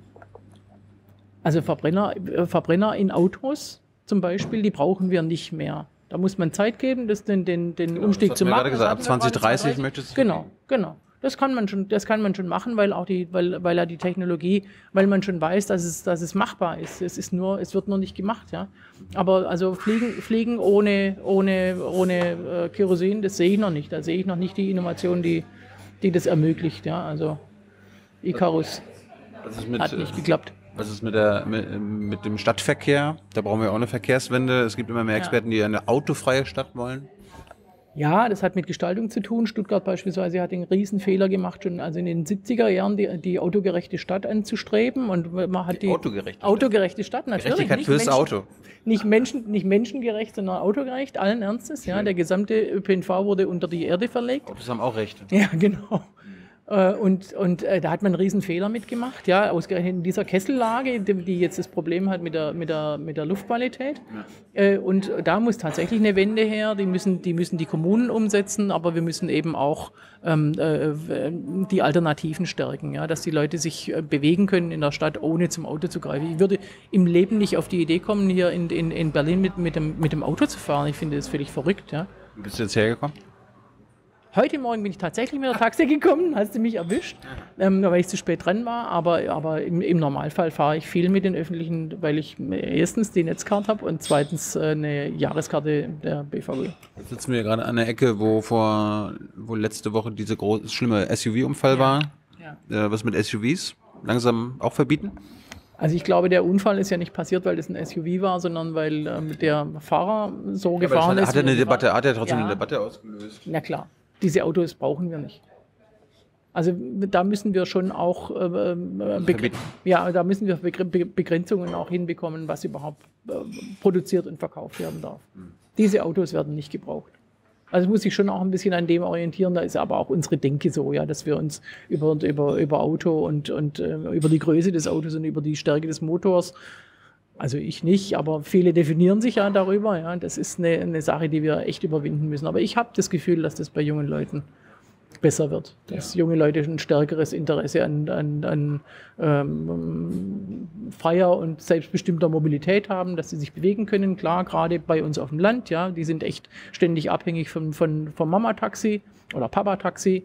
Also Verbrenner, äh, Verbrenner in Autos zum Beispiel, die brauchen wir nicht mehr. Da muss man Zeit geben, das den, den, den genau, Umstieg zu machen. Gesagt, ab zwanzig dreißig möchtest du. Genau, genau. Das kann man schon, das kann man schon machen, weil auch die, weil, weil ja die Technologie, weil man schon weiß, dass es, dass es machbar ist. Es ist nur, es wird nur nicht gemacht, ja. Aber also fliegen, fliegen ohne, ohne, ohne äh, Kerosin, das sehe ich noch nicht. Da sehe ich noch nicht die Innovation, die, die das ermöglicht, ja. Also Icarus hat nicht geklappt. Was ist mit, der, mit, mit dem Stadtverkehr? Da brauchen wir auch eine Verkehrswende. Es gibt immer mehr Experten, die eine autofreie Stadt wollen. Ja, das hat mit Gestaltung zu tun. Stuttgart beispielsweise hat den riesen Fehler gemacht, schon also in den siebziger Jahren die, die autogerechte Stadt anzustreben. Und man hat die, die autogerechte, autogerechte Stadt, Stadt natürlich nicht, fürs Menschen, Auto. Nicht, Menschen, nicht menschengerecht, sondern autogerecht, allen Ernstes. Ja, der gesamte ÖPNV wurde unter die Erde verlegt. Autos haben auch Rechte. Ja, genau. Und, und äh, da hat man einen riesen Fehler mitgemacht, ja, ausgerechnet in dieser Kessellage, die jetzt das Problem hat mit der, mit der, mit der Luftqualität. Äh, und da muss tatsächlich eine Wende her, die müssen die, müssen die Kommunen umsetzen, aber wir müssen eben auch ähm, äh, die Alternativen stärken, ja, dass die Leute sich äh, bewegen können in der Stadt, ohne zum Auto zu greifen. Ich würde im Leben nicht auf die Idee kommen, hier in, in, in Berlin mit, mit, dem, mit dem Auto zu fahren. Ich finde das völlig verrückt. Ja. Bist du jetzt hergekommen? Heute Morgen bin ich tatsächlich mit der Taxi gekommen, hast du mich erwischt, ähm, weil ich zu spät dran war. Aber, aber im, im Normalfall fahre ich viel mit den Öffentlichen, weil ich erstens die Netzkarte habe und zweitens äh, eine Jahreskarte der B V G. Jetzt sitzen wir gerade an der Ecke, wo, vor, wo letzte Woche diese große, schlimme S U V-Unfall ja. war. Ja. Äh, was mit S U Vs? Langsam auch verbieten? Also ich glaube, der Unfall ist ja nicht passiert, weil es ein S U V war, sondern weil ähm, der Fahrer so ja, gefahren hat, ist. Hat er eine Debatte, hat er trotzdem ja. eine Debatte ausgelöst? Na klar. Diese Autos brauchen wir nicht. Also da müssen wir schon auch äh, Begr ja, da müssen wir Begr Begrenzungen auch hinbekommen, was überhaupt äh, produziert und verkauft werden darf. Diese Autos werden nicht gebraucht. Also muss ich schon auch ein bisschen an dem orientieren. Da ist aber auch unsere Denke so, ja, dass wir uns über, über, über Auto und, und äh, über die Größe des Autos und über die Stärke des Motors, also ich nicht, aber viele definieren sich ja darüber. Ja. Das ist eine, eine Sache, die wir echt überwinden müssen. Aber ich habe das Gefühl, dass das bei jungen Leuten besser wird. Dass ja. junge Leute ein stärkeres Interesse an, an, an ähm, freier und selbstbestimmter Mobilität haben, dass sie sich bewegen können. Klar, gerade bei uns auf dem Land, ja, die sind echt ständig abhängig von, von, vom Mama-Taxi oder Papa-Taxi.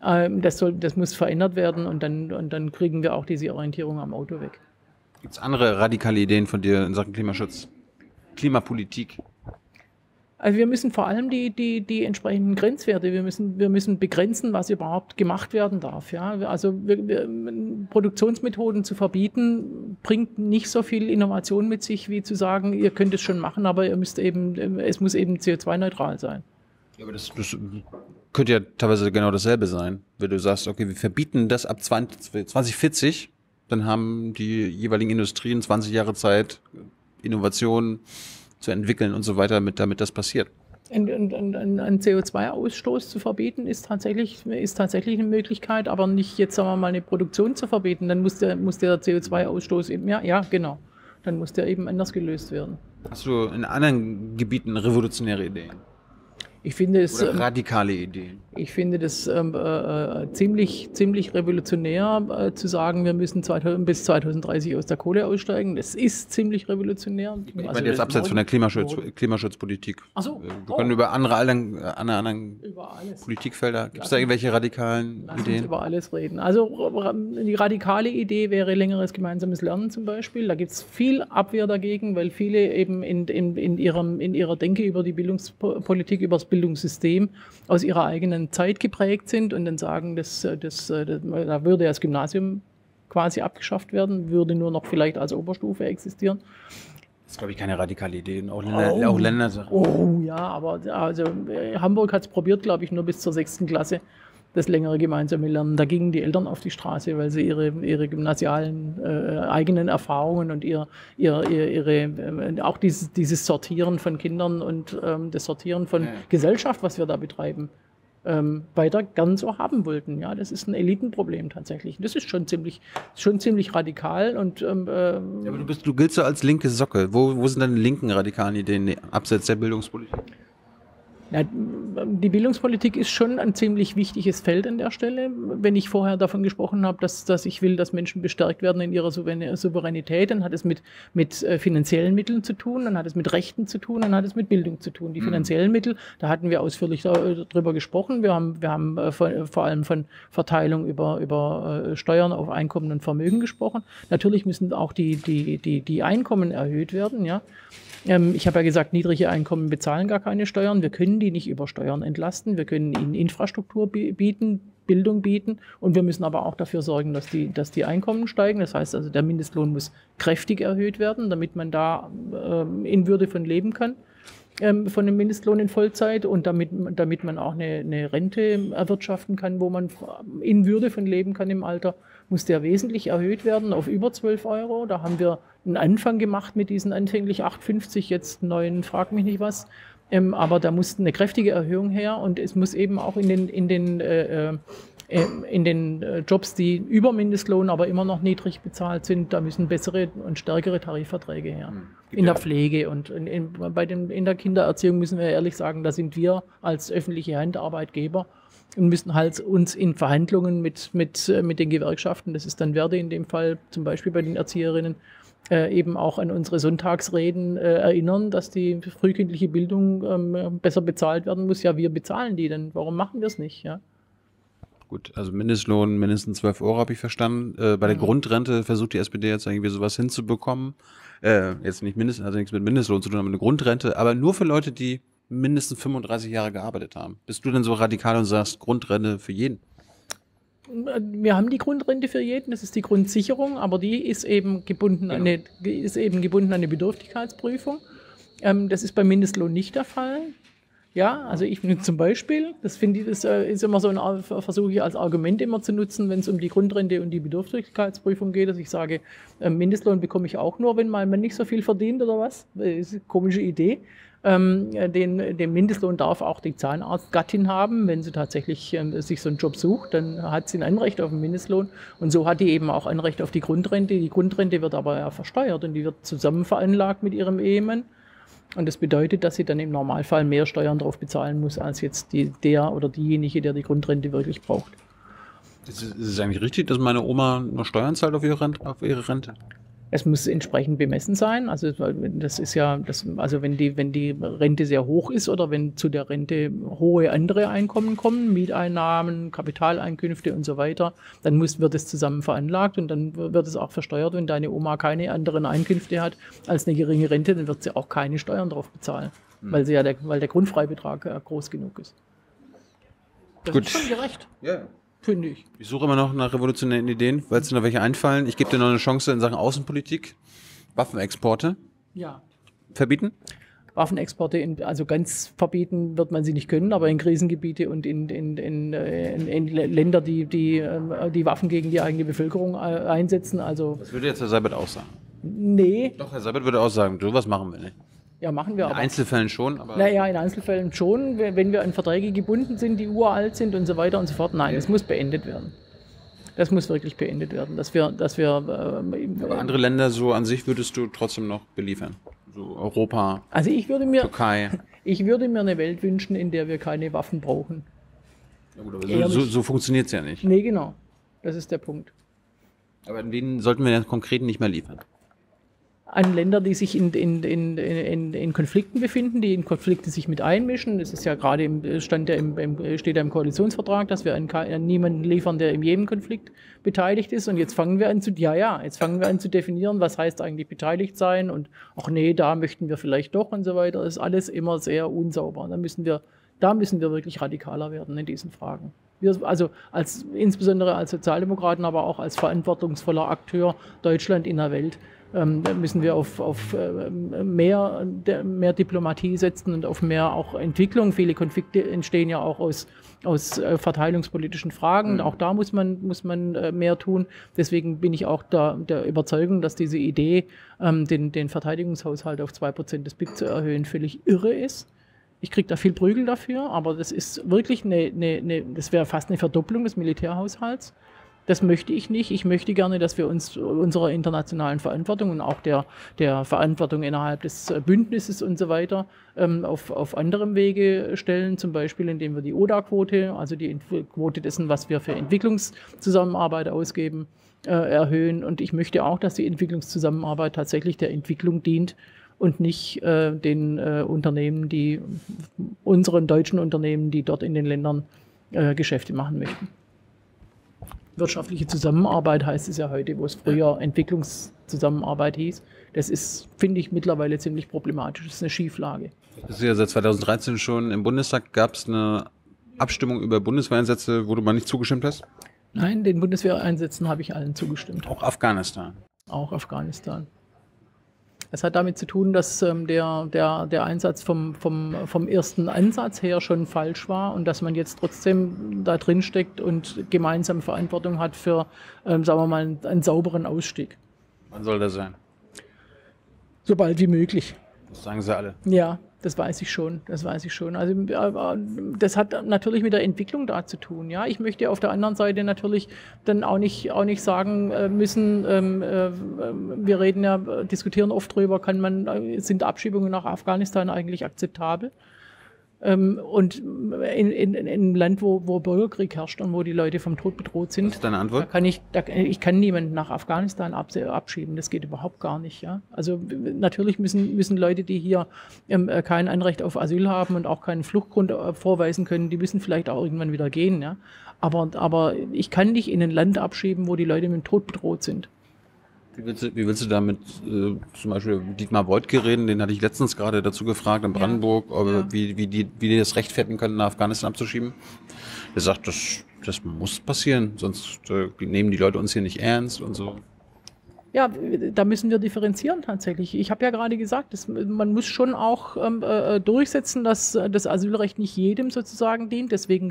Ja. Ähm, das, soll, das muss verändert werden und dann, und dann kriegen wir auch diese Orientierung am Auto weg. Gibt es andere radikale Ideen von dir in Sachen Klimaschutz, Klimapolitik? Also wir müssen vor allem die, die, die entsprechenden Grenzwerte, wir müssen, wir müssen begrenzen, was überhaupt gemacht werden darf. Ja? Also wir, wir, Produktionsmethoden zu verbieten, bringt nicht so viel Innovation mit sich, wie zu sagen, ihr könnt es schon machen, aber ihr müsst eben, es muss eben C O zwei neutral sein. Ja, aber das, das könnte ja teilweise genau dasselbe sein, wenn du sagst, okay, wir verbieten das ab zwanzig vierzig. Dann haben die jeweiligen Industrien zwanzig Jahre Zeit, Innovationen zu entwickeln und so weiter, damit, damit das passiert. Einen C O zwei Ausstoß zu verbieten, ist tatsächlich, ist tatsächlich eine Möglichkeit, aber nicht jetzt, sagen wir mal, eine Produktion zu verbieten. Dann muss der, muss der C O zwei Ausstoß eben, ja, ja, genau, dann muss der eben anders gelöst werden. Hast du in anderen Gebieten revolutionäre Ideen? Ich finde es, oder radikale Ideen? Ich finde das äh, äh, ziemlich, ziemlich revolutionär, äh, zu sagen, wir müssen zweitausend, bis zweitausenddreißig aus der Kohle aussteigen. Das ist ziemlich revolutionär. Ich meine, also, jetzt abseits von der Klimaschutz, Klimaschutzpolitik. Ach so. Wir oh. können über andere, andere, andere über alles. Politikfelder. Gibt es da irgendwelche radikalen Lass Ideen? Lass uns über alles reden. Also die radikale Idee wäre längeres gemeinsames Lernen zum Beispiel. Da gibt es viel Abwehr dagegen, weil viele eben in, in, in, ihrem, in ihrer Denke über die Bildungspolitik, über das Bildungssystem aus ihrer eigenen Zeit geprägt sind und dann sagen, dass, dass, dass, da würde das Gymnasium quasi abgeschafft werden, würde nur noch vielleicht als Oberstufe existieren. Das ist, glaube ich, keine radikale Idee, auch Länder, oh. Ländersache. Oh ja, aber also, Hamburg hat es probiert, glaube ich, nur bis zur sechsten Klasse, das längere gemeinsame Lernen. Da gingen die Eltern auf die Straße, weil sie ihre, ihre gymnasialen äh, eigenen Erfahrungen und ihr, ihr, ihr, ihre, äh, auch dieses, dieses Sortieren von Kindern und ähm, das Sortieren von ja. Gesellschaft, was wir da betreiben, weiter ganz so haben wollten. Ja, das ist ein Elitenproblem tatsächlich. Das ist schon ziemlich, schon ziemlich radikal. Und, ähm, ja, aber du, bist, du giltst so als linke Socke. Wo, wo sind deine linken radikalen Ideen abseits der Bildungspolitik? Ja, die Bildungspolitik ist schon ein ziemlich wichtiges Feld an der Stelle. Wenn ich vorher davon gesprochen habe, dass, dass ich will, dass Menschen bestärkt werden in ihrer Souveränität, dann hat es mit, mit finanziellen Mitteln zu tun, dann hat es mit Rechten zu tun, dann hat es mit Bildung zu tun. Die finanziellen Mittel, da hatten wir ausführlich darüber gesprochen. Wir haben, wir haben vor allem von Verteilung über, über Steuern auf Einkommen und Vermögen gesprochen. Natürlich müssen auch die, die, die, die Einkommen erhöht werden, ja. Ich habe ja gesagt, niedrige Einkommen bezahlen gar keine Steuern. Wir können die nicht über Steuern entlasten. Wir können ihnen Infrastruktur bieten, Bildung bieten. Und wir müssen aber auch dafür sorgen, dass die, dass die Einkommen steigen. Das heißt also, der Mindestlohn muss kräftig erhöht werden, damit man da äh, in Würde von leben kann, ähm, von dem Mindestlohn in Vollzeit. Und damit, damit man auch eine, eine Rente erwirtschaften kann, wo man in Würde von leben kann im Alter, muss der wesentlich erhöht werden auf über zwölf Euro. Da haben wir einen Anfang gemacht mit diesen anfänglich acht fünfzig, jetzt neun, frag mich nicht was. Ähm, aber da muss eine kräftige Erhöhung her und es muss eben auch in den, in den, äh, äh, in den Jobs, die über Mindestlohn, aber immer noch niedrig bezahlt sind, da müssen bessere und stärkere Tarifverträge her. In der Pflege und in, in, bei den, in der Kindererziehung müssen wir ehrlich sagen, da sind wir als öffentliche Handarbeitgeber und müssen halt uns in Verhandlungen mit, mit, mit den Gewerkschaften, das ist dann Verdi in dem Fall, zum Beispiel bei den Erzieherinnen, äh, eben auch an unsere Sonntagsreden äh, erinnern, dass die frühkindliche Bildung ähm, besser bezahlt werden muss. Ja, wir bezahlen die, denn warum machen wir es nicht? Ja? Gut, also Mindestlohn mindestens zwölf Euro habe ich verstanden. Äh, bei der mhm. Grundrente versucht die S P D jetzt irgendwie sowas hinzubekommen. Äh, jetzt nicht mindestens, also nichts mit Mindestlohn zu tun, aber eine Grundrente, aber nur für Leute, die mindestens fünfunddreißig Jahre gearbeitet haben. Bist du denn so radikal und sagst, Grundrente für jeden? Wir haben die Grundrente für jeden, das ist die Grundsicherung, aber die ist eben gebunden, genau. an, eine, ist eben gebunden an eine Bedürftigkeitsprüfung. Ähm, das ist beim Mindestlohn nicht der Fall. Ja, also ich zum Beispiel, das finde ich, das ist immer so ein Versuch, ich als Argument immer zu nutzen, wenn es um die Grundrente und die Bedürftigkeitsprüfung geht, dass ich sage, Mindestlohn bekomme ich auch nur, wenn mein Mann nicht so viel verdient oder was. Das ist eine komische Idee. Ähm, den, den Mindestlohn darf auch die Zahnarztgattin haben, wenn sie tatsächlich ähm, sich so einen Job sucht, dann hat sie ein Anrecht auf den Mindestlohn und so hat die eben auch ein Recht auf die Grundrente. Die Grundrente wird aber ja versteuert und die wird zusammen veranlagt mit ihrem Ehemann und das bedeutet, dass sie dann im Normalfall mehr Steuern drauf bezahlen muss, als jetzt die, der oder diejenige, der die Grundrente wirklich braucht. Ist es eigentlich richtig, dass meine Oma nur Steuern zahlt auf ihre Rente? Auf ihre Rente? Es muss entsprechend bemessen sein. Also das ist ja, das, also wenn die, wenn die Rente sehr hoch ist oder wenn zu der Rente hohe andere Einkommen kommen, Mieteinnahmen, Kapitaleinkünfte und so weiter, dann muss, wird es zusammen veranlagt und dann wird es auch versteuert. Wenn deine Oma keine anderen Einkünfte hat als eine geringe Rente, dann wird sie auch keine Steuern drauf bezahlen, hm. weil sie ja der, weil der Grundfreibetrag groß genug ist. Das Gut. ist schon gerecht. Yeah. Finde ich. Ich suche immer noch nach revolutionären Ideen, weil es dir noch welche einfallen. Ich gebe dir noch eine Chance in Sachen Außenpolitik. Waffenexporte. Ja. Verbieten? Waffenexporte, in, also ganz verbieten wird man sie nicht können, aber in Krisengebiete und in, in, in, in, in Länder, die, die die Waffen gegen die eigene Bevölkerung einsetzen. Also das würde jetzt Herr Seibert auch sagen. Nee. Doch, Herr Seibert würde auch sagen, du, was machen wir nicht? Ja, machen wir in aber. In Einzelfällen schon? Aber naja, in Einzelfällen schon, wenn wir an Verträge gebunden sind, die uralt sind und so weiter und so fort. Nein, ja. das muss beendet werden. Das muss wirklich beendet werden. Dass wir, dass wir, äh, aber andere Länder so an sich würdest du trotzdem noch beliefern? So Europa, also ich würde mir, Türkei? Ich würde mir eine Welt wünschen, in der wir keine Waffen brauchen. Ja, gut, aber so so, so funktioniert es ja nicht. Nee, genau. Das ist der Punkt. Aber an wen sollten wir denn konkret nicht mehr liefern? An Länder, die sich in, in, in, in, in Konflikten befinden, die in Konflikte sich mit einmischen. Das ist ja gerade im Stand der, im, im, steht ja im Koalitionsvertrag, dass wir an, an niemanden liefern, der im Jemen-Konflikt beteiligt ist. Und jetzt fangen wir an zu, ja, ja, jetzt fangen wir an zu definieren, was heißt eigentlich beteiligt sein und ach nee, da möchten wir vielleicht doch und so weiter. Das ist alles immer sehr unsauber. Da müssen wir, da müssen wir wirklich radikaler werden in diesen Fragen. Wir, also als, insbesondere als Sozialdemokraten, aber auch als verantwortungsvoller Akteur Deutschland in der Welt, Ähm, müssen wir auf, auf mehr, mehr Diplomatie setzen und auf mehr auch Entwicklung. Viele Konflikte entstehen ja auch aus, aus verteilungspolitischen Fragen. Mhm. Auch da muss man, muss man mehr tun. Deswegen bin ich auch da, der Überzeugung, dass diese Idee, ähm, den, den Verteidigungshaushalt auf zwei Prozent des B I P zu erhöhen, völlig irre ist. Ich kriege da viel Prügel dafür, aber das ist wirklich eine, eine, eine, das wäre fast eine Verdopplung des Militärhaushalts. Das möchte ich nicht. Ich möchte gerne, dass wir uns unserer internationalen Verantwortung und auch der, der Verantwortung innerhalb des Bündnisses und so weiter ähm, auf, auf anderem Wege stellen, zum Beispiel indem wir die O D A-Quote, also die Ent Quote dessen, was wir für Entwicklungszusammenarbeit ausgeben, äh, erhöhen. Und ich möchte auch, dass die Entwicklungszusammenarbeit tatsächlich der Entwicklung dient und nicht äh, den äh, Unternehmen, die unseren deutschen Unternehmen, die dort in den Ländern äh, Geschäfte machen möchten. Wirtschaftliche Zusammenarbeit heißt es ja heute, wo es früher Entwicklungszusammenarbeit hieß. Das ist, finde ich, mittlerweile ziemlich problematisch. Das ist eine Schieflage. Das ist ja seit zweitausenddreizehn schon im Bundestag. Gab es eine Abstimmung über Bundeswehreinsätze, wo du mal nicht zugestimmt hast? Nein, den Bundeswehreinsätzen habe ich allen zugestimmt. Auch Afghanistan? Auch Afghanistan. Es hat damit zu tun, dass ähm, der, der, der Einsatz vom, vom, vom ersten Ansatz her schon falsch war und dass man jetzt trotzdem da drin steckt und gemeinsam Verantwortung hat für, ähm, sagen wir mal, einen, einen sauberen Ausstieg. Wann soll das sein? So bald wie möglich. Das sagen sie alle. Ja, das weiß ich schon, das weiß ich schon. Also das hat natürlich mit der Entwicklung da zu tun. Ja, ich möchte auf der anderen Seite natürlich dann auch nicht auch nicht sagen müssen. Ähm, äh, wir reden ja, diskutieren oft drüber, kann man sind Abschiebungen nach Afghanistan eigentlich akzeptabel? Ähm, und in, in, in einem Land, wo, wo Bürgerkrieg herrscht und wo die Leute vom Tod bedroht sind, das ist deine Antwort? Da kann ich, da, ich kann niemanden nach Afghanistan abschieben. Das geht überhaupt gar nicht. Ja? Also natürlich müssen, müssen Leute, die hier ähm, kein Anrecht auf Asyl haben und auch keinen Fluchtgrund äh, vorweisen können, die müssen vielleicht auch irgendwann wieder gehen. Ja? Aber, aber ich kann nicht in ein Land abschieben, wo die Leute mit dem Tod bedroht sind. Wie willst du, wie willst du da mit äh, zum Beispiel Dietmar Woidke reden? Den hatte ich letztens gerade dazu gefragt in Brandenburg, ja, ja. Wie, wie, die, wie die das rechtfertigen können, nach Afghanistan abzuschieben. Er sagt, das, das muss passieren, sonst äh, nehmen die Leute uns hier nicht ernst und so. Ja, da müssen wir differenzieren tatsächlich. Ich habe ja gerade gesagt, dass man muss schon auch äh, durchsetzen, dass das Asylrecht nicht jedem sozusagen dient. Deswegen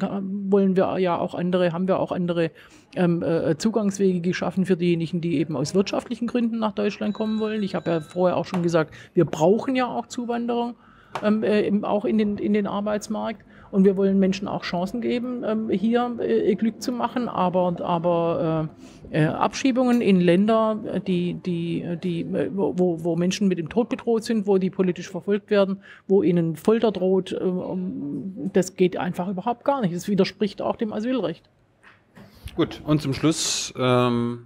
wollen wir ja auch andere, haben wir auch andere ähm, äh, Zugangswege geschaffen für diejenigen, die eben aus wirtschaftlichen Gründen nach Deutschland kommen wollen. Ich habe ja vorher auch schon gesagt, wir brauchen ja auch Zuwanderung, ähm, äh, auch in den, in den Arbeitsmarkt. Und wir wollen Menschen auch Chancen geben, hier ihr Glück zu machen, aber, aber äh, Abschiebungen in Länder, die, die, die, wo, wo Menschen mit dem Tod bedroht sind, wo die politisch verfolgt werden, wo ihnen Folter droht, das geht einfach überhaupt gar nicht. Das widerspricht auch dem Asylrecht. Gut, und zum Schluss, ähm,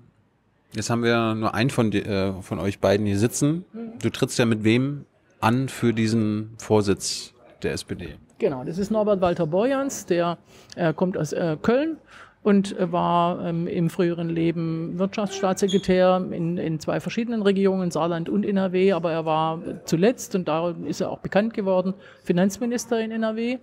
jetzt haben wir nur einen von, die, äh, von euch beiden hier sitzen. Du trittst ja mit wem an für diesen Vorsitz der S P D? Genau, das ist Norbert Walter Borjans, der äh, kommt aus äh, Köln und äh, war ähm, im früheren Leben Wirtschaftsstaatssekretär in, in zwei verschiedenen Regierungen, Saarland und N R W, aber er war zuletzt, und darum ist er auch bekannt geworden, Finanzminister in N R W,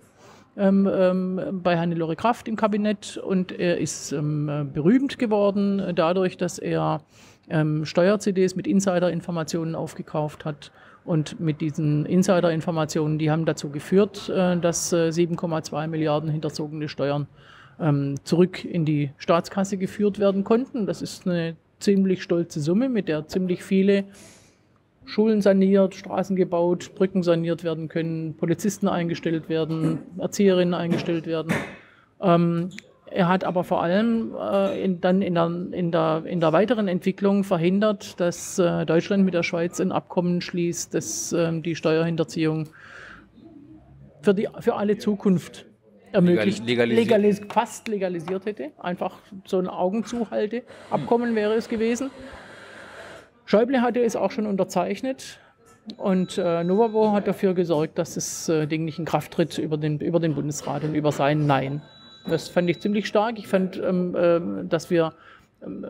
ähm, ähm, bei Hannelore Kraft im Kabinett, und er ist ähm, berühmt geworden dadurch, dass er ähm, Steuer-C Ds mit Insider-Informationen aufgekauft hat. Und mit diesen Insider-Informationen, die haben dazu geführt, dass sieben Komma zwei Milliarden hinterzogene Steuern zurück in die Staatskasse geführt werden konnten. Das ist eine ziemlich stolze Summe, mit der ziemlich viele Schulen saniert, Straßen gebaut, Brücken saniert werden können, Polizisten eingestellt werden, Erzieherinnen eingestellt werden. Ähm, Er hat aber vor allem äh, in, dann in der, in, der, in der weiteren Entwicklung verhindert, dass äh, Deutschland mit der Schweiz ein Abkommen schließt, das äh, die Steuerhinterziehung für, die, für alle Zukunft ermöglicht, legalisiert. Legalis, fast legalisiert hätte. Einfach so ein Augenzuhalte-Abkommen hm. wäre es gewesen. Schäuble hatte es auch schon unterzeichnet und äh, Novabo hat dafür gesorgt, dass das äh, Ding nicht in Kraft tritt über den, über den Bundesrat und über sein Nein. Das fand ich ziemlich stark. Ich fand, ähm, äh, dass wir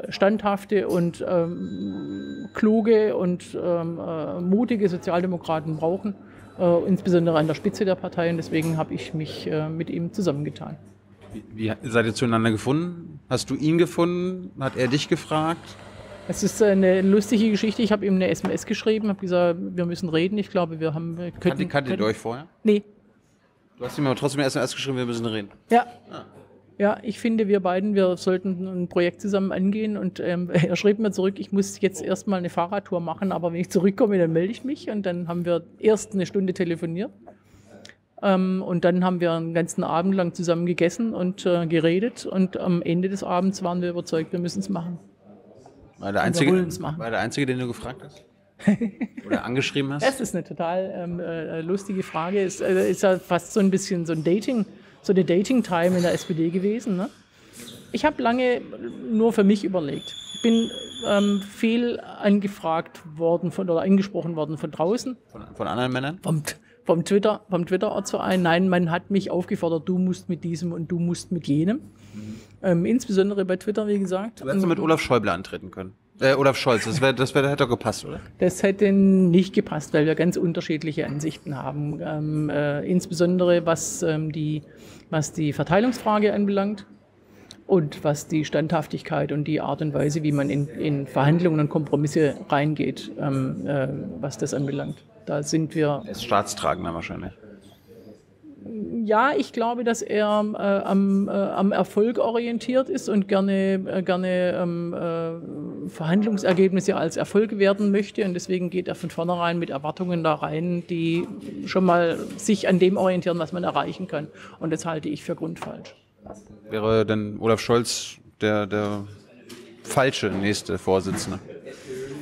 standhafte und ähm, kluge und ähm, äh, mutige Sozialdemokraten brauchen, äh, insbesondere an der Spitze der Partei. Und deswegen habe ich mich äh, mit ihm zusammengetan. Wie, wie seid ihr zueinander gefunden? Hast du ihn gefunden? Hat er dich gefragt? Es ist eine lustige Geschichte. Ich habe ihm eine S M S geschrieben, habe gesagt, wir müssen reden. Ich glaube, wir haben... Wir könnten, kanntet ihr euch vorher? Nee. Du hast ihm aber trotzdem eine S M S geschrieben, wir müssen reden. Ja. Ah. Ja, ich finde, wir beiden, wir sollten ein Projekt zusammen angehen. Und ähm, er schrieb mir zurück, ich muss jetzt erstmal eine Fahrradtour machen, aber wenn ich zurückkomme, dann melde ich mich. Und dann haben wir erst eine Stunde telefoniert. Ähm, und dann haben wir einen ganzen Abend lang zusammen gegessen und äh, geredet. Und am Ende des Abends waren wir überzeugt, wir müssen es machen. War der Einzige, war der Einzige, den du gefragt hast? Oder angeschrieben hast? Das ist eine total ähm, äh, lustige Frage. Ist, äh, ist ja fast so ein bisschen so ein Dating, so eine Dating-Time in der S P D gewesen. Ne? Ich habe lange nur für mich überlegt. Ich bin ähm, viel angefragt worden von, oder angesprochen worden von draußen. Von, von anderen Männern? Vom, vom Twitter, vom Twitter-Ortsverein. Nein, man hat mich aufgefordert, du musst mit diesem und du musst mit jenem. Mhm. Ähm, insbesondere bei Twitter, wie gesagt. Du hättest mit Olaf Schäuble antreten können. Äh, Olaf Scholz, das, wär, das wär, hätte doch gepasst, oder? Das hätte nicht gepasst, weil wir ganz unterschiedliche Ansichten haben. Ähm, äh, insbesondere was, ähm, die, was die Verteilungsfrage anbelangt und was die Standhaftigkeit und die Art und Weise, wie man in, in Verhandlungen und Kompromisse reingeht, ähm, äh, was das anbelangt. Da sind wir... Er ist staatstragender wahrscheinlich. Ja, ich glaube, dass er äh, am, äh, am Erfolg orientiert ist und gerne, äh, gerne ähm, äh, Verhandlungsergebnisse als Erfolg werten möchte. Und deswegen geht er von vornherein mit Erwartungen da rein, die schon mal sich an dem orientieren, was man erreichen kann. Und das halte ich für grundfalsch. Wäre denn Olaf Scholz der, der falsche nächste Vorsitzende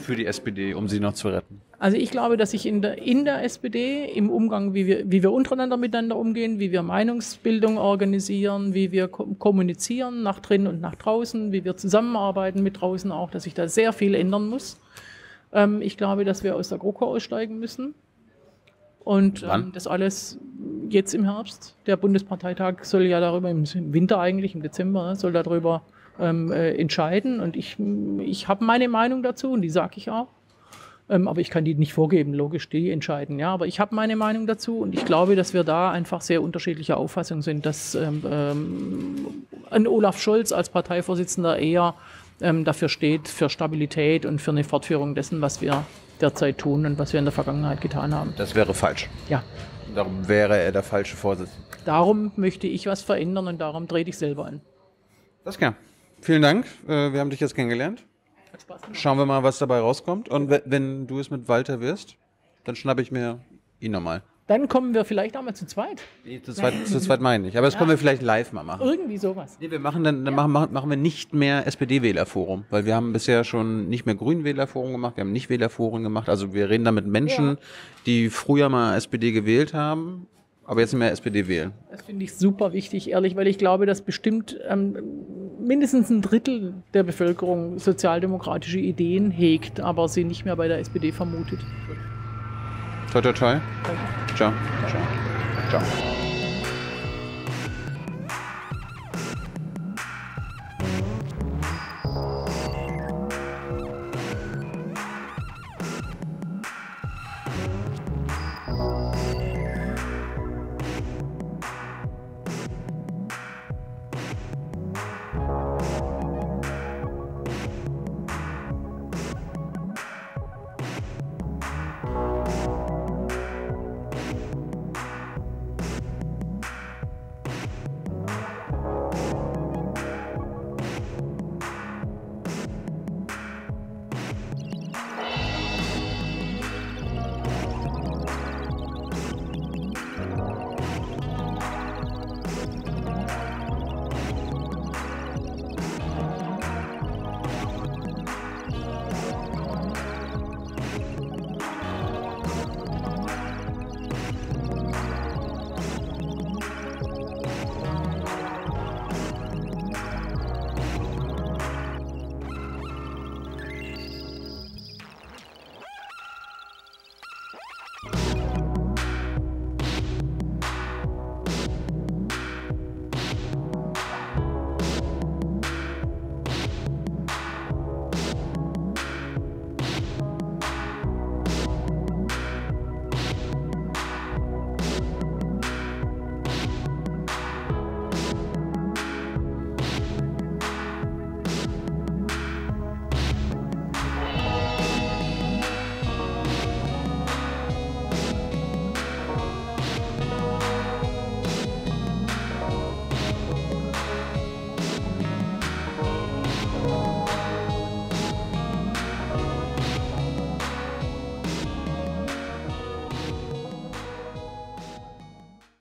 für die S P D, um sie noch zu retten? Also ich glaube, dass sich in der, in der S P D, im Umgang, wie wir, wie wir untereinander miteinander umgehen, wie wir Meinungsbildung organisieren, wie wir kommunizieren nach drinnen und nach draußen, wie wir zusammenarbeiten mit draußen auch, dass sich da sehr viel ändern muss. Ähm, ich glaube, dass wir aus der GroKo aussteigen müssen. Und ähm, das alles jetzt im Herbst. Der Bundesparteitag soll ja darüber, im Winter eigentlich, im Dezember, soll darüber ähm, äh, entscheiden. Und ich, ich habe meine Meinung dazu und die sage ich auch. Ähm, aber ich kann die nicht vorgeben, logisch, die entscheiden. Ja, aber ich habe meine Meinung dazu und ich glaube, dass wir da einfach sehr unterschiedlicher Auffassung sind, dass ähm, ähm, ein Olaf Scholz als Parteivorsitzender eher ähm, dafür steht, für Stabilität und für eine Fortführung dessen, was wir derzeit tun und was wir in der Vergangenheit getan haben. Das wäre falsch. Ja. Darum wäre er der falsche Vorsitzende. Darum möchte ich was verändern und darum drehe ich selber an. Das kann. Vielen Dank. Wir haben dich jetzt kennengelernt. Schauen wir mal, was dabei rauskommt. Und wenn du es mit Walter wirst, dann schnappe ich mir ihn nochmal. Dann kommen wir vielleicht auch mal zu zweit. Nee, zu zweit, zu zweit meine ich. Aber das ja. können wir vielleicht live mal machen. Irgendwie sowas. Nee, wir machen dann, dann ja. machen, machen wir nicht mehr S P D-Wählerforum, weil wir haben bisher schon nicht mehr Grün-Wählerforum gemacht, wir haben nicht Wählerforum gemacht. Also wir reden da mit Menschen, ja. die früher mal S P D gewählt haben, aber jetzt nicht mehr S P D wählen. Das finde ich super wichtig, ehrlich, weil ich glaube, dass bestimmt ähm, mindestens ein Drittel der Bevölkerung sozialdemokratische Ideen hegt, aber sie nicht mehr bei der S P D vermutet. Toi, toi, toi. Ciao. Ciao. Ciao.